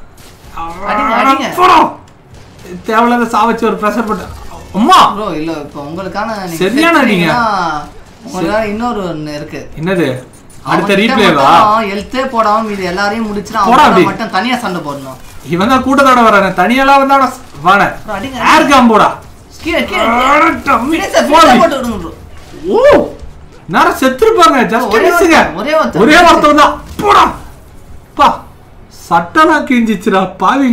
They have a savature presser, but Oma, look, Pongolana, Seriana, Inor, another. That's the replay. That's the replay. That's the replay. That's the replay. That's the replay. That's the replay. That's the replay. That's the replay. That's the replay. That's the replay. That's the replay. That's the replay. That's the replay. That's the replay. That's the replay.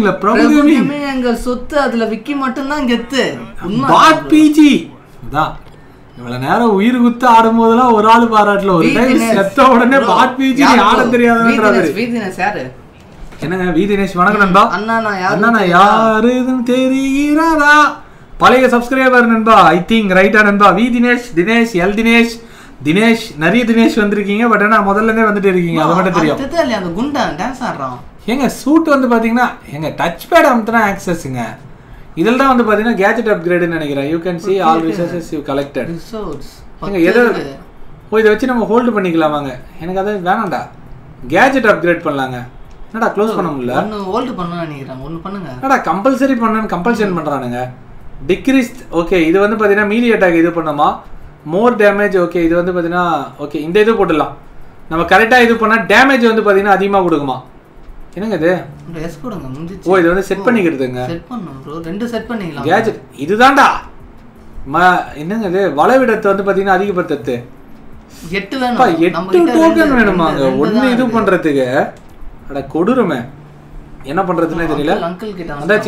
That's the replay. That's Narrow, we good Adamola or all about low. That's over and a part PG. Can I have Vithinesh one and Bob? Anana Yarism Terry Rada Palay subscriber and Ba, I think, right and Ba Vithinesh, Dinesh, Yeldinesh, Dinesh, Nari Dinesh and drinking, but another motherland and the drinking. I'm not a Gunda, dance around. Hang a suit on the Patina, hang a touchpad on the accessing. This is the gadget upgrade. You can see all resources you collected. Resources. You can hold it. You gadget upgrade. You close it. Compulsory. Compulsion. Decreased. Okay, this is the melee attack. More damage. Okay, this is the okay. This is the correct damage. Damage. What is this? Oh, this is set. Set bro. This set. Gadget. This is the What is this? What is this? What is this? What is this? What is this? What is this? What is this? What is this? What is this? What is this? What is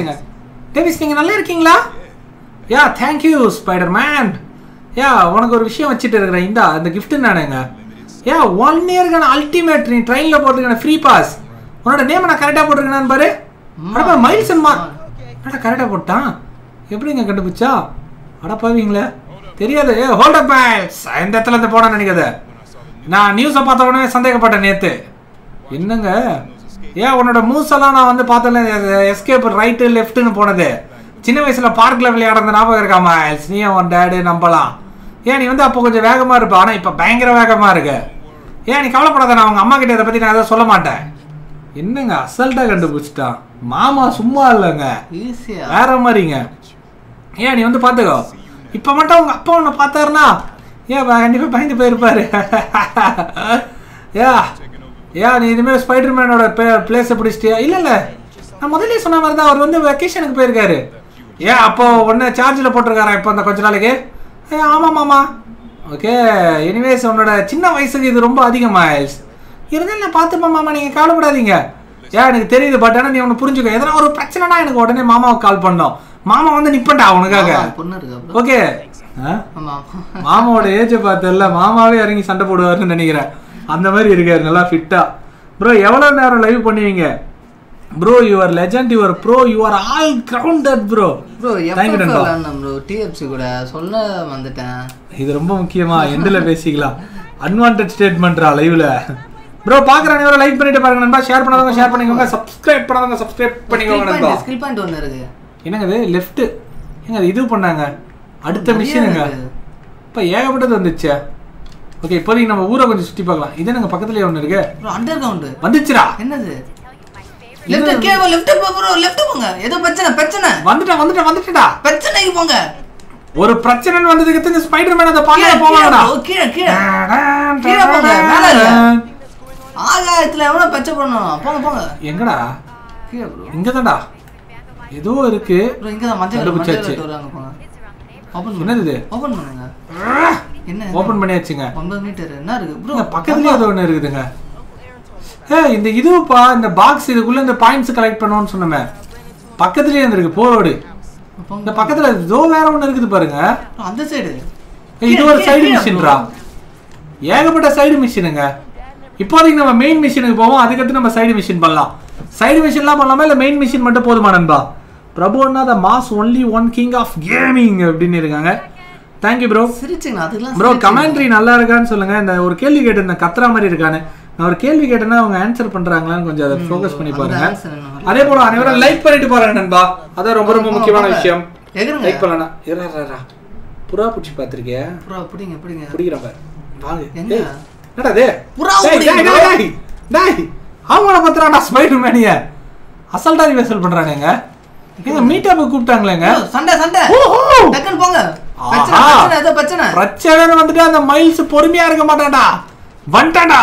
this? What is I don't know if you have a Miles and Mark. I don't know if you have a Miles and Mark. Hold up, Miles. I am the one who is going to go news. I am the one who is going to go yeah, one of the moose on the path escape right left in the Chinese park level. Miles, Neon, Dad, and Ampala. Yeah, even the Poga Vagamar, a banger Vagamarga. Yeah, you call up another. என்னங்க அசல்ட்டா கண்டுபிடிச்சிட்டா மாமா சும்மா இல்லங்க ஈஸியா வேற மாதிரிங்க ஏன் நீ வந்து பாத்துக்கோ இப்போ மட்டும் உங்க அப்பா உன்னை பார்த்தாருனா ஏன் கண்டிப்பா பயந்து போயிருப்பாரு யா யா நீ இனிமே ஸ்பைடர்மேனோட பிளேஸ் பிடிச்சிட்டியா இல்ல இல்ல நான் முதல்லயே சொன்ன மாதிரி தான் அவர் வந்து வெகேஷனுக்கு போயிருக்காரு ஏன் அப்போ உன்னை சார்ஜ்ல போட்டுருக்காரா இப்போ அந்த கொஞ்ச நாளுக்கு ஆமா மாமா ஓகே எனிவேஸ் உன்னோட சின்ன வயசுக்கு இது ரொம்ப அதிகம் மைல்ஸ் இருந்தால நான் பாத்து மாமா நீங்க கவலைப்படாதீங்க. யா எனக்கு தெரியுது பட் انا நீ உன்ன புரிஞ்சுக்க. ஏதோ ஒரு பிரச்சனைனா எனக்கு உடனே மாமாவுக்கு கால் பண்ணோம். மாமா வந்து நிப்பண்டா உனக்காக. ஓகே. மாமா மாமாவோட ஏஜ் பார்த்தல்ல மாமாவே இறங்கி சண்டை போடுவாருன்னு நினைக்கிறேன். அந்த மாதிரி இருக்காரு நல்லா ஃபிட்டா. bro எவ்வளவு நேரம் லைவ் பண்ணுவீங்க? bro you are legend you are pro you are all grounded bro. bro எப்ப வரணும் bro T F C கூட சொல்ல வந்துட்டேன். இது ரொம்ப முக்கியமா எண்டல பேசிக்கலாம். அன்வாண்டட் ஸ்டேட்மென்ட்ரா லைவ்ல. Bro, பாக்குறவங்க எல்லாரும் லைக் பண்ணிட்டு பாருங்க நண்பா ஷேர் பண்ணாதவங்க ஷேர் பண்ணிக்கோங்க சப்ஸ்கிரைப் பண்ணாதவங்க சப்ஸ்கிரைப் பண்ணிக்கோங்க நண்பா ஸ்கில் பாயிண்ட் ஒன்னு இருக்கு என்னங்க இது லெஃப்ட் என்னங்க இது பண்ணாங்க அடுத்த மிஷின்ங்க இப்ப ஏகப்பட்டது வந்துச்சே ஓகே இப்போதைக்கு நம்ம ஊரே கொஞ்சம் சுத்தி பார்க்கலாம் இது என்னங்க பக்கத்துலயே ஒன்னு இருக்கு bro அண்டர்கிரவுண்ட் வந்துச்சுடா என்னது லெஃப்ட் கேவ லெஃப்ட் போ bro லெஃப்ட் போங்க ஏதோ பிரச்சனை பிரச்சனை வந்துட்ட வந்துட்ட வந்துட்டடா பிரச்சனைக்கு போங்க ஒரு பிரச்சனை வந்ததுக்கு இந்த ஸ்பைடர்மேன் அத பண்ண போவானடா. Okay okay. கீழ போங்க மேல இரு. ஆகாயத்துல எவனோ பச்சை பண்ணோம். போங்க போங்க. எங்கடா? கீழ bro. இங்கதான்டா. ஏதோ இருக்கு. bro இங்க தான் மஞ்சள் மஞ்சள் தோறாங்க போங்க. ஓபன் பண்ணு இது. ஓபன் பண்ணுங்க. என்ன? ஓபன் பண்ணியாச்சுங்க. ஒன்பது மீட்டர் என்ன இருக்கு bro? பக்கத்துலயே ஏதோ ஒன்னு இருக்குதுங்க. ஏய் இந்த இதுப்பா இந்த பாக்ஸ் இதுக்குள்ள இந்த பாயிண்ட்ஸ் கலெக்ட் பண்ணனும்னு சொன்னமே. பக்கத்துலயே இருக்கு போடு. இந்த பக்கத்துல ஏதோ வேற ஒன்னு இருக்குது பாருங்க. அந்த சைடு. இது ஒரு சைடு மிஷின்ரா. ஏகப்பட்ட சைடு மிஷினுங்க. இப்போதைக்கு நம்ம மெயின் மிஷினுக்கு போவோம். அதுக்கு அடுத்து நம்ம சைடு மிஷின் பண்ணலாம். சைடு மிஷின்லாம் பண்ணலாமா இல்ல மெயின் மிஷின் மட்டும் போதுமா நண்பா? பிரபு அண்ணா the mass only one king of gaming அப்படினு இருக்காங்க. Thank you bro. சிரிச்சீங்க அதுக்குலாம். bro கமெண்ட்ரி நல்லா இருக்கான்னு சொல்லுங்க. இந்த ஒரு கேள்வி கேட்டிருந்தேன் கத்ரா மாதிரி இருக்கானே. நான் ஒரு கேள்வி கேட்டேன்னா அவங்க ஆன்சர் பண்றாங்களான்னு கொஞ்சம் அத ஃபோகஸ் பண்ணி பாருங்க. அதே போல அனைவரும் லைக் பண்ணிட்டு பாருங்க நண்பா. அத ரொம்ப ரொம்ப முக்கியமான விஷயம். எதுங்க லைக் பண்ணனா? இரரரா. புறா புடி பாத்துக்கியா? புறா புடிங்க புடிங்க. புடிக்குற பாரு. வாங்க. என்னடா இது? புறா புடி. டேய் டேய். அவங்கள பத்தறானடா ஸ்பைடர்மேனியா. அசல்டாரி வேசல் பண்றானேங்க. நீங்க மீட் அப் கூப்டாங்களேங்க. சண்டை சண்டை. டக்கன் போங்க. பிரச்சனை பிரச்சனை பிரச்சனை. பிரச்சனை வந்துட்டா அந்த மைல்ஸ் பொறுமையா இருக்க மாட்டான்டா. வந்துட்டான்டா.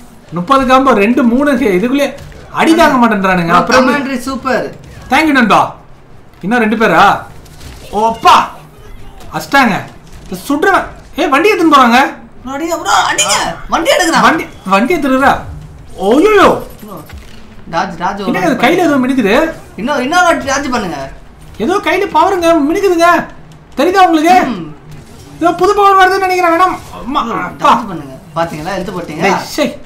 முப்பது காம்போ ரெண்டு மூணு இதுக்குள்ளே அடி தாங்க மாட்டேன்றானுங்க. Commentary super. थैंक यू நண்பா. இன்னும் ரெண்டு பேரா? ஓப்பா அஷ்டாங்க சுடுற. ஏய் வண்டி எடுத்து போறாங்க. அடிங்க bro அடிங்க. வண்டி எடுக்குறான். வண்டி வண்டி எடுத்துறா. ஓய்யோ. ராஜ் ராஜ் என்ன கையில ஏதோ மினுக்குது. இன்னும் இன்னொரு ராஜ் பண்ணுங்க. ஏதோ கையில பவருங்க மினுக்குதுங்க. தெரியுதா உங்களுக்கு? ஏதோ புது பவர் வருதுன்னு நினைக்கிறேன். வேணாம் ராஜ் பண்ணுங்க. பாத்தீங்களா எடுத்து போட்டீங்க. டேய்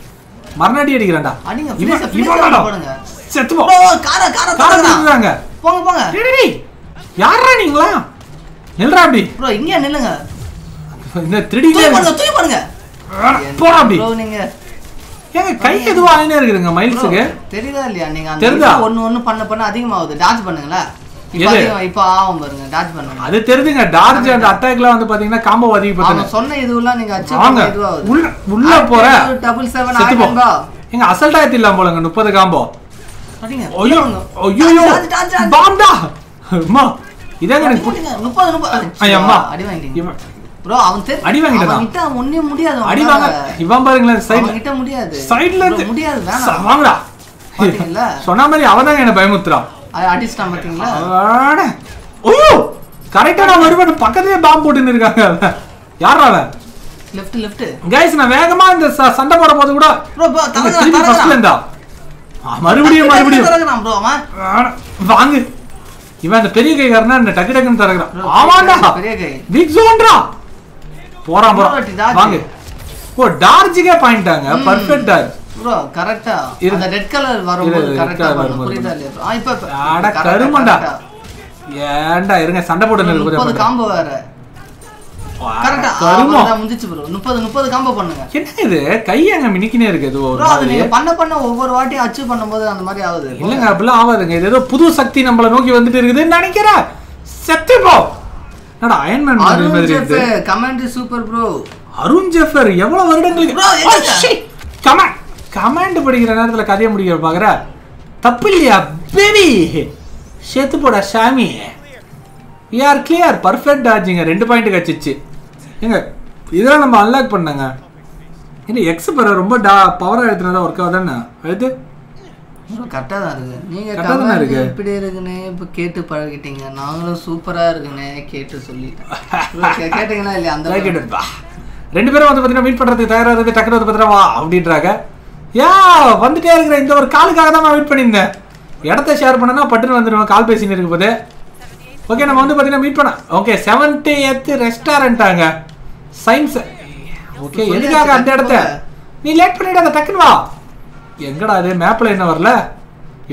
மரணடி அடிக்குறான்டா. அடிங்க ஃப்ரீஸ் ஃப்ரீஸ் போடுங்க. செத்து போ. ஓ கார கார காரறாங்க. போங்க போங்க. டேய் யாரா நீங்களா? நில்றா அப்படி. bro இங்க நில்லுங்க. இந்த த்ரீ டில போடுங்க தூக்கி போடுங்க. போடா அப்படி. bro நீங்க ஏங்க கை எதுவா ஆயினே இருக்குங்க மைல்ஸ்க்கு. தெரியல இல்லையா நீங்க அந்த ஒன்னு ஒன்னு பண்ண பண்ண அதிகமாகுது. டாஜ் பண்ணுங்களா? இப்போ இப்போ ஆவும் பாருங்க. டாஜ் பண்ணுங்க. அது தெரியுதுங்க. டாஜ் அந்த அட்டாக்ல வந்து பாத்தீங்கன்னா காம்போ அதிக பத்தன. நான் சொன்ன இதுவெல்லாம் நீங்க அச்சா இதுவாகுது. உள்ள உள்ள போற டபுள் செவன் ஆயிடுங்க. எங்க அசல்ட்டா ஏத்தில போலங்க முப்பது காம்போ. பாத்தீங்க? ஐயோ ஐயோ பாம்டா. அம்மா இதங்க முப்பது முப்பது. ஐயம்மா அடி வாங்கிட்டீங்க. bro அவன் தெரி அடி வாங்கிட்டான். கிட்ட ஒண்ணே முடியாது. அடி வாங்க. இவன் பாருங்க சைடுல கிட்ட முடியாது. சைடுல முடியாது. வேணாம் வாங்கடா. பாத்தீங்களா? சொன்ன மாதிரி அவதான் என்ன பயமுத்துறான். ஆர்டிஸ்டா பாத்தீங்களா? ஓயோ கரெக்ட்டா நான் வருவ பக்கத்துலயே பாம் போட்டுன்னு இருக்காங்க. யாரா அவன்? Left left. गाइस நான் வேகமா இந்த சண்டை போட போறது கூட bro தரங்க தரங்க. மறுபடியும் மறுபடியும் தரங்க bro. வாங்க. இவன் அந்த பெரிய கை காரண அந்த டக்கு டக்குன்னு தரங்க. ஆமாடா பெரிய கை. பிக் ஜோன்டா. போறா போறா. வாங்க. ஓ டார்ஜிகே பாயிண்டாங்க. பெர்ஃபெக்ட் டார்ஜ். bro கரெக்ட்டா அந்த ரெட் கலர் வரும்போது கரெக்ட்டா வரும். புரியதா இல்ல? ஆ இப்போ அட கருமண்டா. ஏண்டா இருங்க சண்டை போடுற நேரத்துல முப்பது காம்போ வேற. கரெக்ட்டா கருமண்டா முடிஞ்சிச்சு bro. முப்பது முப்பது காம்போ பண்ணுங்க. என்ன இது கையங்க மினிக்கினே இருக்கு. இது bro அது நீங்க பண்ண பண்ண ஒவ்வொரு வாட்டி அச்சீவ் பண்ணும்போது அந்த மாதிரி ஆவுது. இல்லங்க அப்பலாம் ஆவாதுங்க. இது ஏதோ புது சக்தி நம்மள நோக்கி வந்துட்டு இருக்குதுன்னு நினைக்கிறேன். செத்து போ. என்னடா அயன் மேன் மாதிரி இருக்கு. Commentary super bro. அருண் ஜெஃபர் எவ்வளவு வருடங்களுக்கு bro என்ன கமா கமாண்ட் படிக்கிற நேரத்துல கதைய முடிக்கிற பாக்குற தப்பு இல்லையா பேபி? சேத்து போடா சாமி. we are clear. perfect dodging. ரெண்டு பாயிண்ட் கச்சிச்சு. எங்க இதெல்லாம் நம்ம அன்லாக் பண்ணங்க. இந்த எக்ஸ் பர ரொம்ப பவரா எடுத்துனதா வர்க் ஆவுதானே? அடுத்து கரெக்ட்டா தான் இருக்கு. நீங்க கரெக்ட்டா தான் இருக்கு. இப்படி இருக்குனே இப்ப கேட்டு பழகிட்டீங்க. நாங்களும் சூப்பரா இருக்குனே கேட்டு சொல்லிட்டேன். கேட்டீங்களா இல்ல? அந்த ரெண்டு பேரும் வந்து பாத்தீங்கன்னா மீட் பண்றதுக்கு தயாரா இருந்து டக்கர் வந்து பாத்தீங்கன்னா வா அப்படின்றாங்க. யா வந்துட்டே இருக்கிற இந்த ஒரு காலுக்காக தான் நான் வெயிட் பண்ணியிருந்தேன். இடத்த ஷேர் பண்ணனா பட்டுன்னு வந்துடுவேன். கால் பேசின்னு இருக்கும் போது ஓகே நம்ம வந்து பார்த்தீங்கன்னா மீட் பண்ண ஓகே செவன்டி எத் ரெஸ்டாரண்ட்டாங்க சயின்ஸ். ஓகே எதுக்காக அந்த இடத்த நீ லேட் பண்ணிட்டு அதை டக்குன்னு வா. எங்கடா அது மேப்பில் என்ன வரல?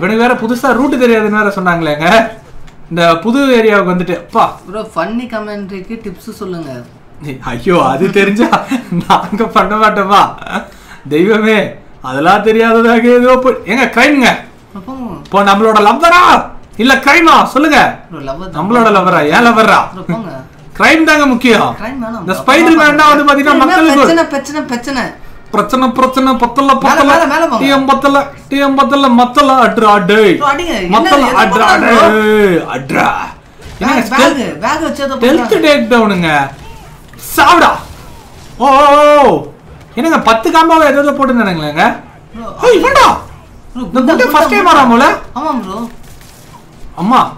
இவனுக்கு வேற புதுசாக ரூட்டு தெரியாதுன்னு வேற சொன்னாங்களேங்க. The Pudu area on the tip. Funny comment, tips to Solana. Ayo, Adi Terja, Nanka Pandamatava. They were me. Adala Teria put in a crime. Upon Amblota Lavara, Hilla Crima, Sulaga, Amblota Lavara, Yalavara. Crime Dangamukia, the Spider-Man down the Badina Matana, Petana, Petana, Pratsana, Pratsana, Patala, Patala, Tiam Patala, Tiam Patala, Matala, Adra Day, Matala, Adra Day, Adra. Tell to take down in there. Savada! Oh! You know, Patakamba, I don't put in the England, eh? Oh, you wonder! The good first time, Maramola? Amam, bro. Amma,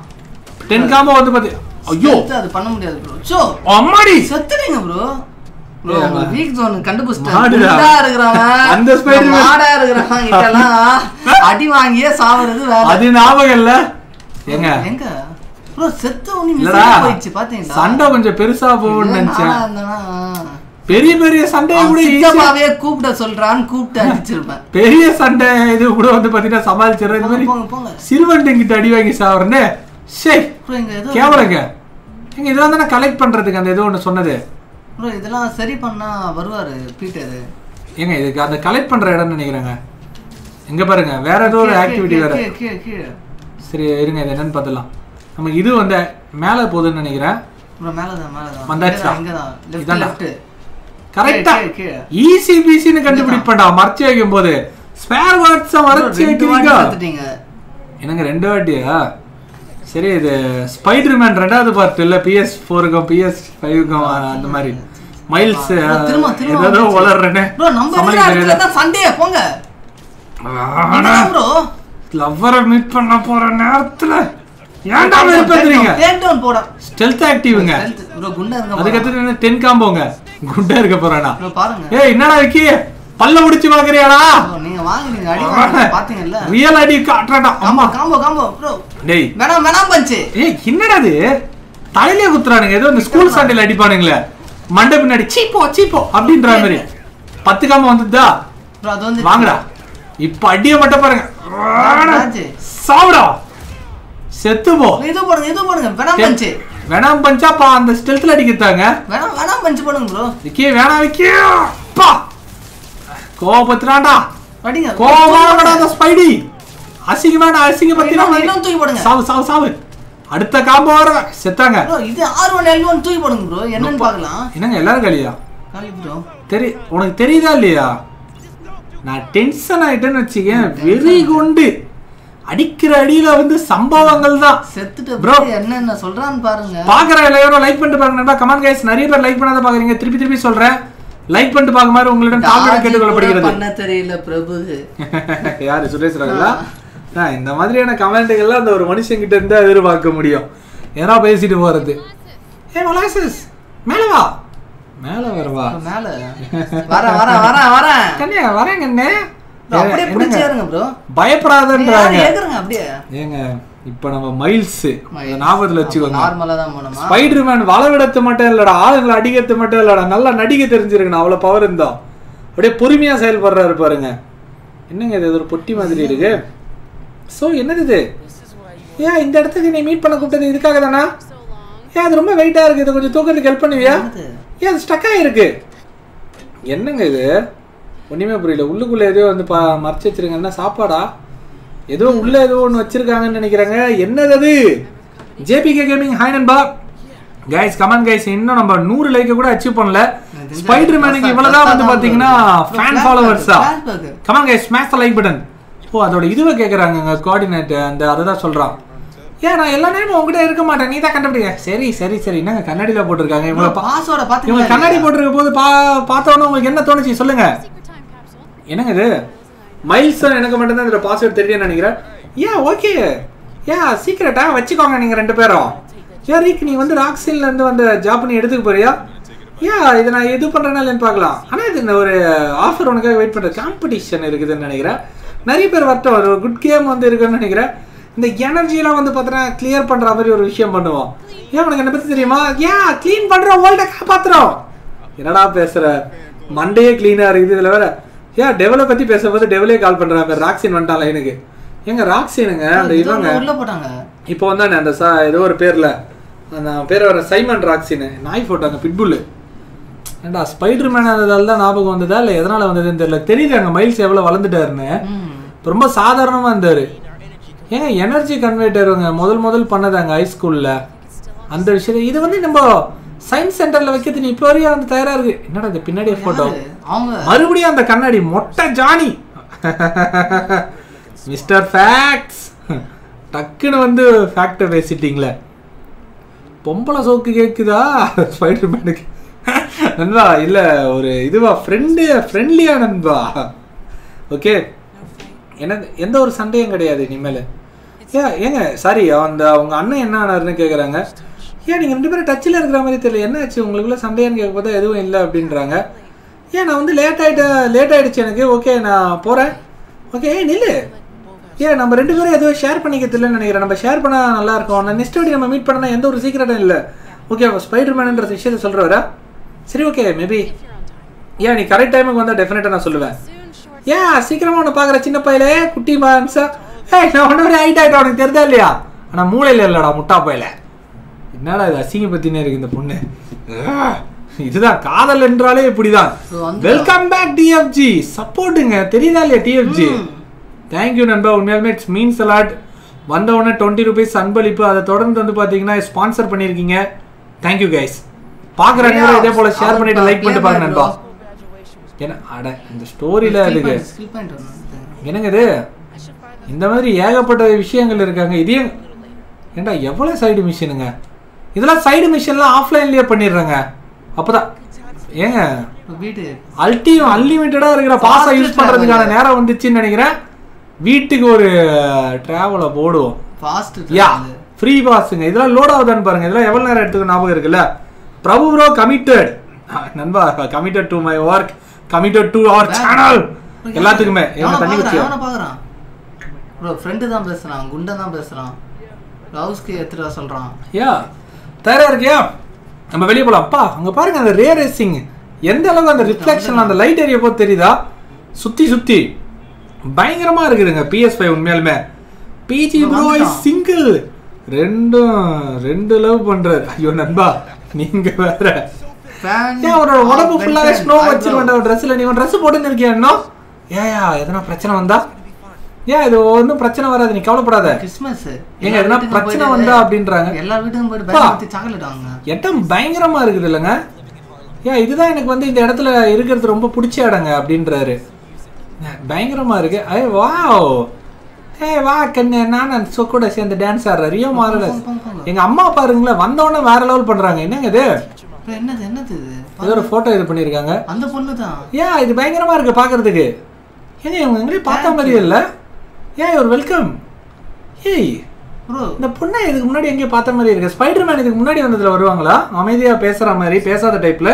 ten Gamba on the body. Oh, you! The Panamdel, bro. So, Amadi! Settling, bro. No, weeks on Kandabusta. And the spirit of Ada Adivan, yes, Adinava. Yenga. Bro, set only Mister Chipatin. Sunday when the Persa would mention Peri Peri Sunday would eat away cooked a Sultan cooked and children. Peri Sunday, the good of the Patina Samal children. Silver thing is our name. Shake, camera again. You don't collect Pandra and they don't sooner there. No, it's the last Seripana, Barber, Peter. You got the collect Pandra and the Niranga. Ingaparanga, where are those activities? Here, here. Sri Ringa and Padala. I mean, this is the Mala Podan and Ira. Mala, the Mala. Correct. Easy busy in a country. Marcha, you both. Spare words of Archie. In a rendered dear. Say the Spider-Man Rada the Partilla, P S four, P S five, the Marie. Miles, the number Yan down Pedringa. Ten down Poda. Stealth activinga. Gunda. Ten Kambonga. Gunda Gaparana. Hey, Nana Kia. Palavutimagra. Real I D Katrana. Combo, combo, combo, bro. Hey, Madame Madame Bunche. Hey, Hinada there. Thailand Utran, the school Sunday Lady Paningla. Mandabinati, cheapo, cheapo, Abdin Primary. Patikam on the da. Bangra. Ipadia Matapara. Sauda. Setubo, you don't want to Venom Venom Panchapa on the stilt like it. Venom Panchapon, the key Venom Kia Pa Co Patrana, Co on the Spidey. I sing about I sing about it. South, south, south. Adita Kamora, Setanga. No, you are one alone to you, bro. Yenan Bagla, in a Largalia. Only Terridalia. Now, tension I didn't see very good. அடிக்கிற அடியில வந்து சம்பவங்கள் தான் செத்துட்டு bro என்ன என்ன சொல்றான்னு பாருங்க பாக்குற எல்லாரும் லைக் பண்ணிட்டு பாருங்கடா கமெண்ட் गाइस நிறைய பேர் லைக் பண்ணாத பாக்குறீங்க திருப்பி திருப்பி சொல்றேன் லைக் பண்ணிட்டு பாக்க மாதிரி உங்களுடைய டார்கெட் கேட்டுக்கொள்ளப்படுகிறது பண்ண தெரியல பிரபு யார் சுரேஷ் ராகலா நான் இந்த மாதிரியான கமெண்ட்கள் எல்லாம் அந்த ஒரு மனுஷன் கிட்ட இருந்து எதிர்பார்க்க முடியும் ஏனா பேசிட்டு போறது ஏ மொலாசஸ் மேல வா மேல வரவா மேல வர வர வர வர கண்ணே வரேங்க அண்ணே அப்படியே புடிச்சேருங்க bro பயப்படாதன்றாங்க கேக்குறங்க அப்படியே ஏங்க இப்போ நம்ம மைல்ஸ் நாற்பது லட்சம் நார்மலா தான் போனோம் ஸ்பைடர்மேன் வளவெடுத்து மட்டும் இல்லடா ஆளுங்களை அடிக்கிறது மட்டும் இல்லடா நல்லா நடிக்க தெரிஞ்சிருக்கணும் அவளோ பவர் இருந்தா அப்படியே பொறுமையா செயல்படுறாரு பாருங்க என்னங்க இது ஒரு பொட்டி மாதிரி இருக்கு சோ என்னது இது ஏ இந்த இடத்துக்கு நீ மீட் பண்ண கூப்பிட்டது இதுக்காக தானா ஏ அது ரொம்ப வெயிட்டா இருக்கு இது கொஞ்சம் தூக்கத்துக்கு ஹெல்ப் பண்ணுவியா ஏ அது ஸ்டக் ஆயிருக்கு என்னங்க இது ஒண்ணுமே புரியல உள்ளுக்குள்ள ஏதோ வந்து மர்ச்சி வச்சிருக்காங்கன்னா சாப்பாடா ஏதோ உள்ள ஏதோ ஒன்னு வச்சிருக்காங்கன்னு நினைக்கிறேங்க என்னது அது J P K Gaming hi நண்பா गाइस கமெண்ட் गाइस இன்னும் நம்ம நூறு லைக் கூட அச்சீவ் பண்ணல ஸ்பைடர்மேனுக்கு இவ்வளவுதான் வந்து பாத்தீங்கன்னா ஃபேன் ஃபாலோவர்ஸா comment guys smash the like button ஓ அதோட இதுவே கேக்குறாங்கங்க கோஆர்டினேட் அந்த அததான் சொல்றான் ஏன் நான் எல்லா நேரமும் உங்க கிட்ட இருக்க மாட்டேன் நீதான் கண்டுபிடிங்க சரி சரி சரி என்னங்க கண்ணாடில போட்டுருக்காங்க இவங்க பாஸ்வேர்ட் பாத்து இவங்க கண்ணாடி போட்டுருக்கும் போது பார்த்தவன உங்களுக்கு என்ன தோணுச்சு சொல்லுங்க என்னங்க இது மைல்சன் எனக்கு மட்டும் தான் இந்த பாஸ்வேர்ட் தெரியும்னு நினைக்கிறேன் யா ஓகே யா சீக்ரெட்டா வச்சுக்கோங்க நீங்க ரெண்டு பேரும் யாரிக்கு நீ வந்து ராக்ஸில்ல இருந்து வந்த ஜாப்பனி எடுத்துக்க போறியா யா இது நான் எது பண்றேனாலும் பார்க்கலாம் ஆனா இது இந்த ஒரு ஆஃபர் உனக்காக வெயிட் பண்ற காம்படிஷன் இருக்குதுன்னு நினைக்கிறேன் நிறைய பேர் வரட்டும் ஒரு குட் கேம் வந்து இருக்குன்னு நினைக்கிறேன் இந்த எனர்ஜிலாம் வந்து பார்த்தா கிளியர் பண்ற மாதிரி ஒரு விஷயம் பண்ணுவோம் ஏன் உங்களுக்கு என்ன பத்தி தெரியுமா யா க்ளீன் பண்ற வேர்ல்ட காப்பாத்துறோம் என்னடா பேசுற மண்டே க்ளீனா இருக்குது இதுல வேற Yeah, develop பத்தி பேசும்போது டெவலே கால் பண்றாங்க ராக்ஸின் வந்தால எனக்கு. எங்க ராக்ஸினுங்க அந்த இவங்க உள்ள போட்டாங்க. இப்போ வந்தானே அந்த ஏதோ ஒரு பேரில் அந்த பேர் வர சைமன் ராக்ஸின்னு நாய் போட்டாங்க பிட்புல்லு. ஏண்டா ஸ்பைடர்மேன் ஆனதால் தான் ஞாபகம் வந்ததா இல்லை எதனால் வந்ததுன்னு தெரியல. தெரியல அங்கே மைல்ஸ் எவ்வளோ வளர்ந்துட்டாருன்னு. ரொம்ப சாதாரணமாக இருந்தார். ஏங்க எனர்ஜி கன்வெர்ட்டருங்க முதல் முதல் பண்ணதாங்க ஹைஸ்கூலில் அந்த விஷயம். இது வந்து நம்ம சயின்ஸ் சென்டரில் வைக்கிறதுன்னு இப்போ வரையும் வந்து தயாராக இருக்குது. என்னடா இது பின்னாடியே ஃபோட்டோ மறுபடியும் அந்த கண்ணாடி மொட்டை ஜானி மிஸ்டர் ஃபேக்ட்ஸ் டக்குன்னு வந்து ஃபேக்டர் பேசிட்டிங்களே. பொம்பளை சோக்கு கேட்குதா ஸ்பைடர்மேனுக்கு நண்பா இல்லை ஒரு இதுவா ஃப்ரெண்டு ஃப்ரெண்ட்லியா நண்பா. ஓகே எனது எந்த ஒரு சண்டையும் கிடையாது இனிமேல். ஏ ஏங்க சாரி அந்த அவங்க அண்ணன் என்ன ஆனாருன்னு கேட்குறாங்க. ஏன் நீங்கள் ரெண்டு பேரும் டச்சில் இருக்கிற மாதிரி தெரியல என்ன ஆச்சு உங்களுக்குள்ள சண்டையான்னு கேட்க பார்த்தா எதுவும் இல்லை அப்படின்றாங்க. ஏன் நான் வந்து லேட் ஆகிட்ட லேட் ஆகிடுச்சு எனக்கு ஓகே நான் போகிறேன் ஓகே ஏன் நில்லு ஏன் நம்ம ரெண்டு பேரும் எதுவும் ஷேர் பண்ணிக்கிறது இல்லைன்னு நினைக்கிறேன். நம்ம ஷேர் பண்ணால் நல்லாயிருக்கும். நான் நெக்ஸ்ட் வாட்டி நம்ம மீட் பண்ணனா எந்த ஒரு சீக்கிரட்டும் இல்லை. ஓகே ஸ்பைடர்மேனுன்ற விஷயத்தை சொல்கிறவரா சரி ஓகே மேபி ஏன் நீ கரெக்ட் டைமுக்கு வந்தால் டெஃபினட்டாக நான் சொல்லுவேன். ஏன் சீக்கிரமாக ஒன்று பார்க்குற சின்ன பையில குட்டி மான்சா ஏய் நான் ஒன்று ஹைட் ஆகிட்டேன் உனக்கு தெரிஞ்சா இல்லையா ஆனால் மூளையில் இல்லைடா முட்டா பையில. என்னடா இது அசிங்க பற்றினே இருக்குது இந்த பொண்ணு. இதுதான் காதல் என்றாலே இப்படிதான். வெல்கம் பேக் டிஎஃப்ஜி சப்போர்ட்டுங்க தெரியுதா இல்லையா டிஎஃப்ஜி தேங்க்யூ நண்பா உண்மையாலுமே இட்ஸ் மீன்ஸ் அலாட். வந்தவுடனே டுவெண்ட்டி ருபீஸ் அன்பளிப்பு அதை தொடர்ந்து வந்து பார்த்தீங்கன்னா ஸ்பான்சர் பண்ணியிருக்கீங்க. தேங்க்யூ கைஸ் பார்க்குறாங்க இதே போல் ஷேர் பண்ணிட்டு லைக் பண்ணிட்டு பாருங்க நண்பா. ஏன்னா அட இந்த ஸ்டோரியில் இருக்கு என்னங்க இது இந்த மாதிரி ஏகப்பட்ட விஷயங்கள் இருக்காங்க. இதே ஏண்டா எவ்வளோ சைடு மிஷினுங்க இதெல்லாம் சைடு மிஷின்லாம் ஆஃப்லைன்லேயே பண்ணிடுறாங்க. அப்போதான் ஏங்க வீட்டு அல்டி அன்லிமிட்டடாக இருக்கிற பாஸை யூஸ் பண்ணுறதுக்கான நேரம் வந்துச்சுன்னு நினைக்கிறேன். வீட்டுக்கு ஒரு ட்ராவலை போடுவோம் யா ஃப்ரீ பாஸுங்க. இதெல்லாம் லோட் ஆகுதான்னு பாருங்கள். இதெல்லாம் எவ்வளோ நேரம் எடுத்துக்க ஞாபகம் இருக்குல்ல. பிரபு ப்ரோ கமிட்டட் நண்பா committed to my work committed to our channel எல்லாத்துக்குமே. என்ன தண்ணி பார்க்குறான் ப்ரோ ஃப்ரெண்டு தான் பேசுகிறான் குண்டை தான் பேசுகிறான் ரவுஸ்க்கு எத்திரா சொல்கிறான். யா தயாராக இருக்கியா நம்ம வெளியே போகலாம்ப்பா. அங்கே பாருங்கள் அந்த ரே ரேசிங் எந்த அளவுக்கு அந்த ரிஃப்ளெக்ஷன் அந்த லைட் ஏரியா போது தெரியுதா சுற்றி சுற்றி பயங்கரமாக இருக்குதுங்க. பிஎஸ் ஃபைவ் உண்மையாலுமே பிஜி ப்ரோய் சிங்கிள் ரெண்டும் ரெண்டு லவ் பண்ணுறாரு. ஐயோ நண்பா நீங்கள் வேற அவரோட உடம்பு ஃபுல்லாகவே ஸ்னோ வச்சுருவேன் ஒரு ட்ரெஸ்ஸில் நீ ஒரு ட்ரெஸ் போட்டுன்னு இருக்கியா இன்னும் ஏயா எதனா பிரச்சனை வந்தா ஏன் இது ஒன்றும் பிரச்சனை வராது நீ கவலைப்படாத கிறிஸ்மஸ் ஏங்க எதனா பிரச்சனை வந்தா அப்படின்றாங்க. எல்லா வீட்டுக்கும் போயிட்டு சாக்லேட் வாங்க இடம் பயங்கரமாக இருக்குது இல்லைங்க. ஏன் இதுதான் எனக்கு வந்து இந்த இடத்துல இருக்கிறது ரொம்ப பிடிச்ச இடங்க அப்படின்றாரு. பயங்கரமாக இருக்கு ஐ வா ஏ வா கண்ணு நான் சொ கூட சேர்ந்து டான்ஸ் ஆடுறாரு. ரியோ மாரலஸ் எங்கள் அம்மா பாருங்களேன் வந்தோடனே வேற லெவல் பண்ணுறாங்க. என்னங்க இது என்னது என்னது இது ஒரு ஃபோட்டோ இது பண்ணியிருக்காங்க அந்த பொண்ணு தான். ஏன் இது பயங்கரமாக இருக்குது பார்க்குறதுக்கு. ஏன்னா இவங்க எங்களே பார்த்த மாதிரியே இல்லை. ஏன் ஒரு வெல்கம் ஏய் ப்ரோ இந்த பொண்ணை இதுக்கு முன்னாடி எங்கேயே பார்த்த மாதிரி இருக்குது. ஸ்பைடர்மேன் இதுக்கு முன்னாடி வந்ததில் வருவாங்களா அமைதியாக பேசுகிற மாதிரி பேசாத டைப்பில்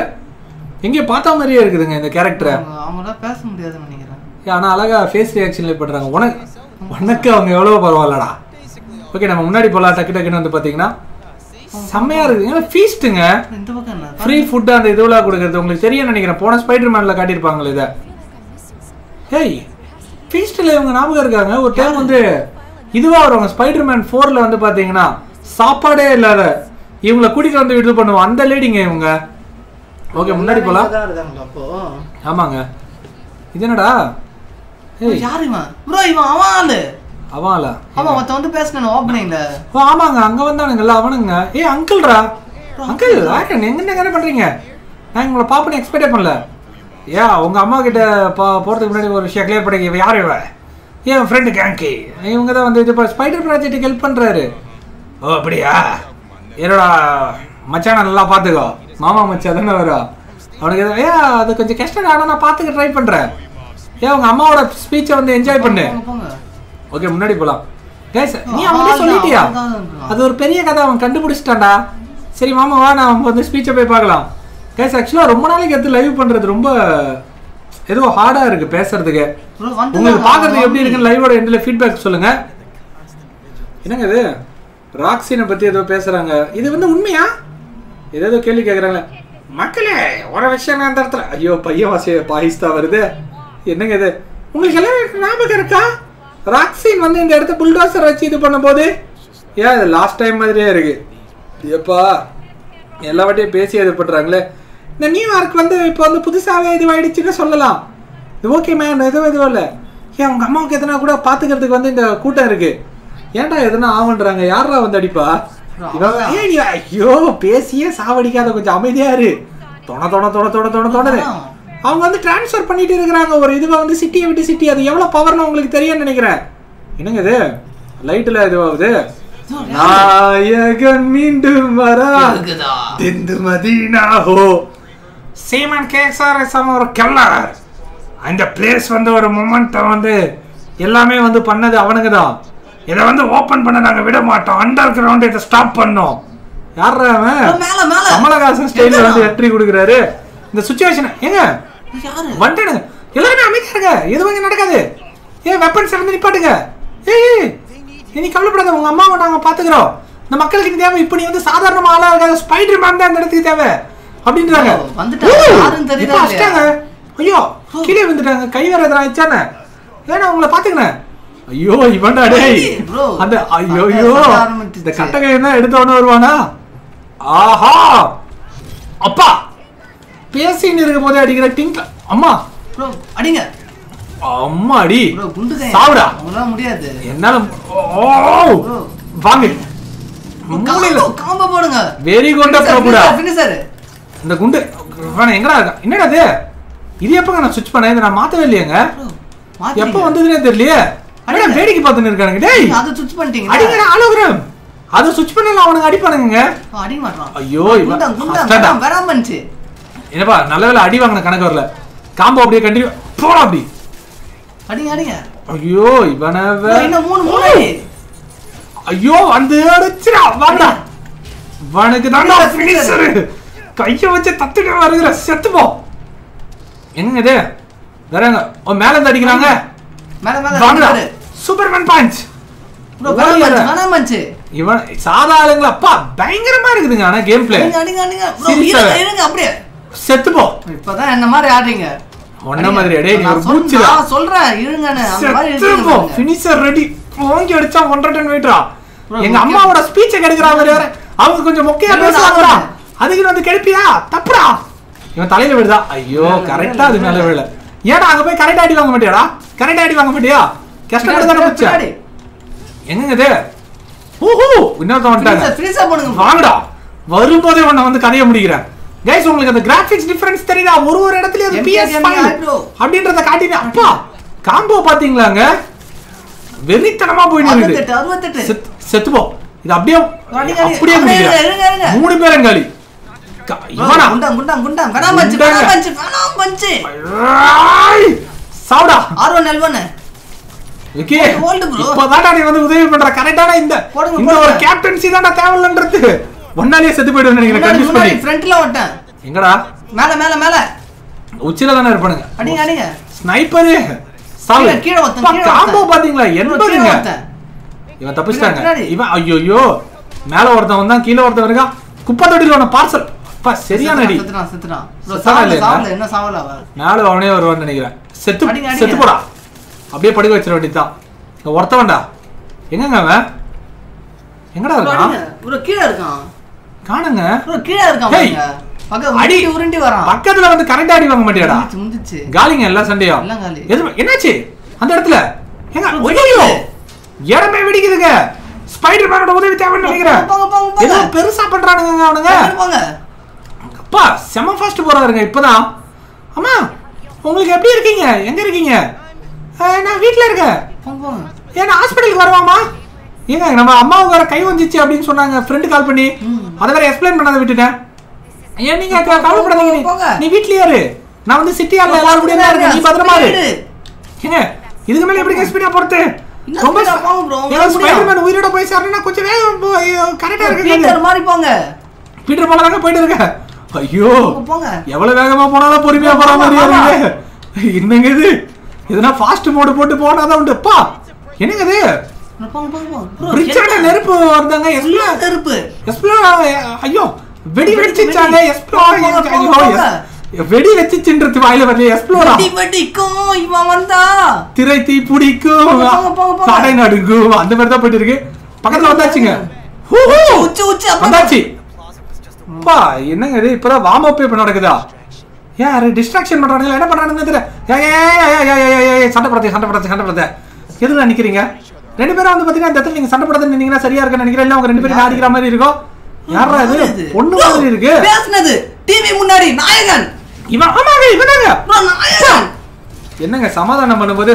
எங்கேயே பார்த்த மாதிரியே இருக்குதுங்க இந்த கேரக்டரை. அவங்களாம் பேச முடியாதுன்னு நினைக்கிறேன். ஆனால் அழகாக ஃபேஸ் ரியாக்ஷன்ல படுறாங்க. உனக்கு உனக்கு அவங்க எவ்வளோ பரவாயில்லடா. ஓகே நம்ம முன்னாடி போகலாம் டக்கு டக்குன்னு வந்து பார்த்தீங்கன்னா செம்மையாக இருக்குதுங்க. ஃபீஸ்ட்டுங்க ஃப்ரீ ஃபுட்டு அந்த இதுவெல்லாம் கொடுக்குறது உங்களுக்கு தெரியும் நினைக்கிறேன். போன ஸ்பைடர்மேனில் காட்டியிருப்பாங்களே இதை. ஹேய் ஃபீஸ்ட்டில் இவங்க ஞாபகம் இருக்காங்க. ஒரு டைம் வந்து இதுவாக வருவாங்க ஸ்பைடர்மேன் ஃபோரில் வந்து பார்த்தீங்கன்னா சாப்பாடே இல்லாத இவங்களை கூட்டிகிட்டு வந்து இது பண்ணுவோம் அந்த லேடிங்க இவங்க. ஓகே முன்னாடி போகலாம். ஆமாங்க இது என்னடா யாரு இவன் ப்ரோ இவன் அவன் ஆளு அவன் ஆளா அவன் மொத்தம் வந்து பேசினேன் ஓப்பனிங்ல. ஓ ஆமாங்க அங்கே வந்தானுங்கல்ல அவனுங்க. ஏ அங்கிள்ரா அங்கிள் ஆகணும் எங்கன்னு என்ன பண்ணுறீங்க நான் உங்களை பாப்பேன்னு எக்ஸ்பெக்டே பண்ணல. ஏன் உங்கள் அம்மா கிட்ட பா போகிறதுக்கு முன்னாடி ஒரு விஷயம் கிளியர் பண்ணிக்க இவன் யார் இவன் ஏன் ஃப்ரெண்டு கேங்கி இவங்க தான் வந்து இது இப்போ ஸ்பைடர் ப்ராஜெக்ட்டுக்கு ஹெல்ப் பண்ணுறாரு. ஓ அப்படியா என்னோட மச்சான நல்லா பார்த்துக்கோ மாமா மச்சா தானே வரும் அவனுக்கு எதாவது. ஏன் அது கொஞ்சம் கஷ்டம் ஆனால் நான் பார்த்துக்க ட்ரை பண்ணுறேன். ஏன் உங்கள் அம்மாவோட ஸ்பீச்சை வந்து என்ஜாய் பண்ணு. ஓகே முன்னாடி போகலாம். கேஸ் நீ அவங்களே சொல்லிட்டியா அது ஒரு பெரிய கதை அவன் கண்டுபிடிச்சிட்டான்டா. சரி மாமா வா நான் அவங்க வந்து ஸ்பீச்சை போய் பார்க்கலாம். கேஸ் ஆக்சுவலாக ரொம்ப நாளைக்கு எடுத்து லைவ் பண்ணுறது ரொம்ப ஏதோ ஹார்டாக இருக்குது பேசுறதுக்கு. உங்களுக்கு பார்க்குறதுக்கு எப்படி இருக்குன்னு லைவோட எண்டில் ஃபீட்பேக் சொல்லுங்கள். என்னங்க இது ராக்ஸினை பற்றி ஏதோ பேசுகிறாங்க இது வந்து உண்மையா ஏதோ கேள்வி கேட்குறாங்க மக்களே ஒரு விஷயம் நான் தரத்துல. ஐயோ பையன் வாசி பாகிஸ்தா வருது என்னங்க இது உங்களுக்கு எல்லாம் ஞாபகம் இருக்கா ராக்ஸின் வந்து இந்த இடத்த புல்டோசர் வச்சு இது பண்ணும்போது Yeah, the last time madriye irukku. Ellavatiye pesi adu patrangale. Na new arc vande ipo andu pudisave idu vaidichina sollalam. Idu okay man, idu idu illa. Ye unga amma kedana kuda paathukiradhukku vande inda koota irukku. ஏன்டா எதனா ஆவன்றாங்க யாரா வந்து அடிப்பா ஏய் ஐயோ பேசியே சாவடிக்காத கொஞ்சம் அமைதியா இரு தொண தொண தொண தொண தொண தொண அவங்க வந்து ட்ரான்ஸ்ஃபர் பண்ணிட்டே இருக்காங்க ஒரு இதுவா வந்து சிட்டி விட்டு சிட்டி அது எவ்வளவு பவர்னு உங்களுக்கு தெரியும் நினைக்கிறேன் என்னங்க இது லைட்ல இதுவாகுது நாயகன் மீண்டும் வரா திந்து மதீனா ஹோ சீமன் கேக்ஸார் சம ஒரு கெல்லர் அந்த பிளேஸ் வந்து ஒரு மொமெண்ட் வந்து எல்லாமே வந்து பண்ணது அவனுக்கு தான் இத வந்து ஓபன் பண்ண நாங்க விட மாட்டோம் அண்டர்கிரவுண்ட் இத ஸ்டாப் பண்ணோம் யாரா அவன் மேல மேல கமலஹாசன் ஸ்டைல்ல வந்து என்ட்ரி குடுக்குறாரு இந்த சிச்சுவேஷன் ஏங்க யாரு வந்துடுங்க எல்லாரும் அமைதியா இருங்க எதுவும் நடக்காது ஏய் வெப்பன்ஸ் வந்து நிப்பாட்டுங்க ஏய் நீ கவலைப்படாத உங்க அம்மாவை நாங்க பாத்துக்கறோம் இந்த மக்களுக்கு தேவை இப்போ நீ வந்து சாதாரண ஆளா இருக்காத ஸ்பைடர்மேன் தான் நடத்துக்கு தேவை அப்படின்றாங்க வந்துட்டாங்க யாரும் தெரியல அஷ்டங்க ஐயோ கீழே வந்துட்டாங்க கை வரதுல ஆயிச்சானே ஏனா உங்களை பாத்துக்கறேன் ஐயோ இவன்டா டேய் bro அந்த ஐயோ ஐயோ இந்த கட்டகை என்ன எடுத்தவன வருவானா ஆஹா அப்பா பேசின இருக்கும்போது அடிக்குற டிங்க அம்மா bro அடிங்க அம்மா அடி bro குண்டுகை சாவுடா அவனால முடியாது என்னால ஓ வாங்க மூளையில காம்போ போடுங்க வெரி குண்டா பிரபுடா ஃபினிஷர் இந்த குண்டு இவன் எங்கடா இருக்கான் என்னடா இது இது எப்பங்க நான் ஸ்விட்ச் பண்ணேன் இத நான் மாத்தவே இல்லையேங்க எப்ப வந்ததுனே தெரியலையே அட வேடிக்கை பார்த்துட்டு இருக்கானுங்க டேய் அத சுவிட்ச் பண்ணிட்டீங்க அடிங்கடா ஹாலோகிராம் அத சுவிட்ச் பண்ணல அவனுக்கு அடி பண்ணுங்க அடிங்க மாட்டான் ஐயோ குண்டா குண்டா வராமஞ்சு என்னப்பா நல்லவேளை அடி வாங்குன கணக்கு வரல காம்போ அப்படியே கண்டினியூ போடா அப்படி அடிங்க அடிங்க ஐயோ இவனவே இன்ன மூணு மூணு ஐயோ வந்து அடிச்சடா வாடா வானுக்கு தான்டா ஃபினிஷர் கைய வச்சு தட்டிட்டு வரதுல செத்து போ என்னங்க இது வரங்க ஓ மேல வந்து அடிக்குறாங்க மேல மேல வாடா சூப்பர்மேன் பஞ்ச் bro வராம பஞ்ச் இவன் சாதா ஆளுங்கள அப்பா பயங்கரமா இருக்குதுங்க انا கேம் ப்ளே அடிங்க அடிங்க bro இருங்க அப்படியே செத்து போ இப்போதான் என்ன மாதிரி ஆடுறீங்க ஒண்ணே மாதிரி அடே நீ ஒரு மூஞ்சிடா நான் சொல்றேன் இருங்கனே அந்த மாதிரி செத்து போ ஃபினிஷர் ரெடி போங்கி அடிச்சா நூறு வெயிட்ரா எங்க அம்மாவோட ஸ்பீச் கேக்குறா மாதிரி வர அவங்க கொஞ்சம் மொக்கையா பேசுறாங்கடா அதுக்கு வந்து கெடுப்பியா தப்புடா இவன் தலையில விடுதா ஐயோ கரெக்ட்டா அது மேல விழல ஏடா அங்க போய் கரெக்ட் ஆடி வாங்க மாட்டியாடா கரெக்ட் ஆடி வாங்க மாட்டியா கஷ்டப்பட்டு தான போச்சு என்னங்க இது ஓஹோ இன்னொரு வந்துட்டாங்க ஃப்ரீஸா போடுங்க வாங்கடா வரும்போதே உன்ன வந்து கதைய முடிக்குறேன் गाइस உங்களுக்கு அந்த கிராபிக்ஸ் டிஃபரன்ஸ் தெரியுதா ஒரு ஒரு இடத்துல அது பி எஸ் ஃபைவ் அப்படின்றத காட்டினா அப்பா காம்போ பாத்தீங்களாங்க வெறித்தனமா போய் நிக்குது அறுபத்தெட்டு செத்து போ இது அப்படியே அப்படியே முடிக்குது மூணு பேரும் காலி இவனா குண்டா குண்டா குண்டா வேணாம் பஞ்சு வேணாம் பஞ்சு வேணாம் பஞ்சு சவுடா ஆறு ஒன்று எல் ஒன்று ஓகே ஹோல்ட் bro இப்போதாடா நீ வந்து உதவி பண்ற கரெக்ட்டாடா இந்த இந்த ஒரு கேப்டன்சி தான்டா தேவலன்றது ஒன்னாலே செத்து போய்டுன்னு நினைக்கிறேன் கண்டிஷன் பண்ணி ஃப்ரண்ட்ல ஓட்டேன் எங்கடா மேல மேல மேல உச்சில தான இருப்பாங்க அடிங்க அடிங்க ஸ்னைப்பர் சாவு கீழ ஒருத்தன் காம்போ பாத்தீங்களா எண்பதுங்க இவன் தப்பிச்சிட்டாங்க இவன் ஐயோ மேல ஒருத்தன் வந்தான் கீழ ஒருத்தன் இருக்கான் குப்பை தொட்டில ஒரு பார்சல் பா சரியான அடி செத்துறான் செத்துறான் ப்ரோ சாவல சாவல என்ன சாவல நாளு அவனே வருவான்னு நினைக்கிறேன் செத்து செத்து போடா அப்படியே படுக்க வச்சிர வேண்டியதான் இங்க ஒருத்தவன்டா எங்கங்க அவன் எங்கடா இருக்கான் ப்ரோ கீழ இருக்கான் காணுங்க ப்ரோ கீழ இருக்கான் பாருங்க பக்க அடி உருண்டி வரான் பக்கத்துல வந்து கரெக்ட்டா அடி வாங்க மாட்டியாடா சுந்துச்சு காலிங்க எல்லா சண்டையா எல்லாம் காலி என்னாச்சு அந்த இடத்துல எங்க ஒடியோ இடமே வெடிக்குதுங்க ஸ்பைடர்மேனோட உதவி தேவைன்னு நினைக்கிறேன் ஏதோ பெருசா பண்றானுங்க அவனுங்க போங்க பா செம ஃபாஸ்ட் போறாருங்க இப்போதான் அம்மா உங்களுக்கு எப்படி இருக்கீங்க எங்க இருக்கீங்க நான் வீட்ல இருக்கேன் போங்க ஏன் ஹாஸ்பிடலுக்கு வரவாமா ஏங்க நம்ம அம்மாவுக்கு வர கை வந்துச்சு அப்படினு சொன்னாங்க ஃப்ரெண்ட் கால் பண்ணி அத வேற எக்ஸ்பிளைன் பண்ணாத விட்டுட்டேன் ஏன் நீங்க கவலைப்படாதீங்க நீ நீ வீட்லயே இரு நான் வந்து சிட்டி ஆல்ல எல்லாரும் கூட இருக்கேன் நீ பத்திரமா இரு ஏங்க இதுக்கு மேல எப்படி கேஸ் பண்ண போறது ரொம்ப பாவம் bro நான் ஸ்பைடர்மேன் உயிரோட போய் சேரணும்னா கொஞ்சம் வேகம் கரெக்ட்டா இருக்கு பீட்டர் மாதிரி போங்க பீட்டர் போல தாங்க போயிட்டு இருக்க ஐயோ போங்க எவ்வளவு வேகமா போனால பொறுமையா போற மாதிரியே என்னங்க இது இதுனா ஃபாஸ்ட் மோட் போட்டு போனாத உண்டுப்பா என்னங்க இது போங்க போங்க பிரிட்ஜ்ல நெருப்பு வந்தாங்க எஸ்ப்ளோர் நெருப்பு எஸ்ப்ளோர் ஐயோ வெடி வெடிச்சாங்க எஸ்ப்ளோர் ஐயோ வெடி வெடிச்சின்றது வாயில வரல எஸ்ப்ளோர் வெடி வெடிக்கும் இவன் வந்தா திரை தீ பிடிக்கும் போங்க போங்க போங்க சடை நடுங்கும் அந்த மாதிரி தான் போயிட்டு இருக்கு பக்கத்துல வந்தாச்சுங்க. உச்சு உச்சு வந்தாச்சு. பா என்னங்க இது இப்ப வார்ம் அப் பண்ண நடக்குதா? யார் டிஸ்ட்ராக்ஷன் பண்றானே என்ன பண்றானேன்னு தெரியல. ஏய் சண்டை போடுறது சண்டை போடுறது சண்டை போடுறது. எதுல நிக்கிறீங்க? ரெண்டு பேரும் வந்து பாத்தீங்கன்னா அந்த இடத்துல நீங்க சண்டை போடுறது நின்னீங்கன்னா சரியா இருக்குன்னு நினைக்கிறேன். இல்ல அவங்க ரெண்டு பேரும் ஆடிக்கிற மாதிரி இருக்கும். யாரா இது? ஒண்ணு மாதிரி இருக்கு. பேசுனது டிவி முன்னாடி நாயகன். இவன் ஆமாவே இவனாங்க. நான் நாயகன். என்னங்க சமாதானம் பண்ணும்போது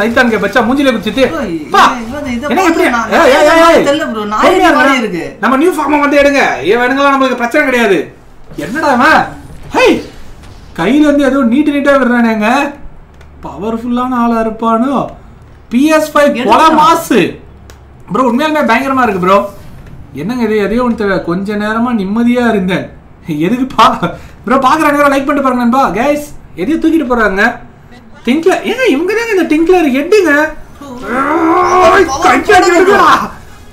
சைத்தான்கே பச்சா மூஞ்சிலே குத்திட்டு பா என்ன இப்படி தெல்ல bro நாயே மாதிரி இருக்கு. நம்ம நியூ ஃபார்ம வந்து எடுங்க. இவன் வேணுங்களா நமக்கு பிரச்சனை கிடையாது. என்னடா இவன் ஹே கையில வந்து ஏதோ நீட் நீட்டா விடுறானேங்க. பவர்ஃபுல்லான ஆளா இருப்பானோ. P S five போல மாஸ் bro உண்மையாலுமே பயங்கரமா இருக்கு bro. என்னங்க இது எதையோ ஒன்று கொஞ்ச நேரமா நிம்மதியா இருந்தேன். எதுக்கு பா bro பாக்குறானே லைக் பண்ணிட்டு பாருங்க நண்பா. गाइस எதையோ தூக்கிட்டு போறாங்க. டிங்க்லர் ஏங்க இவங்க தான் இந்த டிங்க்லர் ஹெட்ங்க கஞ்சாடுங்க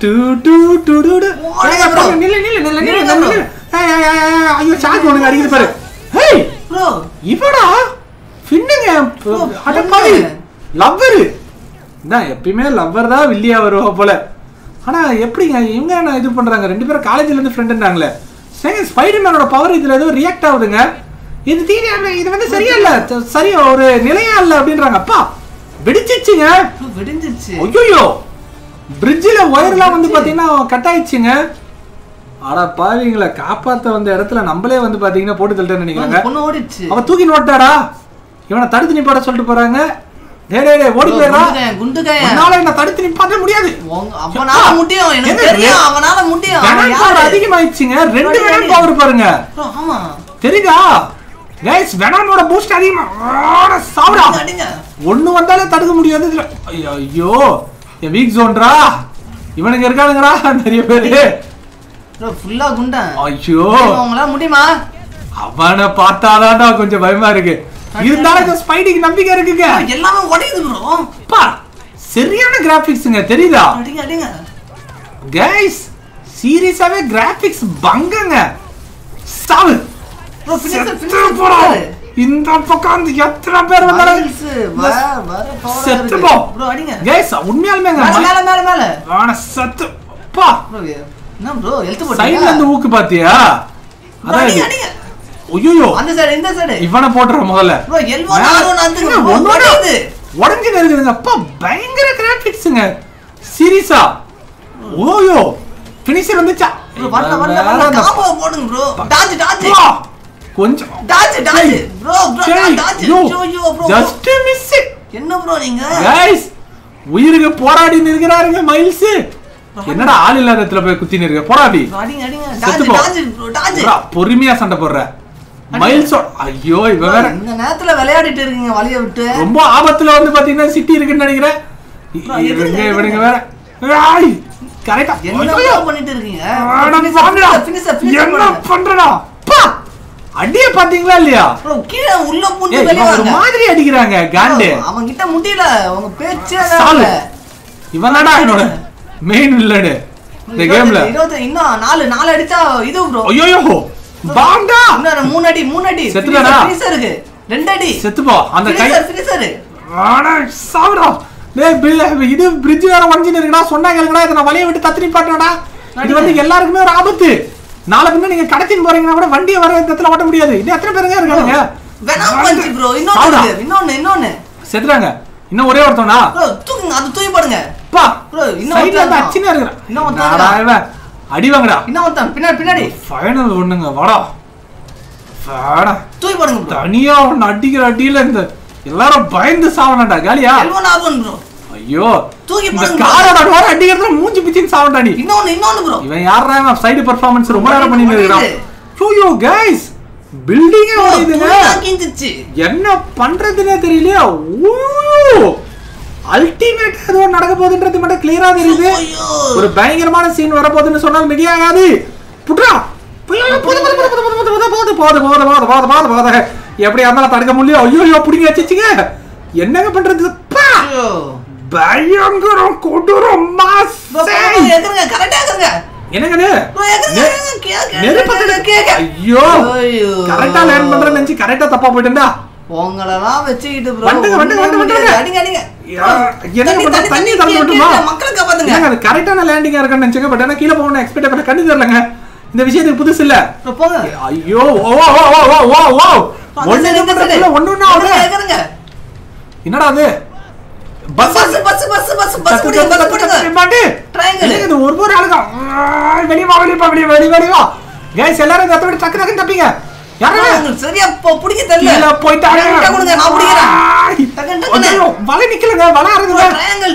டு டு டு டு நில்ல நில்ல நில்ல நில்ல ஐயோ சாட் ஒண்ணு அடிக்குது பாரு ஹே bro இவடா பின்னங்க அட பாவி லவ்வர் நான் எப்பவுமே லவ்வர் தான் வில்லியா வருவா போல ஆனா எப்படிங்க இவங்க என்ன இது பண்றாங்க ரெண்டு பேரும் காலேஜ்ல இருந்து ஃப்ரெண்ட்ன்றாங்களே சேங்க ஸ்பைடர்மேனோட பவர் இதுல ஏதோ ரியாக்ட் ஆகுதுங்க இது தீரியாமே இது வந்து சரியா இல்ல சரியா ஒரு நிலையா இல்ல அப்படின்றாங்க அப்பா வெடிச்சிச்சுங்க வெடிஞ்சிச்சு ஐயோ பிரிட்ஜ்ல வயர்லாம் வந்து பாத்தீங்கன்னா கட் ஆயிடுச்சுங்க அட பாவீங்களா காப்பாத்த வந்த இடத்துல நம்மளே வந்து பாத்தீங்கன்னா போட்டு தள்ளிட்டேன்னு நினைக்கிறாங்க பொண்ணு ஓடிச்சு அவ தூக்கி நோட்டாடா இவனை தடுத்து நிப்பாட சொல்லிட்டு போறாங்க டேய் டேய் டேய் ஓடி போறா குண்டுகாயா அவனால என்ன தடுத்து நிப்பாட முடியாது அவனால முடியும் எனக்கு தெரியும் அவனால முடியும் யார் அதிகமாயிச்சுங்க ரெண்டு பேரும் பவர் பாருங்க ஆமா தெரியுதா गाइस வெனமோட பூஸ்ட் அடிமா ஆட சாவுடா ஒன்னு வந்தாலே தடுக்க முடியாது இதுல ஐயோ இந்த வீக் ஜோன்ரா இவனுங்க இருக்கானுங்கடா நிறைய பேரு bro ஃபுல்லா குண்டா ஐயோ அவங்கள முடியுமா அவன பார்த்தாடா கொஞ்சம் பயமா இருக்கு இருந்தால இந்த ஸ்பைடிக்கு நம்பிக்கை இருக்குங்க எல்லாமே ஓடிது bro பா சரியான கிராபிக்ஸ்ங்க தெரியுதா அடிங்க அடிங்க गाइस சீரியஸாவே கிராபிக்ஸ் பங்கங்க சாவு bro finish bro இந்த பக்கம் எத்தனை பேர் வந்தாங்க செத்து போ bro அடிங்க गाइस உண்மையாலுமேங்க மேல மேல மேல ஆனா செத்து பா bro என்ன bro எழுத்து போடு சைடுல இருந்து ஊக்கு பாத்தியா அடி அடிங்க ஐயோ அந்த சைடு இந்த சைடு இவனை போட்ற முதல்ல bro எல்வோ ஆரோன் வந்துங்க ஒண்ணு உடைஞ்சு நிக்குதுங்க அப்பா பயங்கர கிராபிக்ஸ்ங்க சீரியஸா ஓயோ ஃபினிஷர் வந்துச்சா bro வரல வரல காம்போ போடுங்க bro டாஜ் டாஜ் கொஞ்சம் டாஜ் டாஜ் bro bro டாஜ் ஐயோ bro just miss it என்ன bro நீங்க गाइस உயிருக்கு போராடி நிக்கறாருங்க மைல்ஸ் என்னடா ஆள் இல்லாத இடத்துல போய் குத்தி நிக்கற போராடி அடிங்க அடிங்க டாஜ் டாஜ் bro டாஜ் bro பொறுமையா சண்டை போடுற மைல்ஸ் ஐயோ இவ வேற இந்த நேத்துல விளையாடிட்டு இருக்கீங்க வலிய விட்டு ரொம்ப ஆபத்துல வந்து பாத்தீங்கன்னா சிட்டி இருக்குன்னு நினைக்கிறேன் இவங்க இவங்க வேற ஐ கரெக்ட்டா என்ன பண்ணிட்டு இருக்கீங்க என்ன பண்றடா பா அடியே பாத்தீங்களா இல்லையா bro கீழ உள்ள பூந்து வெளிய வர மாதிரி அடிக்குறாங்க காண்டே அவன் கிட்ட முடியல அவங்க பேச்சே இல்ல இவனடா என்னோட மெயின் வில்லன் இந்த கேம்ல இன்னும் நாலு நாலு அடிச்சா இது bro ஐயோ பாண்டா இன்னும் மூணு அடி மூணு அடி செத்துடா ஃபினிஷருக்கு ரெண்டு அடி செத்து போ அந்த கை ஃபினிஷர் ஆனா சாவுடா டேய் பில்ல இது பிரிட்ஜ் வேற வஞ்சி நிக்கடா சொன்னாங்கடா இத நான் வலிய விட்டு தத்திரி பாட்டடா இது வந்து எல்லாருக்குமே ஒரு ஆபத்து நாளை பின்ன நீங்க கடத்தின் போறீங்கன்னா கூட வண்டியை வர இடத்துல ஓட்ட முடியாது இன்னும் எத்தனை பேருங்க இருக்காங்க வெனம் பஞ்சி bro இன்னொரு இன்னொரு இன்னொரு செத்துறாங்க இன்னும் ஒரே ஒருத்தனா bro தூக்குங்க அது தூக்கி போடுங்க பா bro இன்னொரு அந்த அச்சினா இருக்கறான் இன்னொரு ஒருத்தனா ஆடா அடி வாங்குடா இன்னொரு ஒருத்தன் பின்னாடி பின்னாடி ஃபைனல் ஒண்ணுங்க வாடா வாடா தூக்கி போடுங்க bro தனியா ஒண்ணு அடிக்குற அடியில இந்த எல்லாரும் பயந்து சாவனடா காலியா எல்வன் ஆர்வன் bro ஐயோ தூக்கி போடுங்க காரோட டோர் அடிக்குறதுல மூஞ்சி பிச்சின் சாவண்டானி இன்னொன்னு இன்னொன்னு bro இவன் யாரா இவன் சைடு பெர்ஃபார்மன்ஸ் ரொம்ப நேரம் பண்ணிட்டு இருக்கான் ஐயோ गाइस பில்டிங் ஓடுதுங்க கிஞ்சிச்சு என்ன பண்றதுனே தெரியல ஓயோ அல்டிமேட் ஏதோ நடக்க போகுதுன்றது மட்டும் கிளியரா தெரியுது ஒரு பயங்கரமான சீன் வர போகுதுன்னு சொன்னால் மிடியாகாது புட்ரா போடு போடு போடு போடு போடு போடு போடு போடு போடு போடு போடு போடு எப்படியா இருந்தாலும் தடுக்க முடியல ஐயோ புடிங்க வச்சிச்சீங்க என்னங்க பண்றது பா ஐயோ பயங்கரம் கொடூரம் மாஸ் எதுங்க கரெக்ட்டா எதுங்க என்னங்கனே நெருப்பு பத்தல கேக்க ஐயோ கரெக்ட்டா லேண்ட் பண்றேன்னு நினைச்சு கரெக்ட்டா தப்பா போயிட்டேன்டா What Yarra, Surya, Popuri, the little point out of the Avira. Valenical, Valar, Triangle,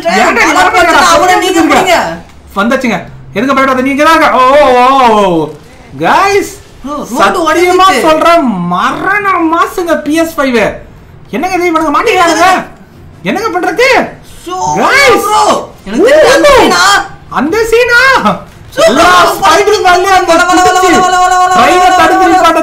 Triangle, Funda Chinger. Here's the better than Nigaraga. Oh, guys, what do you must order? Marana Mass in the P S five. You never even money. You never put it there. So, guys, underseen. So, I do not know. I do not know. I do not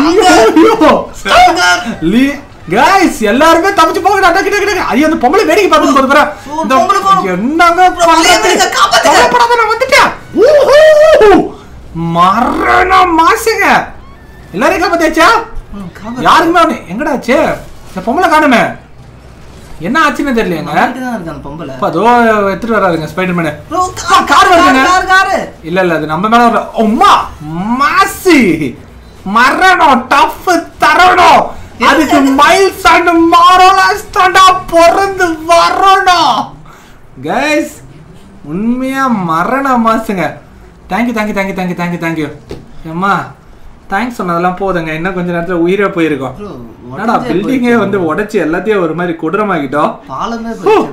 know. Guys, yellar me tamu chupa ke naata kitne kitne. Aye, तो पम्बले berry की बात बोल रहा है। तो ये नंगा पम्बले berry का काम है। तो पढ़ा तो ना मंदिर क्या? ओह, मारना मासेगा। इलारे का बताया क्या? यार मैं उन्हें इंगड़ा चे। तो पम्बला कहाँ में? ये ना अच्छी नहीं दे लेंगे यार। पर दो इतने वाला देंगे स्पाइडरमैन। कार वाला That is Miles and Morales stand up for guys, unmaya marana masunga. Thank you, thank you, thank you, thank you, thank you, thank you. Amma, thanks on that. Let's go. Inna konja nerathula uyira poirukku. Nada building e vandu odachi ellathiyum oru mari kodramaagito. Paalame bridge bro.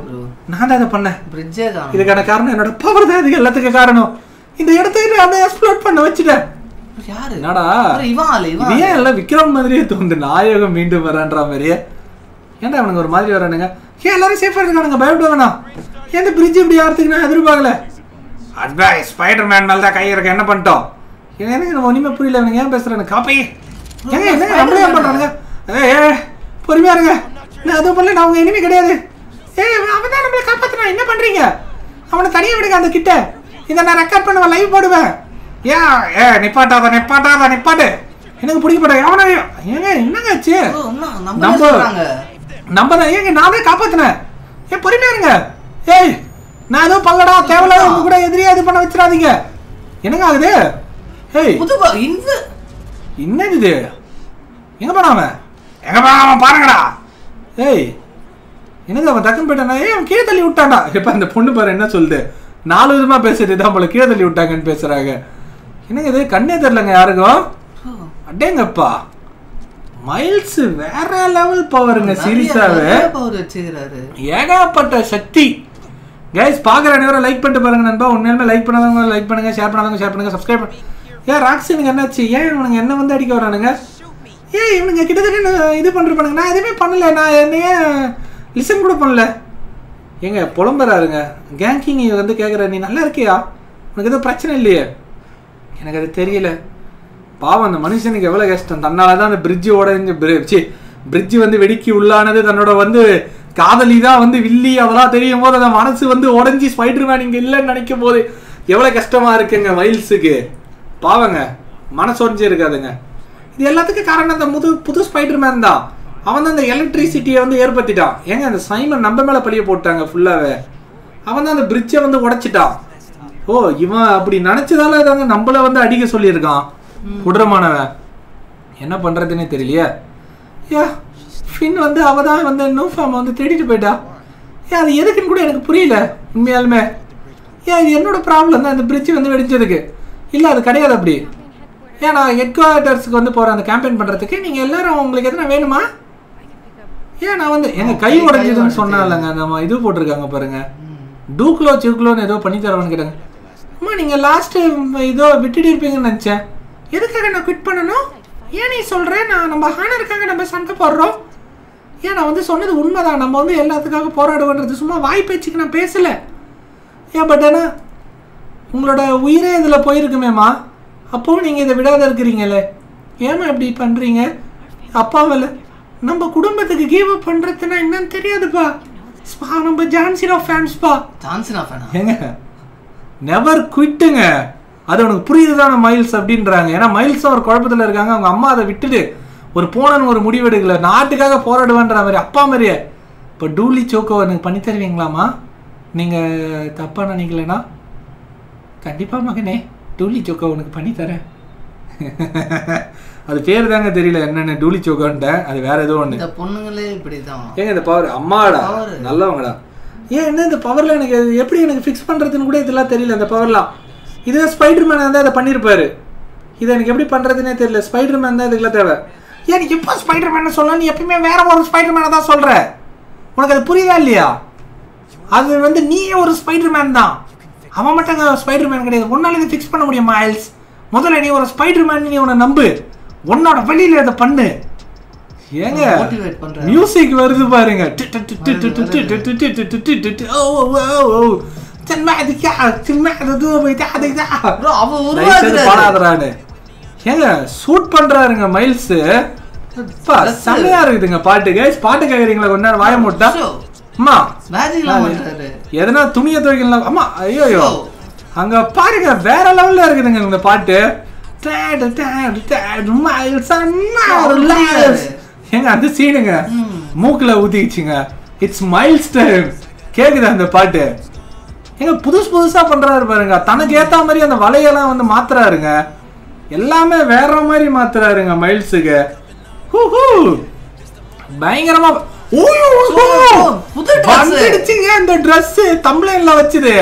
Naan adha panna. Bridge e kaanum. Idukana kaaranam enoda power da idhu ellathukku kaaranam. Indha edathai naan explode panna vechiren. Yaar nada ivan ivan ivan ella vikram madriye thondu naayagam meendum varandra mariye enda avananga oru madri varananga hey ellarum safe ah irukanga bayaduvana enda bridge ipdi yaarthukku na edurpaagala adbay spiderman mel da kai irukku enna pantom enga onime puriyala enga yen pesrana copy enga enga namla yen pandranga eh porimiya irunga na adhu palle na unga enemy kediyadhu eh avana namla kaapathuran enna pandringa avana thaniya vidunga andha kitta idha na record pannuva live poduva Yeah, yeah, Nipata, Nipata, Nipata. You know, pretty but I want to. You know, number number again, now the Capatana. Hey, put him in. Hey, Nano Palada, Tavala, Udaya, the Panavitra. You know, there. Hey, what about in the in there? You know, Panama. Panama, hey, you know, the Takan Petan. I am Kate the Lutana. Upon the Punduba and Nasulde. Naluzma Pesset, the Kate the Lutakan Pesaraga. They can't get the Langargo. Dengapa Miles, where level power in a series of Yaga Pata Shakti. Guys, Parker and never like Pentagon and Bow, never like Panagon, like Panagon, Sharp Panagon, Sharp Panagon, subscriber. Yeah, Raxing and Nachi, young and one that you are running us. Yeah, even a kid in the Pandana, they may Panala and listen to Panla. Younger Polomberanga, ganking you and the Kagaran in Alarkia, look at the Pratchinelli. எனக்கு அது தெரியல பாவம் அந்த மனுஷனுக்கு எவ்வளவு கஷ்டம் தன்னால தான் அந்த bridge ஓடஞ்சு bridge bridge வந்து வெடிக்கி உள்ளானது தன்னோட வந்து காதலி தான் வந்து வில்லி அதெல்லாம் தெரியும் போது அந்த மனசு வந்து ஓடஞ்சி ஸ்பைடர்மேன் இங்க இல்லன்னு நினைக்கும் போது எவ்வளவு கஷ்டமா இருக்குங்க மைல்ஸ்க்கு பாவங்க மனசு ஓடஞ்சே இருக்காதுங்க இது எல்லாத்துக்கும் காரணம் அந்த புது புது ஸ்பைடர்மேன் தான் அவன் அந்த எலக்ட்ரிசிட்டியை வந்து ஏற்படுத்திட்டான் ஏங்க அந்த சைமன் நம்ம மேல பழிய போட்டாங்க ஃபுல்லாவே அவன் தான் அந்த bridge வந்து உடைச்சிட்டான் Oh, இவன் அப்படி நினைச்சதால தாங்க நம்மள வந்து அடிக்க சொல்லி இருக்கான் குடறமானவன் என்ன பண்றதுனே தெரியலையே யா ஃபின் வந்து அவதான் வந்து நோ ஃபார்ம் வந்து தேடிட்டு போய்டா யா அது எதுக்குன்னு கூட எனக்கு புரியல உண்மையாலுமே யா இது என்னோட பிராப்ளம் தான் இந்த bridge வந்து வெடிச்சதுக்கு இல்ல அது கிடையாது அப்படி யா நான் ஹெட்குவார்ட்டர்ஸ்க்கு வந்து போற அந்த கேம்பெயின் பண்றதுக்கு நீங்க எல்லாரும் உங்களுக்கு எதனா வேணுமா யா நான் வந்து எங்க கை உடைஞ்சதுன்னு சொன்னாலங்க நம்ம இது போட்டுருக்காங்க பாருங்க டூக்ளோ சிக்ளோன்னு ஏதோ பண்ணி தரவன்னு கேட்டாங்க அம்மா நீங்க லாஸ்ட் இதோ விட்டுட்டு இருப்பீங்கன்னு நினைச்சேன் எதுக்காக நான் குவிட் பண்ணனும் ஏன் நீ சொல்ற நான் நம்ம ஹானர்காக நம்ம சண்டை போறோம் ஏன் நான் வந்து சொன்னது உண்மைதான் நம்ம வந்து எல்லாத்துக்காக போராடுவோம்ன்றது சும்மா வாய் பேச்சுக்கு நான் பேசல ஏன் பட் انا உங்களோட உயிரே இதல போயிருக்குமேமா அப்போ நீங்க இத விடாத இருக்கீங்களே ஏமா இப்படி பண்றீங்க அப்பாவல நம்ம குடும்பத்துக்கு கிவ் அப் பண்றதுனா என்னன்னு தெரியாதுப்பா ஸ்பா நம்ம ஜான்சிரா ஃபேன்ஸ் பா ஜான்சிரா ஃபேனா ஏங்க நெவர் குவிட்ங்க அது உங்களுக்கு புரியுதுதான மைல்ஸ் அப்படின்றாங்க ஏனா மைல்ஸ் அவர் குழப்பத்துல இருக்காங்க அவங்க அம்மா அதை விட்டுடு ஒரு போனன் ஒரு முடிவு எடுக்கல நாட்டுக்காக போராடுவான்ற மாதிரி அப்பா மாதிரியே இப்ப டூலி சோக்கோ எனக்கு பண்ணி தருவீங்களாமா நீங்க தப்பா நினைக்கலனா கண்டிப்பா மகனே டூலி சோக்கோ உங்களுக்கு பண்ணி தரேன் அது பேர் தாங்க தெரியல என்னன்னு டூலி சோக்கோன்ற அது வேற ஏதோ ஒண்ணு இந்த பொண்ணுங்களே இப்படி தான் ஏங்க இந்த பவர் அம்மாடா நல்லவங்கடா ஏன் என்ன இந்த பவர்ல எனக்கு எப்படி எனக்கு ஃபிக்ஸ் பண்றதுன்னு கூட இதெல்லாம் தெரியல அந்த பவர்லாம் இதுவே ஸ்பைடர்மேன் வந்து அதை பண்ணிருப்பாரு இத எனக்கு எப்படி பண்றதுனே தெரியல ஸ்பைடர்மேன் தான் இதுக்குள்ள தேவை ஏன் எப்ப ஸ்பைடர்மேன் சொன்னா நீ எப்பவுமே வேற ஒரு ஸ்பைடர்மேன் தான் சொல்ற உனக்கு அது புரியுதா இல்லையா அது வந்து நீயே ஒரு ஸ்பைடர்மேன் தான் அவன் மட்டும் ஸ்பைடர்மேன் கிடையாது ஒன்னால இதை ஃபிக்ஸ் பண்ண முடியும் மைல்ஸ் முதல்ல நீ ஒரு ஸ்பைடர்மேன் நீ உன நம்பு உன்னோட வெளியில இதை பண்ணு ஏங்க மியூசிக் வருது பாருங்க ஏங்க சூட் பண்றாருங்க மைல்ஸ் செமையா இருக்குதுங்க பாட்டுக்கு பாட்டு கேக்குறீங்களா கொஞ்ச நேரம் வாய மூட்டா அம்மா எதனா துணியை துவைக்கலாம் அம்மா ஐயோ அங்க பாருங்க வேற லெவல்ல இருக்குதுங்க இந்த பாட்டு ஏங்க அது சீனுங்க மூக்குல ஊத்திச்சுங்க இட்ஸ் மைல்ஸ் டைம் கேக்குது அந்த பாட்டு ஏங்க புதுசு புதுசா பண்றாரு பாருங்க தனக்கு ஏத்த மாதிரி அந்த வலையெல்லாம் வந்து மாத்துறாருங்க எல்லாமே வேற மாதிரி மாத்துறாருங்க மைல்ஸுக்கு பயங்கரமா இந்த ட்ரெஸ் தம்ப்லைன்ல வச்சுது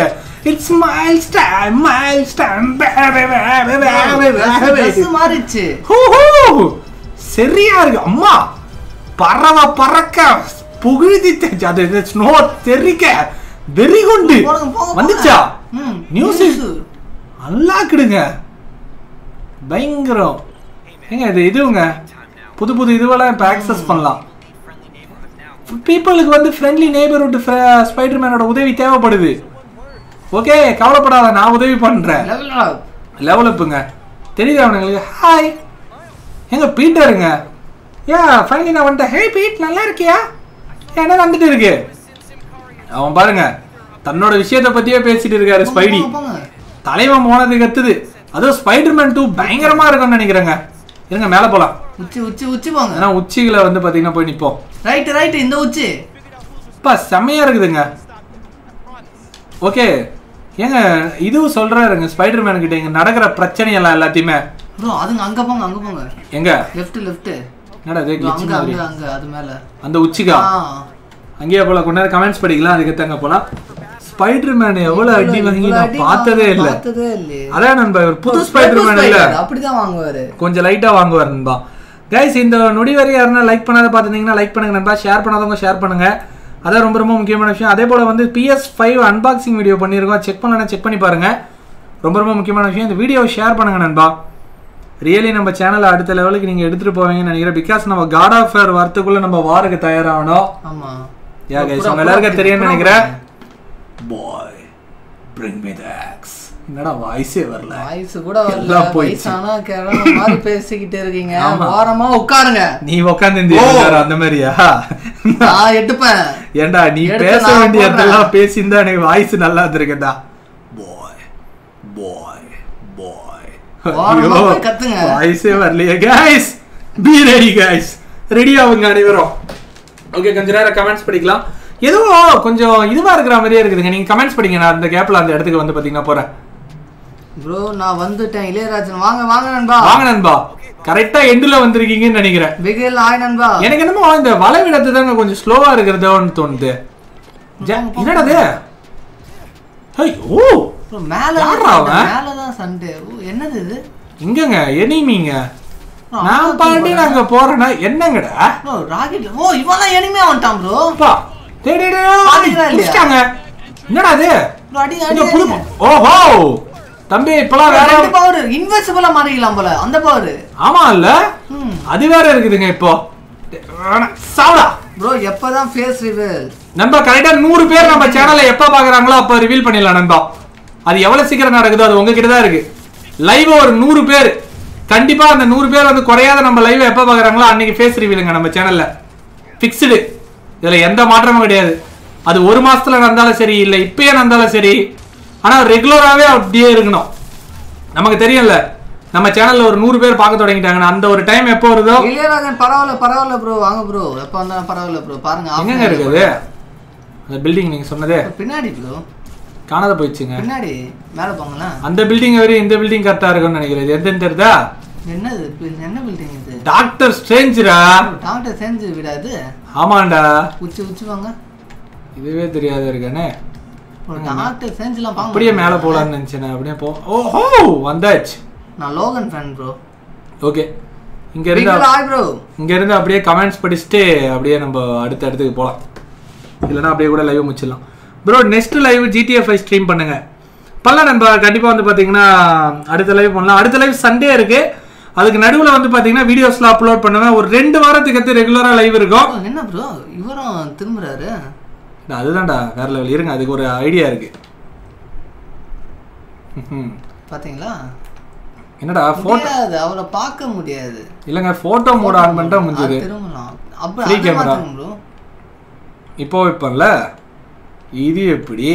it's Miles time Miles time மாறிச்சு சரியா இருக்கு அம்மா பறவை பறக்க புகுதி அது ஸ்னோ தெரிக்க வெறி கொண்டு வந்துச்சா மியூசிக் அல்லாக்குடுங்க பயங்கரம் ஏங்க இது இதுங்க புது புது இதுவெல்லாம் இப்போ ஆக்சஸ் பண்ணலாம் பீப்புளுக்கு வந்து ஃப்ரெண்ட்லி நெய்பர்ஹுட் ஸ்பைடர்மேனோட உதவி தேவைப்படுது ஓகே கவலைப்படாத நான் உதவி பண்ணுறேன் லெவல் அப்புங்க தெரியுது அவனுங்களுக்கு ஹாய் எங்க பீட்டருங்க ஏ ஃபைனலி நான் வந்துட்டேன் ஹே பீட் நல்லா இருக்கியா என்ன வந்துட்டு இருக்கு அவன் பாருங்க தன்னோட விஷயத்தை பற்றியே பேசிட்டு இருக்காரு ஸ்பைடி தலைவன் போனது கத்துது அதுவும் ஸ்பைடர்மேன் டூ பயங்கரமா இருக்கும்னு நினைக்கிறேங்க இருங்க மேலே போகலாம் உச்சி உச்சி உச்சி போங்க ஏன்னா உச்சிகளை வந்து பார்த்தீங்கன்னா போய் நிற்போம் ரைட்டு ரைட்டு இந்த உச்சி அப்பா செம்மையாக இருக்குதுங்க ஓகே ஏங்க இதுவும் சொல்கிறாருங்க ஸ்பைடர்மேன் கிட்ட இங்கே நடக்கிற பிரச்சனையெல்லாம் எல்லாத்தையுமே அதுங்க அங்கே போங்க அங்கே போங்க எங்க லெஃப்ட் லெஃப்ட் என்னடா அது அங்கே அது மேலே அந்த உச்சிக்கா அங்கேயே போகலாம் கொஞ்ச நேரம் கமெண்ட்ஸ் படிக்கலாம் அதுக்கு தாங்க போகலாம் ஸ்பைடர்மேன் எவ்வளோ அடி வாங்கி நான் பார்த்ததே இல்லை அதான் நண்பா இவர் புது ஸ்பைடர்மேன் இல்லை அப்படிதான் வாங்குவார் கொஞ்சம் லைட்டாக வாங்குவார் நண்பா கைஸ் இந்த நொடி வரை யாருன்னா லைக் பண்ணாத பார்த்துட்டிங்கன்னா லைக் பண்ணுங்க நண்பா ஷேர் பண்ணாதவங்க ஷேர் பண்ணுங்கள் அதான் ரொம்ப ரொம்ப முக்கியமான விஷயம் அதே போல் வந்து பிஎஸ் ஃபைவ் அன்பாக்சிங் வீடியோ பண்ணியிருக்கோம் செக் பண்ணலன்னா செக் பண்ணி பாருங்கள் ரொம்ப ரொம்ப முக்கியமான விஷயம் இந்த வீடியோவை ஷேர் பண்ணுங்கள் நண்பா ரியலி நம்ம சேனலை அடுத்த லெவலுக்கு நீங்கள் எடுத்துகிட்டு போவீங்கன்னு நினைக்கிறேன் பிகாஸ் நம்ம காட் ஆஃப் வார் வரத்துக்குள்ளே நம்ம வாருக்கு தயாராகணும் ஆமாம் யா கைஸ் உங்கள் எல்லாருக்கும் தெரியும்னு நினைக்கிறேன் boy bring me the axe என்னடா வாய்ஸ் வரல வாய்ஸ் கூட வரல பைசானா கேரளா மாதிரி பேசிக்கிட்டே இருக்கீங்க வாரமா உட்காருங்க நீ உட்கார்ந்திருந்தீ அந்த மாதிரியா நான் எடுப்பேன் ஏண்டா நீ பேச வேண்டிய எல்லாம் பேசிந்தா எனக்கு வாய்ஸ் நல்லா இருந்திருக்குடா boy boy boy வாரமா கத்துங்க வாய்ஸே வரலையே guys be ready guys ready ஆவுங்க அனைவரும் ஓகே கொஞ்ச நேரம் கமெண்ட்ஸ் படிக்கலாம் ஏதோ கொஞ்சம் இதுவா இருக்கிற மாதிரியே இருக்குதுங்க நீங்க கமெண்ட்ஸ் படிங்க நான் அந்த கேப்ல அந்த இடத்துக்கு வந்து பாத்தீங்கன்னா போறேன் bro நான் வந்துட்டேன் இளையராஜன் வாங்க வாங்க நண்பா வாங்க நண்பா கரெக்ட்டா எண்ட்ல வந்திருக்கீங்கன்னு நினைக்கிறேன் விகல் ஆய் நண்பா எனக்கு என்னமோ இந்த வளைவிடத்து தாங்க கொஞ்சம் ஸ்லோவா இருக்குதுன்னு தோணுது என்னடா இது ஹேய் ஓ மேல மேல தான் சண்டே என்னது இது எங்கங்க எனிமிங்க நான் பாண்டி நாங்க போறேனா என்னங்கடா bro ராக்கெட் ஓ இவனா எனிமே வந்துட்டான் bro பா டேய் டேய் புடிச்சாங்க என்னடா இது bro அடி அடி ஓஹோ தம்பி இப்பலாம் வேற ரெண்டு பவர் இன்வெசிபிளா மாறிடலாம் போல அந்த பவர் ஆமா இல்ல அது வேற இருக்குதுங்க இப்போ சாவடா bro எப்பதான் ஃபேஸ் ரிவீல் நம்ம கரெக்ட்டா நூறு பேர் நம்ம சேனல்ல எப்ப பாக்குறாங்களோ அப்ப ரிவீல் பண்ணிடலாம் நண்பா அது எவ்வளவு சீக்கிரம் நடக்குதோ அது உங்க கிட்ட தான் இருக்கு. லைவ் ஒரு நூறு பேர் கண்டிப்பா அந்த நூறு பேர் வந்து குறையாத நம்ம லைவ் எப்ப பாக்குறாங்களோ அன்னைக்கு ஃபேஸ் ரிவீலுங்க நம்ம சேனல்ல ஃபிக்ஸ்டு. இதெல்லாம் எந்த மாற்றமும் கிடையாது. அது ஒரு மாசத்துல நடந்தாலும் சரி இல்ல இப்பயே நடந்தாலும் சரி. ஆனா ரெகுலராவே அப்படியே இருக்கணும். நமக்கு தெரியல நம்ம சேனல்ல ஒரு நூறு பேர் பார்க்க தொடங்கிட்டாங்க அந்த ஒரு டைம் எப்போ வருதோ. இல்லராஜன் பரவாயில்லை பரவாயில்லை ப்ரோ வாங்க ப்ரோ எப்போ வந்தாலும் பரவாயில்லை ப்ரோ பாருங்க எங்க இருக்குது அந்த பில்டிங் நீங்க சொன்னதே பின்னாடி ப்ரோ காணாத போயிடுச்சுங்க பின்னாடி மேல போங்கலாம் அந்த பில்டிங் வரையும் இந்த பில்டிங் கரெக்டா இருக்கும்னு நினைக்கிறேன் எதுன்னு தெரியுதா என்னது என்ன பில்டிங் இது டாக்டர் ஸ்ட்ரேஞ்சரா டாக்டர் ஸ்ட்ரேஞ்ச் விடாது ஆமாண்டா உச்சி உச்சி வாங்க இதுவே தெரியாத இருக்கானே டாக்டர் ஸ்ட்ரேஞ்சலாம் பாங்க அப்படியே மேல போலாம்னு நினைச்சேனே அப்படியே போ ஓஹோ வந்தாச்சு நான் லோகன் ஃபேன் ப்ரோ ஓகே இங்க இருந்து ஹாய் ப்ரோ இங்க இருந்து அப்படியே கமெண்ட்ஸ் படிச்சிட்டு அப்படியே நம்ம அடுத்து அடுத்து போலாம் இல்லனா அப்படியே கூட லைவ் முடிச்சிடலாம் bro next live GTA five stream பண்ணுங்க பல்ல நம்ம கண்டிப்பா வந்து பாத்தீங்கன்னா அடுத்த லைவ் பண்ணலாம் அடுத்த லைவ் சண்டே இருக்கு அதுக்கு நடுவுல வந்து பாத்தீங்கன்னா வீடியோஸ்லாம் அப்லோட் பண்ணுவேன் ஒரு ரெண்டு வாரத்துக்கு அடுத்து ரெகுலரா லைவ் இருக்கும் என்ன ப்ரோ இவரும் திரும்பறாரு அதுதான்டா வேற லெவல் இருங்க அதுக்கு ஒரு ஐடியா இருக்கு பாத்தீங்களா என்னடா போட்டோ அது அவளை பார்க்க முடியாது இல்லங்க போட்டோ மோட் ஆன் பண்ணிட்டா முடிஞ்சது திரும்பலாம் அப்ப ஃப்ரீ கேமரா இப்போ வைப்பல இது எப்படி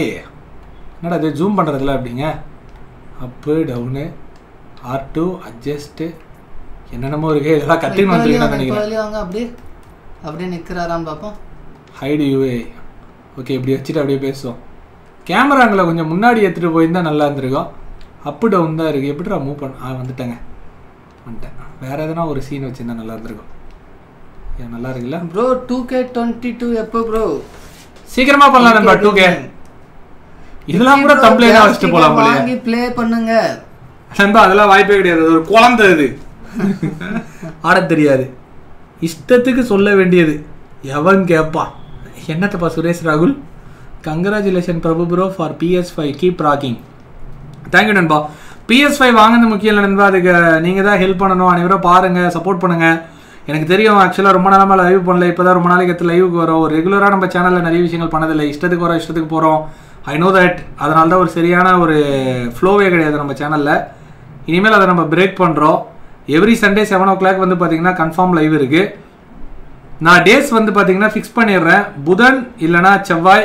என்னடா இது ஜூம் பண்றதுல அப்படிங்க up down R two adjust என்னனமோ இருக்கு இதெல்லாம் கட்டிங் வந்துட்டேன்னு நினைக்கிறேன் வெளியவாங்க அப்படியே அப்படியே நிக்கறாராம் பாப்போம் ஹைட் யூஏ ஓகே இப்படி வச்சிட்டு அப்படியே பேசுவோம் கேமராங்களை கொஞ்சம் முன்னாடி எடுத்துகிட்டு போயிருந்தா நல்லா இருந்திருக்கும் அப்பு டவுன் தான் இருக்குது எப்படிடா மூவ் பண்ண ஆ வந்துட்டேங்க வந்துட்டேன் வேறு எதனா ஒரு சீன் வச்சுருந்தா நல்லா இருந்திருக்கும் ஏன் நல்லா இருக்குல்ல bro two K twenty two எப்போ ப்ரோ சீக்கிரமாக பண்ணலாம் நம்ம டூ கே இதெல்லாம் கூட கம்ப்ளைண்டாக வச்சுட்டு போகலாம் வாங்கி ப்ளே பண்ணுங்க நம்ம அதெல்லாம் வாய்ப்பே கிடையாது ஒரு குழந்தை இது ஆட தெரியாது இஷ்டத்துக்கு சொல்ல வேண்டியது எவன் கேட்பா என்னத்தப்பா சுரேஷ் ராகுல் congratulation Prabhu bro for PS five keep rocking thank you நண்பா பிஎஸ் ஃபைவ் வாங்கினது முக்கியம் இல்லை நண்பா அதுக்கு நீங்கள் தான் ஹெல்ப் பண்ணணும் அனைவரும் பாருங்கள் சப்போர்ட் பண்ணுங்கள் எனக்கு தெரியும் ஆக்சுவலாக ரொம்ப நாளாக லைவ் பண்ணல இப்போ தான் ரொம்ப நாளைக்கு எத்தனை லைவுக்கு வரும் ஒரு ரெகுலராக நம்ம சேனலில் நிறைய விஷயங்கள் பண்ணதில்லை இஷ்டத்துக்கு வரோம் இஷ்டத்துக்கு போகிறோம் ஐ நோ தட் அதனால தான் ஒரு சரியான ஒரு ஃப்ளோவே கிடையாது நம்ம சேனலில் இனிமேல் அதை நம்ம பிரேக் பண்ணுறோம் every Sunday seven o'clock வந்து பார்த்திங்கன்னா கன்ஃபார்ம் லைவ் இருக்குது நான் டேஸ் வந்து பார்த்தீங்கன்னா ஃபிக்ஸ் பண்ணிடுறேன் புதன் இல்லைனா செவ்வாய்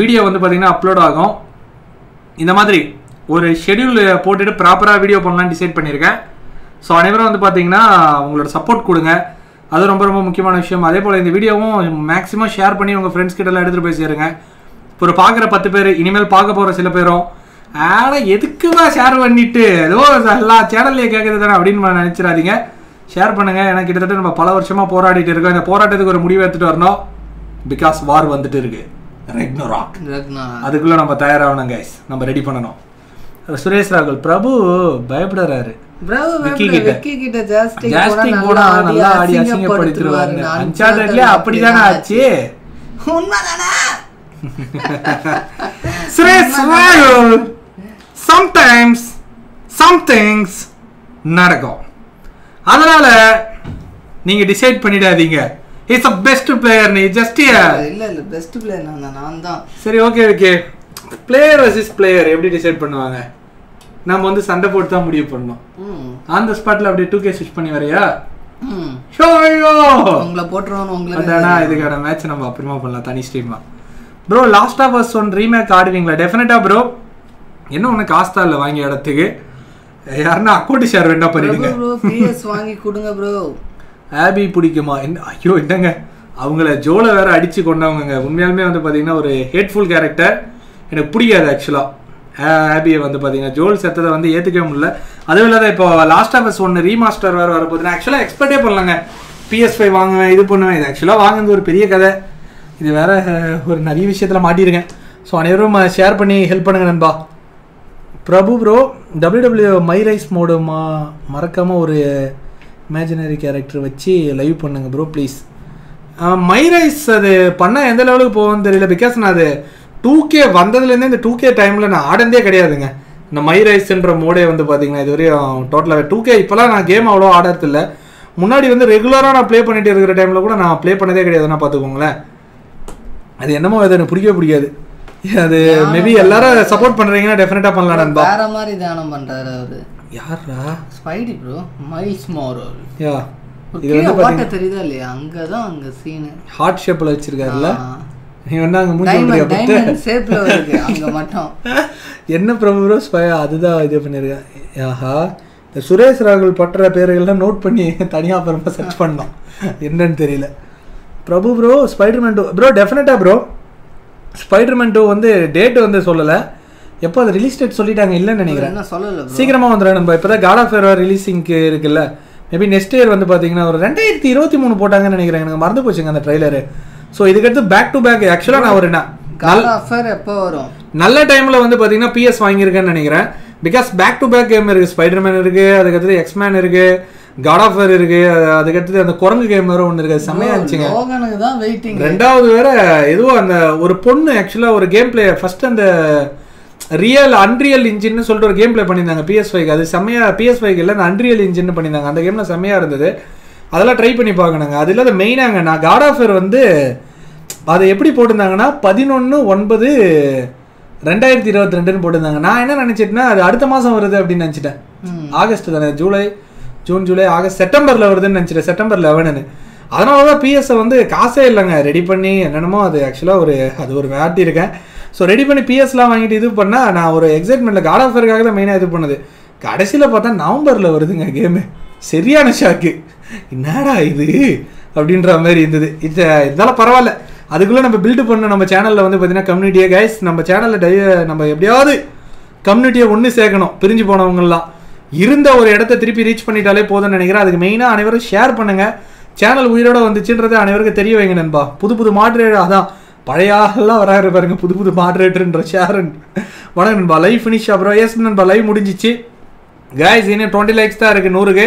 வீடியோ வந்து பார்த்தீங்கன்னா அப்லோட் ஆகும் இந்த மாதிரி ஒரு ஷெடியூல் போட்டுட்டு ப்ராப்பராக வீடியோ பண்ணலான்னு டிசைட் பண்ணியிருக்கேன் ஸோ அனைவரும் வந்து பார்த்தீங்கன்னா உங்களோட சப்போர்ட் கொடுங்க அது ரொம்ப ரொம்ப முக்கியமான விஷயம் அதே போல் இந்த வீடியோவும் மேக்ஸிமம் ஷேர் பண்ணி உங்கள் ஃப்ரெண்ட்ஸ் கிட்டலாம் எடுத்துகிட்டு போய் சேருங்க இப்போ பார்க்குற பத்து பேர் இனிமேல் பார்க்க போகிற சில பேரும் ஆனால் எதுக்குமா ஷேர் பண்ணிவிட்டு ஏதோ எல்லா சேனல்லையும் கேட்குறது தானே அப்படின்னு நினச்சிடாதீங்க ஷேர் பண்ணுங்கள் ஏன்னா கிட்டத்தட்ட நம்ம பல வருஷமாக போராடிட்டு இருக்கோம் இந்த போராட்டத்துக்கு ஒரு முடிவு எடுத்துகிட்டு வரணும் பிகாஸ் வார் வந்துட்டு இருக்கு ரெக்னோராக் அதுக்குள்ளே நம்ம தயாராகணும் கைஸ் நம்ம ரெடி பண்ணணும் சுரேஷ் ராகுல் பிரபு பயப்படுறாரு அப்படிதானே ஆச்சு சுரேஷ் ராகுல் சம்டைம்ஸ் சம்திங்ஸ் நடக்கும் அதனால நீங்க டிசைட் பண்ணிடாதீங்க இஸ் a பெஸ்ட் பிளேயர் நீ ஜஸ்ட் இல்ல இல்ல பெஸ்ட் பிளேயர் நான் நான் தான் சரி okay okay player versus player எப்படி டிசைட் பண்ணுவாங்க நம்ம வந்து சண்டை போட்டு தான் முடிவு பண்ணோம் ஆன் தி ஸ்பாட்ல அப்படியே டூ கே ஸ்விட்ச் பண்ணி வரையா ஷோயோ உங்களை போட்றோம் உங்களுக்கு அதானா இதுக்கான மேட்ச் நம்ம அப்புறமா பண்ணலாம் தனி ஸ்ட்ரீமா bro last of us one remake ஆடுவீங்களா டெஃபினட்டா bro என்ன ஒண்ணு காஸ்தா இல்ல வாங்கி இடத்துக்கு யாரனா அக்கவுண்ட் ஷேர் வேண்டா பண்ணிடுங்க ப்ரோ பிஎஸ் வாங்கி கொடுங்க ப்ரோ ஆபி பிடிக்குமா ஐயோ என்னங்க அவங்கள ஜோல வேற அடிச்சு கொண்டாவங்க உண்மையாலுமே வந்து பாத்தீங்கன்னா ஒரு ஹேட்ஃபுல் கேரக்டர் எனக்கு பிடிக்காது ஆக்சுவலா ஆபியை வந்து பாத்தீங்கன்னா ஜோல் செத்ததை வந்து ஏத்துக்கவே முடியல அதுவும் இல்லாத இப்போ லாஸ்ட் ஆஃப் அஸ் ஒன்று ரீமாஸ்டர் வேற வர போதுன்னா ஆக்சுவலா எக்ஸ்பெக்டே பண்ணலாங்க பிஎஸ் ஃபைவ் வாங்குவேன் இது பண்ணுவேன் இது ஆக்சுவலா வாங்குறது ஒரு பெரிய கதை இது வேற ஒரு நிறைய விஷயத்துல மாட்டியிருக்கேன் ஸோ அனைவரும் ஷேர் பண்ணி ஹெல்ப் பண்ணுங்க நண்பா Prabhu bro W W my rise mode மா மறக்காமல் ஒரு இமேஜினரி கேரக்டர் வச்சு லைவ் பண்ணுங்கள் ப்ரோ ப்ளீஸ் மை ரைஸ் அது பண்ணால் எந்த லெவலுக்கு போகும்னு தெரியல பிகாஸ் நான் அது டூ கே வந்ததுலேருந்தே இந்த டூ கே டைமில் நான் ஆடந்தே கிடையாதுங்க இந்த மை ரைஸ்ன்ற மோடே வந்து பார்த்தீங்கன்னா இது வரையும் டோட்டலாகவே டூ கே இப்போலாம் நான் கேம் அவ்வளோ ஆடுறதில்ல முன்னாடி வந்து ரெகுலராக நான் ப்ளே பண்ணிகிட்டு இருக்கிற டைமில் கூட நான் ப்ளே பண்ணதே கிடையாதுன்னா பார்த்துக்கோங்களேன் அது என்னமோ அது எனக்கு பிடிக்கவே பிடிக்காது Yeah, maybe எல்லாரும் சப்போர்ட் பண்றீங்க டெஃபினட்டா பண்ணலாம். வேற மாதிரி தானம் பண்றாரு அவரு. யாரா? Spidey bro, Miles Morales. Yeah. இது வந்து பாத்தா தெரியுதா இல்ல அங்க தான் அங்க சீன். ஹார்ட் ஷேப்ல வச்சிருக்காருல. இவனா அங்க மூஞ்சி அப்படியே பட்டு. டைமண்ட் ஷேப்ல இருக்கு அங்க மட்டும். என்ன பிரபு bro ஸ்பையா அதுதான் இது பண்ணிருக்கா. ஆஹா. இந்த சுரேஷ் ராகுல் பற்ற பேர்கள் எல்லாம் நோட் பண்ணி தனியா பரமா சர்ச் பண்ணோம். என்னன்னு தெரியல. பிரபு bro ஸ்பைடர்மேன் bro டெஃபினட்டா bro. Spider-Man two வந்து டேட் வந்து சொல்லல. எப்போ அது ரிலீஸ் டேட் சொல்லிட்டாங்க இல்லன்னு நினைக்கிறேன். என்ன சொல்லல bro. சீக்கிரமா வந்துரும் நம்ம. இப்போதான் God of War ரிலீசிங்க்கு இருக்குல்ல. மேபி நெக்ஸ்ட் இயர் வந்து பாத்தீங்கன்னா ஒரு twenty twenty-three போட்டாங்கன்னு நினைக்கிறேன். எனக்கு மறந்து போச்சுங்க அந்த ட்ரைலர். சோ இதுக்கு அடுத்து பேக் டு பேக் एक्चुअली நான் ஒரு God of War எப்போ வரும்? நல்ல டைம்ல வந்து பாத்தீங்கன்னா P S வாங்கி இருக்கேன்னு நினைக்கிறேன். Because back to back game இருக்கு. Spider-Man இருக்கு, அதுக்கு அடுத்து X-Man இருக்கு, God of War இருக்கு, அதுக்கு அடுத்து அந்த குரங்கு கேம் வேற ஒன்னு இருக்கு. செமையா இருந்துச்சுங்க. லோகனுக்கு தான் வெயிட்டிங். ரெண்டாவது வேற ஏதோ அந்த ஒரு பொண்ணு एक्चुअली ஒரு கேம் ப்ளே ஃபர்ஸ்ட் அந்த ரியல் அன்ரியல் இன்ஜின்னு சொல்லிட்டு ஒரு கேம் ப்ளே பண்ணிருந்தாங்க P S five க்கு. அது செமையா P S five க்கு இல்ல அந்த அன்ரியல் இன்ஜின்னு பண்ணிருந்தாங்க. அந்த கேம்ல செமையா இருந்தது. அதெல்லாம் ட்ரை பண்ணி பார்க்கணுங்க. அது இல்லாத மெயினாங்க நான் God of War வந்து அது எப்படி போட்டுருந்தாங்கன்னா eleven nine twenty twenty-two போட்டுருந்தாங்க. நான் என்ன நினைச்சிட்டேன்னா அது அடுத்த மாசம் வருது அப்படின்னு நினைச்சிட்டேன். ஆகஸ்ட் தானே, ஜூலை ஜூன் ஜூலை ஆகஸ்ட் செப்டம்பரில் வருதுன்னு நினச்சிட்டேன். செப்டம்பர் லெவனுன்னு. அதனால தான் பிஎஸ்ஸை வந்து காசே இல்லைங்க ரெடி பண்ணி என்னென்னமோ அது ஆக்சுவலாக ஒரு அது ஒரு வேட்டி இருக்கேன். ஸோ ரெடி பண்ணி பிஎஸ்லாம் வாங்கிட்டு இது பண்ணால் நான் ஒரு எக்ஸைட்மெண்ட்டில் God of Warக்காக தான் மெயினாக இது பண்ணுது. கடைசியில் பார்த்தா நவம்பரில் வருதுங்க கேமு. சரியான ஷாக்கு. என்னடா இது அப்படின்ற மாதிரி இருந்தது. இது இருந்தாலும் பரவாயில்ல. அதுக்குள்ளே நம்ம பில்டு பண்ண நம்ம சேனலில் வந்து பார்த்தீங்கன்னா கம்யூனிட்டியை கைஸ் நம்ம சேனலில் டை நம்ம எப்படியாவது கம்யூனிட்டியை ஒன்று சேர்க்கணும். பிரிஞ்சு போனவங்களாம் இருந்த ஒரு இடத்த திருப்பி ரீச் பண்ணிட்டாலே போதும்னு நினைக்கிறேன். அதுக்கு மெயினாக அனைவரும் ஷேர் பண்ணுங்கள். சேனல் உயிரோடு வந்துச்சுன்றது அனைவருக்கும் தெரிய வைங்க நண்பா. புது புது மாட்ரேட்டர் அதான் பழையாகலாம் வராரு பாருங்க. புது புது மாட்ரேட்டருன்ற ஷேர். வணக்கம் நண்பா. லைவ் ஃபினிஷ் அப்புறம் எஸ் நண்பா லைவ் முடிஞ்சிச்சு கைஸ். இன்னும் டுவெண்ட்டி லைக்ஸ் தான் இருக்குது. நூறுக்கு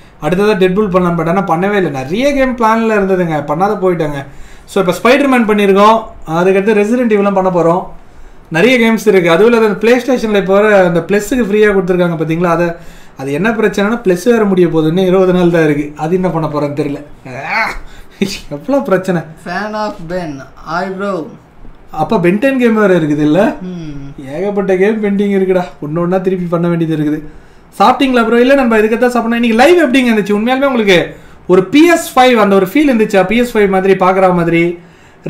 அடுத்ததாக டெட்பூல் பண்ணலாம் பட் ஆனால் பண்ணவே இல்லை. நிறைய கேம் பிளானில் இருந்ததுங்க பண்ணாத போயிட்டாங்க. ஸோ இப்போ ஸ்பைடர்மேன் பண்ணியிருக்கோம். அதுக்கடுத்து ரெசிடென்ட் ஈவில்லாம் பண்ண போகிறோம். நிறைய கேம்ஸ் இருக்குது. அதுவும் இல்லாத ப்ளே ஸ்டேஷனில் இப்போ அந்த ப்ளஸ்ஸுக்கு ஃப்ரீயாக கொடுத்துருக்காங்க பார்த்தீங்களா. அதை அது என்ன பிரச்சனைனா ப்ளஸ் வேறு முடிய போகுதுன்னு இருபது நாள் தான் இருக்குது. அது என்ன பண்ண போகிறேன்னு தெரியல. எவ்வளோ பிரச்சனை. ஃபேன் ஆஃப் பென் ஐப்ரோ. அப்போ பென்டென் கேம் வேறு இருக்குது இல்லை. ஏகப்பட்ட கேம் பெண்டிங் இருக்குடா. ஒன்று ஒன்றா திருப்பி பண்ண வேண்டியது இருக்குது. சாப்பிட்டீங்களா ப்ரோ? இல்லை நம்ம இதுக்கத்தான் சாப்பிட்ணும். இன்றைக்கி லைவ் எப்படிங்க இருந்துச்சு? உண்மையாலுமே உங்களுக்கு ஒரு P S five அந்த ஒரு ஃபீல் இருந்துச்சா? P S five மாதிரி பார்க்குற மாதிரி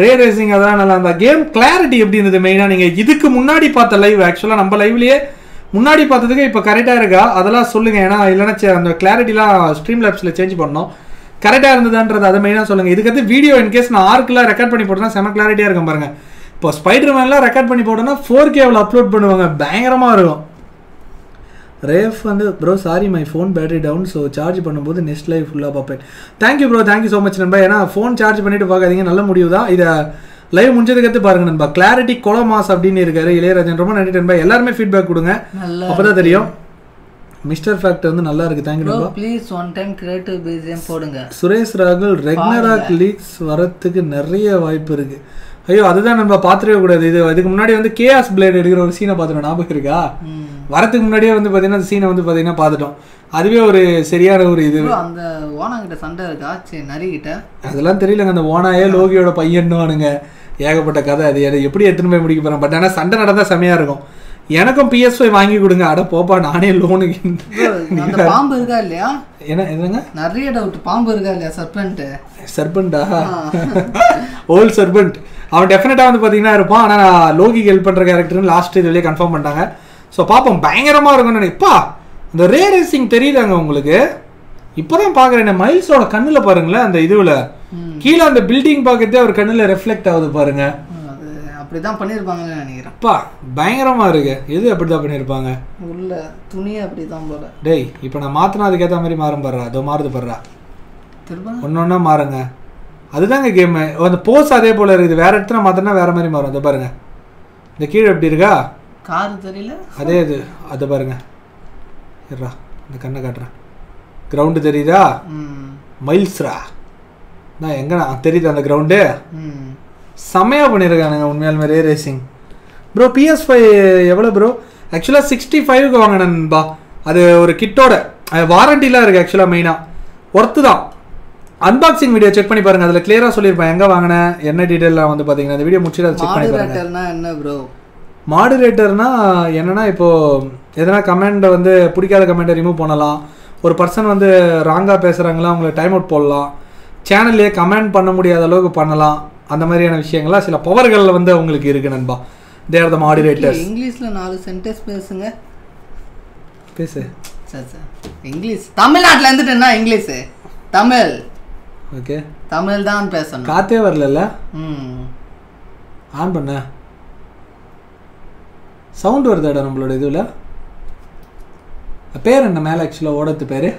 ரே ரேசிங் அதெல்லாம் நல்லா இருந்தால் கேம் கிளாரிட்டி எப்படி இருந்தது? மெயினாக நீங்கள் இதுக்கு முன்னாடி பார்த்த லைவ் ஆக்சுவலாக நம்ம லைவ்லேயே முன்னாடி பார்த்ததுக்கு இப்போ கரெக்டாக இருக்கா அதெல்லாம் சொல்லுங்கள். ஏன்னா இல்லைன்னா அந்த கிளாரிட்டிலாம் ஸ்ட்ரீம் லேப்ஸில் சேஞ்ச் பண்ணோம். கரெக்டாக இருந்ததுன்றது அதை மெயினாக சொல்லுங்கள். இதுக்கடுத்து வீடியோ இன்கேஸ் நான் ஆர்க்கில் ரெக்கார்ட் பண்ணி போட்டேன்னா செம கிளாரிட்டியாக இருக்கும் பாருங்கள். இப்போ ஸ்பைடர்மேன்லாம் ரெக்கார்ட் பண்ணி போட்டோன்னா ஃபோர் கேவில் அப்லோட் பண்ணுவாங்க. பயங்கரமாக இருக்கும். ரேஃப் வந்து bro sorry my phone battery down so charge பண்ணும்போது நெக்ஸ்ட் லைவ் ஃபுல்லாக பார்ப்பேன். Thank you bro, thank you so much நண்பா. ஏன்னா ஃபோன் சார்ஜ் பண்ணிட்டு பார்க்காதீங்க. நல்ல முடிவு தான். இதை லைவ் முடிஞ்சதுக்கடுத்து பாருங்க நண்பா. கிளாரிட்டி கொலமாஸ் அப்படின்னு இருக்காரு இளையராஜன். ரொம்ப நன்றி நண்பா. எல்லாருமே ஃபீட்பேக் கொடுங்க அப்போதான் தெரியும். மிஸ்டர் ஃபேக்ட் வந்து நல்லா இருக்கு. தேங்க்யூ நண்பா. Please one time creative base போடுங்க. சுரேஷ் ராகுல் ரெகுலராக லீக்ஸ் வரத்துக்கு நிறைய வாய்ப்பு இருக்கு. ஐயோ அதுதான் நம்ம பார்த்துடவே கூடாது. இது இதுக்கு முன்னாடி வந்து கேஆஸ் பிளேட் எடுக்கிற ஒரு சீனை பார்த்துட்டோம். ஞாபகம் இருக்கா? வரத்துக்கு முன்னாடியே வந்து பார்த்தீங்கன்னா அந்த சீனை வந்து பார்த்தீங்கன்னா பார்த்துட்டோம். அதுவே ஒரு சரியான ஒரு இது. அந்த ஓனாங்கிட்ட சண்டை இருக்கா? சரி நரிக்கிட்ட அதெல்லாம் தெரியலங்க. அந்த ஓனாயே லோகியோட பையன்னுவானுங்க. ஏகப்பட்ட கதை. அது அதை எப்படி எடுத்துன்னு போய் முடிக்க போகிறேன். பட் ஆனால் சண்டை நடந்தால் செமையாக இருக்கும். எனக்கும் P S five வாங்கி கொடுங்க. அட போப்பா நானே லோனுக்கு. அந்த பாம்பு இருக்கா இல்லையா? என்ன என்னங்க? நிறைய டவுட். பாம்பு இருக்கா இல்லையா? சர்பெண்ட். சர்பெண்டா? Old serpent. அவன் டெஃபினட்டாக வந்து பார்த்தீங்கன்னா இருப்பான். ஆனால் நான் லோகிக்கு ஹெல்ப் பண்ணுற கேரக்டர்னு லாஸ்ட் இதுலேயே கன்ஃபார்ம் பண்ணிட்டாங்க. ஸோ பார்ப்போம். பயங்கரமாக இருக்கும்னு நினைப்பா. இந்த ரே ரேசிங் தெரியுதாங்க உங்களுக்கு? இப்போ தான் பார்க்குறேன். மைல்ஸோட கண்ணில் பாருங்களேன். அந்த இதுவில் கீழே அந்த பில்டிங் பார்க்கறதே அவர் கண்ணில் ரெஃப்ளெக்ட் ஆகுது பாருங்க. அப்படிதான் பண்ணியிருப்பாங்கன்னு நினைக்கிறேன். அப்பா பயங்கரமாக இருக்கு. எது அப்படிதான் பண்ணியிருப்பாங்க? உள்ள துணியை அப்படிதான் போல. டேய் இப்போ நான் மாற்றினா அதுக்கேற்ற மாதிரி மாறும் பாடுறா. அதோ மாறுது பாடுறா. திரும்ப ஒன்று ஒன்றா மாறுங்க. அதுதாங்க கேமு. அந்த போஸ் அதே போல் இருக்குது. வேறு இடத்துல மாற்றினா வேறு மாதிரி மாறும். அதை பாருங்கள். இந்த கீழே எப்படி இருக்கா? கார் தெரியல அதே அது அத பாருங்க ஏறா இந்த கண்ணை காட்றேன் கிரவுண்ட் தெரியுதா ம் மைல்ஸ்ரா நான் எங்கடா தெரியுது அந்த கிரவுண்ட் ம் சமயா பண்ணிருக்கானுங்க உண்மையாலுமே ரே racing bro P S five எவ்வளவு bro actually sixty-five க்கு வாங்குனேன் பா அது ஒரு கிட்டோட வாரண்டிலாம் இருக்கு actually மெயினா worth தான் unboxing video check பண்ணி பாருங்க அதுல கிளியரா சொல்லிருப்பேன் எங்க வாங்குனேன் என்ன டீடைல்லாம் வந்து பாத்தீங்கன்னா அந்த வீடியோ முடிச்சிட்டு அத செக் பண்ணி பாருங்க மாடரேட்டர்னா என்ன bro மாடரேட்டர்னா என்னன்னா இப்போ எதனா கமெண்ட் வந்து பிடிக்காத கமெண்ட் ரிமூவ் பண்ணலாம் ஒரு पर्सन வந்து ராங்கா பேசுறாங்கலாம் அவங்களை டைம் அவுட் போடலாம் சேனல்ல கமெண்ட் பண்ண முடியாத அளவுக்கு பண்ணலாம் அந்த மாதிரியான விஷயங்கள சில பவர்கள் வந்து உங்களுக்கு இருக்கு நண்பா they are the moderators இங்கிலீஷ்ல four சென்டென்ஸ் பேசுங்க பேசு சரி சரி இங்கிலீஷ் தமிழ்நாட்டுல இருந்துட்டேன்னா இங்கிலீஷ் தமிழ் ஓகே தமிழ் தான் பேசணும் காத்தே வரலல ம் ஆன் பண்ண சவுண்ட் வருதடா நம்மளோட இதுல பேர் என்ன மேல एक्चुअली ஓடத்து பேர்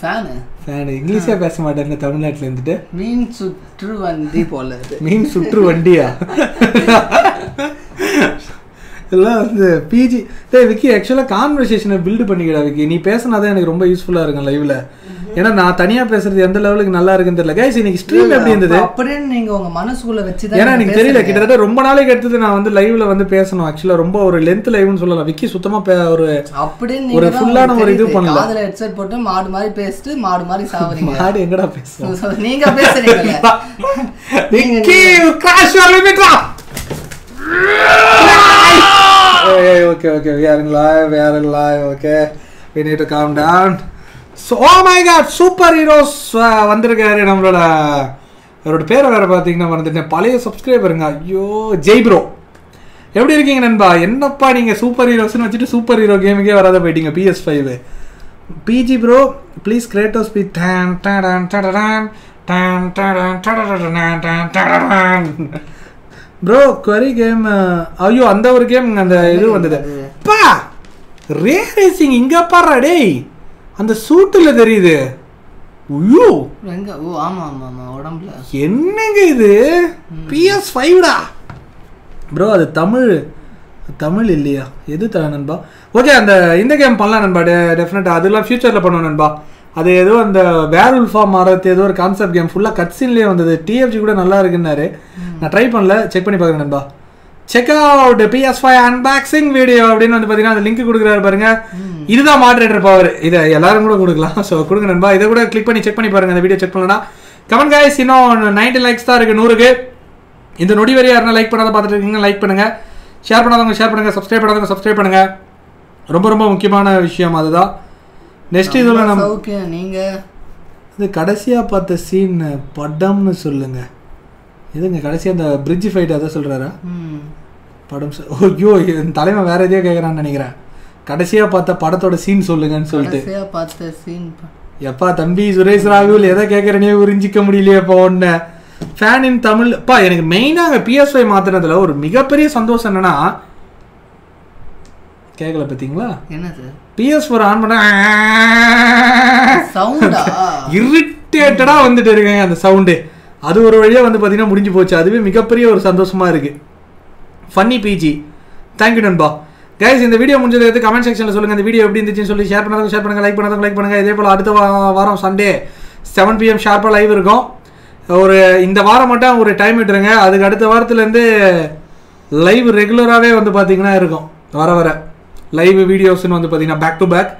ஃபேன் ஃபேன் இங்கிலீஷ்ல பேச மாட்டேன்னு தமிழ்நாட்டுல இருந்துட்டு மீன் சுற்று வண்டி போல மீன் சுற்று வண்டியா இல்ல வந்து பிஜி டேய் விக்கி एक्चुअली கான்வர்சேஷனை பில்ட் பண்ணிக்கடா விக்கி நீ பேசினா தான் எனக்கு ரொம்ப யூஸ்ஃபுல்லா இருக்கும் லைவ்ல ஏன்னா நான் தனியா பேசுறது எந்த லெவலுக்கு நல்லா இருக்குன்னு தெரியல गाइस இன்னைக்கு ஸ்ட்ரீம் எப்படி இருந்தது அப்படியே நீங்க உங்க மனசுக்குள்ள வெச்சு தான் ஏன்னா எனக்கு தெரியல கிட்டத்தட்ட ரொம்ப நாளைக்கு எடுத்து நான் வந்து லைவ்ல வந்து பேசணும் एक्चुअली ரொம்ப ஒரு லெந்த் லைவ்னு சொல்லலாம் விக்கி சுத்தமா ஒரு அப்படியே நீங்க ஒரு ஃபுல்லான ஒரு இது பண்ணலாம் அதுல ஹெட்செட் போட்டு மாடு மாதிரி பேசிட்டு மாடு மாதிரி சாவறீங்க மாடு எங்கடா பேசுறீங்க நீங்க பேசுறீங்கல விக்கி யூ கிராஷ் யுவர் லிமிட்ரா Hey, okay, okay, we are in live, we are in live, okay. We need to calm down. So, oh my God, superheroes வந்திருக்காரு நம்மளோட அவரோட பேரை வேற பார்த்தீங்கன்னா வந்துட்டேன் பழைய சப்ஸ்கிரைபருங்க ஐயோ ஜெய் ப்ரோ எப்படி இருக்கீங்க நண்பா என்னப்பா நீங்கள் சூப்பர் ஹீரோஸ்ன்னு வச்சுட்டு சூப்பர் ஹீரோ கேமுக்கே வராத போயிட்டீங்க P S five PG bro please Kratos பி டேன் டேன் டேன் டேன் டேன் bro query game ஐயோ அந்த ஒரு கேம் அந்த இது வந்தது பா ரே ரேசிங் இங்க பாறா டேய் அந்த சூட்ல தெரியுது ஐயோ எங்க ஓ ஆமா ஆமா ஆமா உடம்பல என்னங்க இது P S five டா bro அது தமிழ் தமிழ் இல்லையா எது தானன்பா ஓகே அந்த இந்த கேம் பண்ணலாம் நண்பா டெஃபினட்டா அதெல்லாம் ஃபியூச்சர்ல பண்ணுவோம் நண்பா அது ஏதோ அந்த வேர்வுல்ஃப் மாறது ஏதோ ஒரு கான்செப்ட் கேம் ஃபுல்லா கட் சீன்லயே வந்தது T F G கூட நல்லா இருக்குன்னாரு நான் ட்ரை பண்ணல செக் பண்ணி பார்க்கறேன் நண்பா check out P S five unboxing video அப்படினு வந்து பாத்தீங்கன்னா அந்த லிங்க் கொடுக்கறாரு பாருங்க இதுதான் மாடரேட்டர் பவர் இத எல்லாரும் கூட கொடுக்கலாம் சோ கொடுங்க நண்பா இத கூட கிளிக் பண்ணி செக் பண்ணி பாருங்க அந்த வீடியோ செக் பண்ணலனா கமெண்ட் गाइस இன்னும் ninety லைக்ஸ் தான் இருக்கு one hundred க்கு இந்த நொடி வரைய யாரனா லைக் பண்ணாத பாத்துட்டு இருக்கீங்க லைக் பண்ணுங்க ஷேர் பண்ணாதவங்க ஷேர் பண்ணுங்க சப்ஸ்கிரைப் பண்ணாதவங்க சப்ஸ்கிரைப் பண்ணுங்க ரொம்ப ரொம்ப முக்கியமான விஷயம் அதுதான் நெக்ஸ்ட் இதுல நம்ம ஓகே நீங்க இது கடைசியா பார்த்த சீன் படம்னு சொல்லுங்க இதுங்க கடைசியா அந்த bridge fight அத சொல்றாரா ம் படம் ஐயோ இந்த தலைமை வேற ஏதோ கேக்குறான்னு நினைக்கிறேன் கடைசியா பார்த்த படத்தோட சீன் சொல்லுங்கன்னு சொல்லிட்டு கடைசியா பார்த்த சீன் எப்பா தம்பி சுரேஷ் ராகுல் எதை கேக்குறனே உரிஞ்சிக்க முடியலையே போண்ணே ஃபேன் இன் தமிழ் பா எனக்கு மெயினா P S five மாத்துறதுல ஒரு மிகப்பெரிய சந்தோஷம் என்னன்னா கேக்கல பாத்தீங்களா என்னது P S four ஆன் பண்ண சவுண்டா இரிட்டேட்டடா வந்துட்டே இருக்கேன் அந்த சவுண்ட் அது ஒரு வழியா வந்து பாத்தீங்கன்னா முடிஞ்சு போச்சு அதுவே மிகப்பெரிய ஒரு சந்தோஷமா இருக்கு ஃபன்னி பிஜி थैंक यू நண்பா गाइस இந்த வீடியோ முடிஞ்சதுக்கு கமெண்ட் செக்ஷன்ல சொல்லுங்க இந்த வீடியோ எப்படி இருந்துச்சுன்னு சொல்லி ஷேர் பண்ணாதவங்க ஷேர் பண்ணுங்க லைக் பண்ணாதவங்க லைக் பண்ணுங்க இதே போல அடுத்த வாரம் சண்டே seven P M ஷார்ப்பா லைவ் இருக்கும் ஒரு இந்த வாரம் மட்டும் ஒரு டைம் விட்டுருங்க அதுக்கு அடுத்த வாரத்துல இருந்து லைவ் ரெகுலராவே வந்து பாத்தீங்கன்னா இருக்கும் வர வர லைவ் வீடியோஸ்னு வந்து பாத்தீங்கன்னா பேக் டு பேக்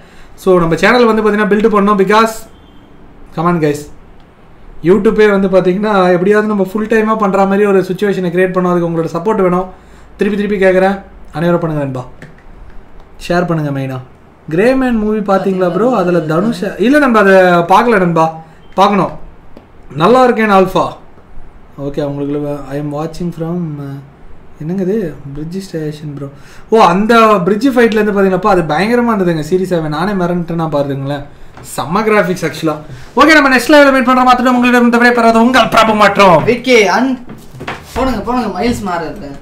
சோ நம்ம சேனல் வந்து பாத்தீங்கன்னா பில்ட் பண்ணோம் பிகாஸ் கமான் गाइस யூடியூபே வந்து பாத்தீங்கன்னா எப்படியாவது நம்ம ஃபுல் டைமா பண்ற மாதிரி ஒரு சிச்சுவேஷனை கிரியேட் பண்ணோம் அதுக்கு உங்களோட சப்போர்ட் வேணும் திருப்பி திருப்பி கேக்குறேன் அனைவரும் பண்ணுங்க நண்பா ஷேர் பண்ணுங்க மெயினா கிரே மேன் மூவி பாத்தீங்களா bro அதுல தனுஷ் இல்ல நம்ம அத பார்க்கல நண்பா பார்க்கணும் நல்லா இருக்கேன் ஆல்பா ஓகே உங்களுக்கு ஐ அம் வாட்சிங் फ्रॉम என்னங்க இது bridge station bro ஓ அந்த bridge fight ல இருந்து பாத்தீங்களாப்பா அது பயங்கரமா இருந்ததுங்க series seven நானே மறந்துட்டேனா பாருங்களே செம்ம கிராபிக்ஸ் एक्चुअली ஓகே நம்ம நெக்ஸ்ட் லெவல்ல மீட் பண்ற மாத்திரம் உங்களுக்கு இந்த வரை பரவாத உங்கள் பிரபு மாற்றம் விக்கி அன் போடுங்க போடுங்க மைல்ஸ் மாறறது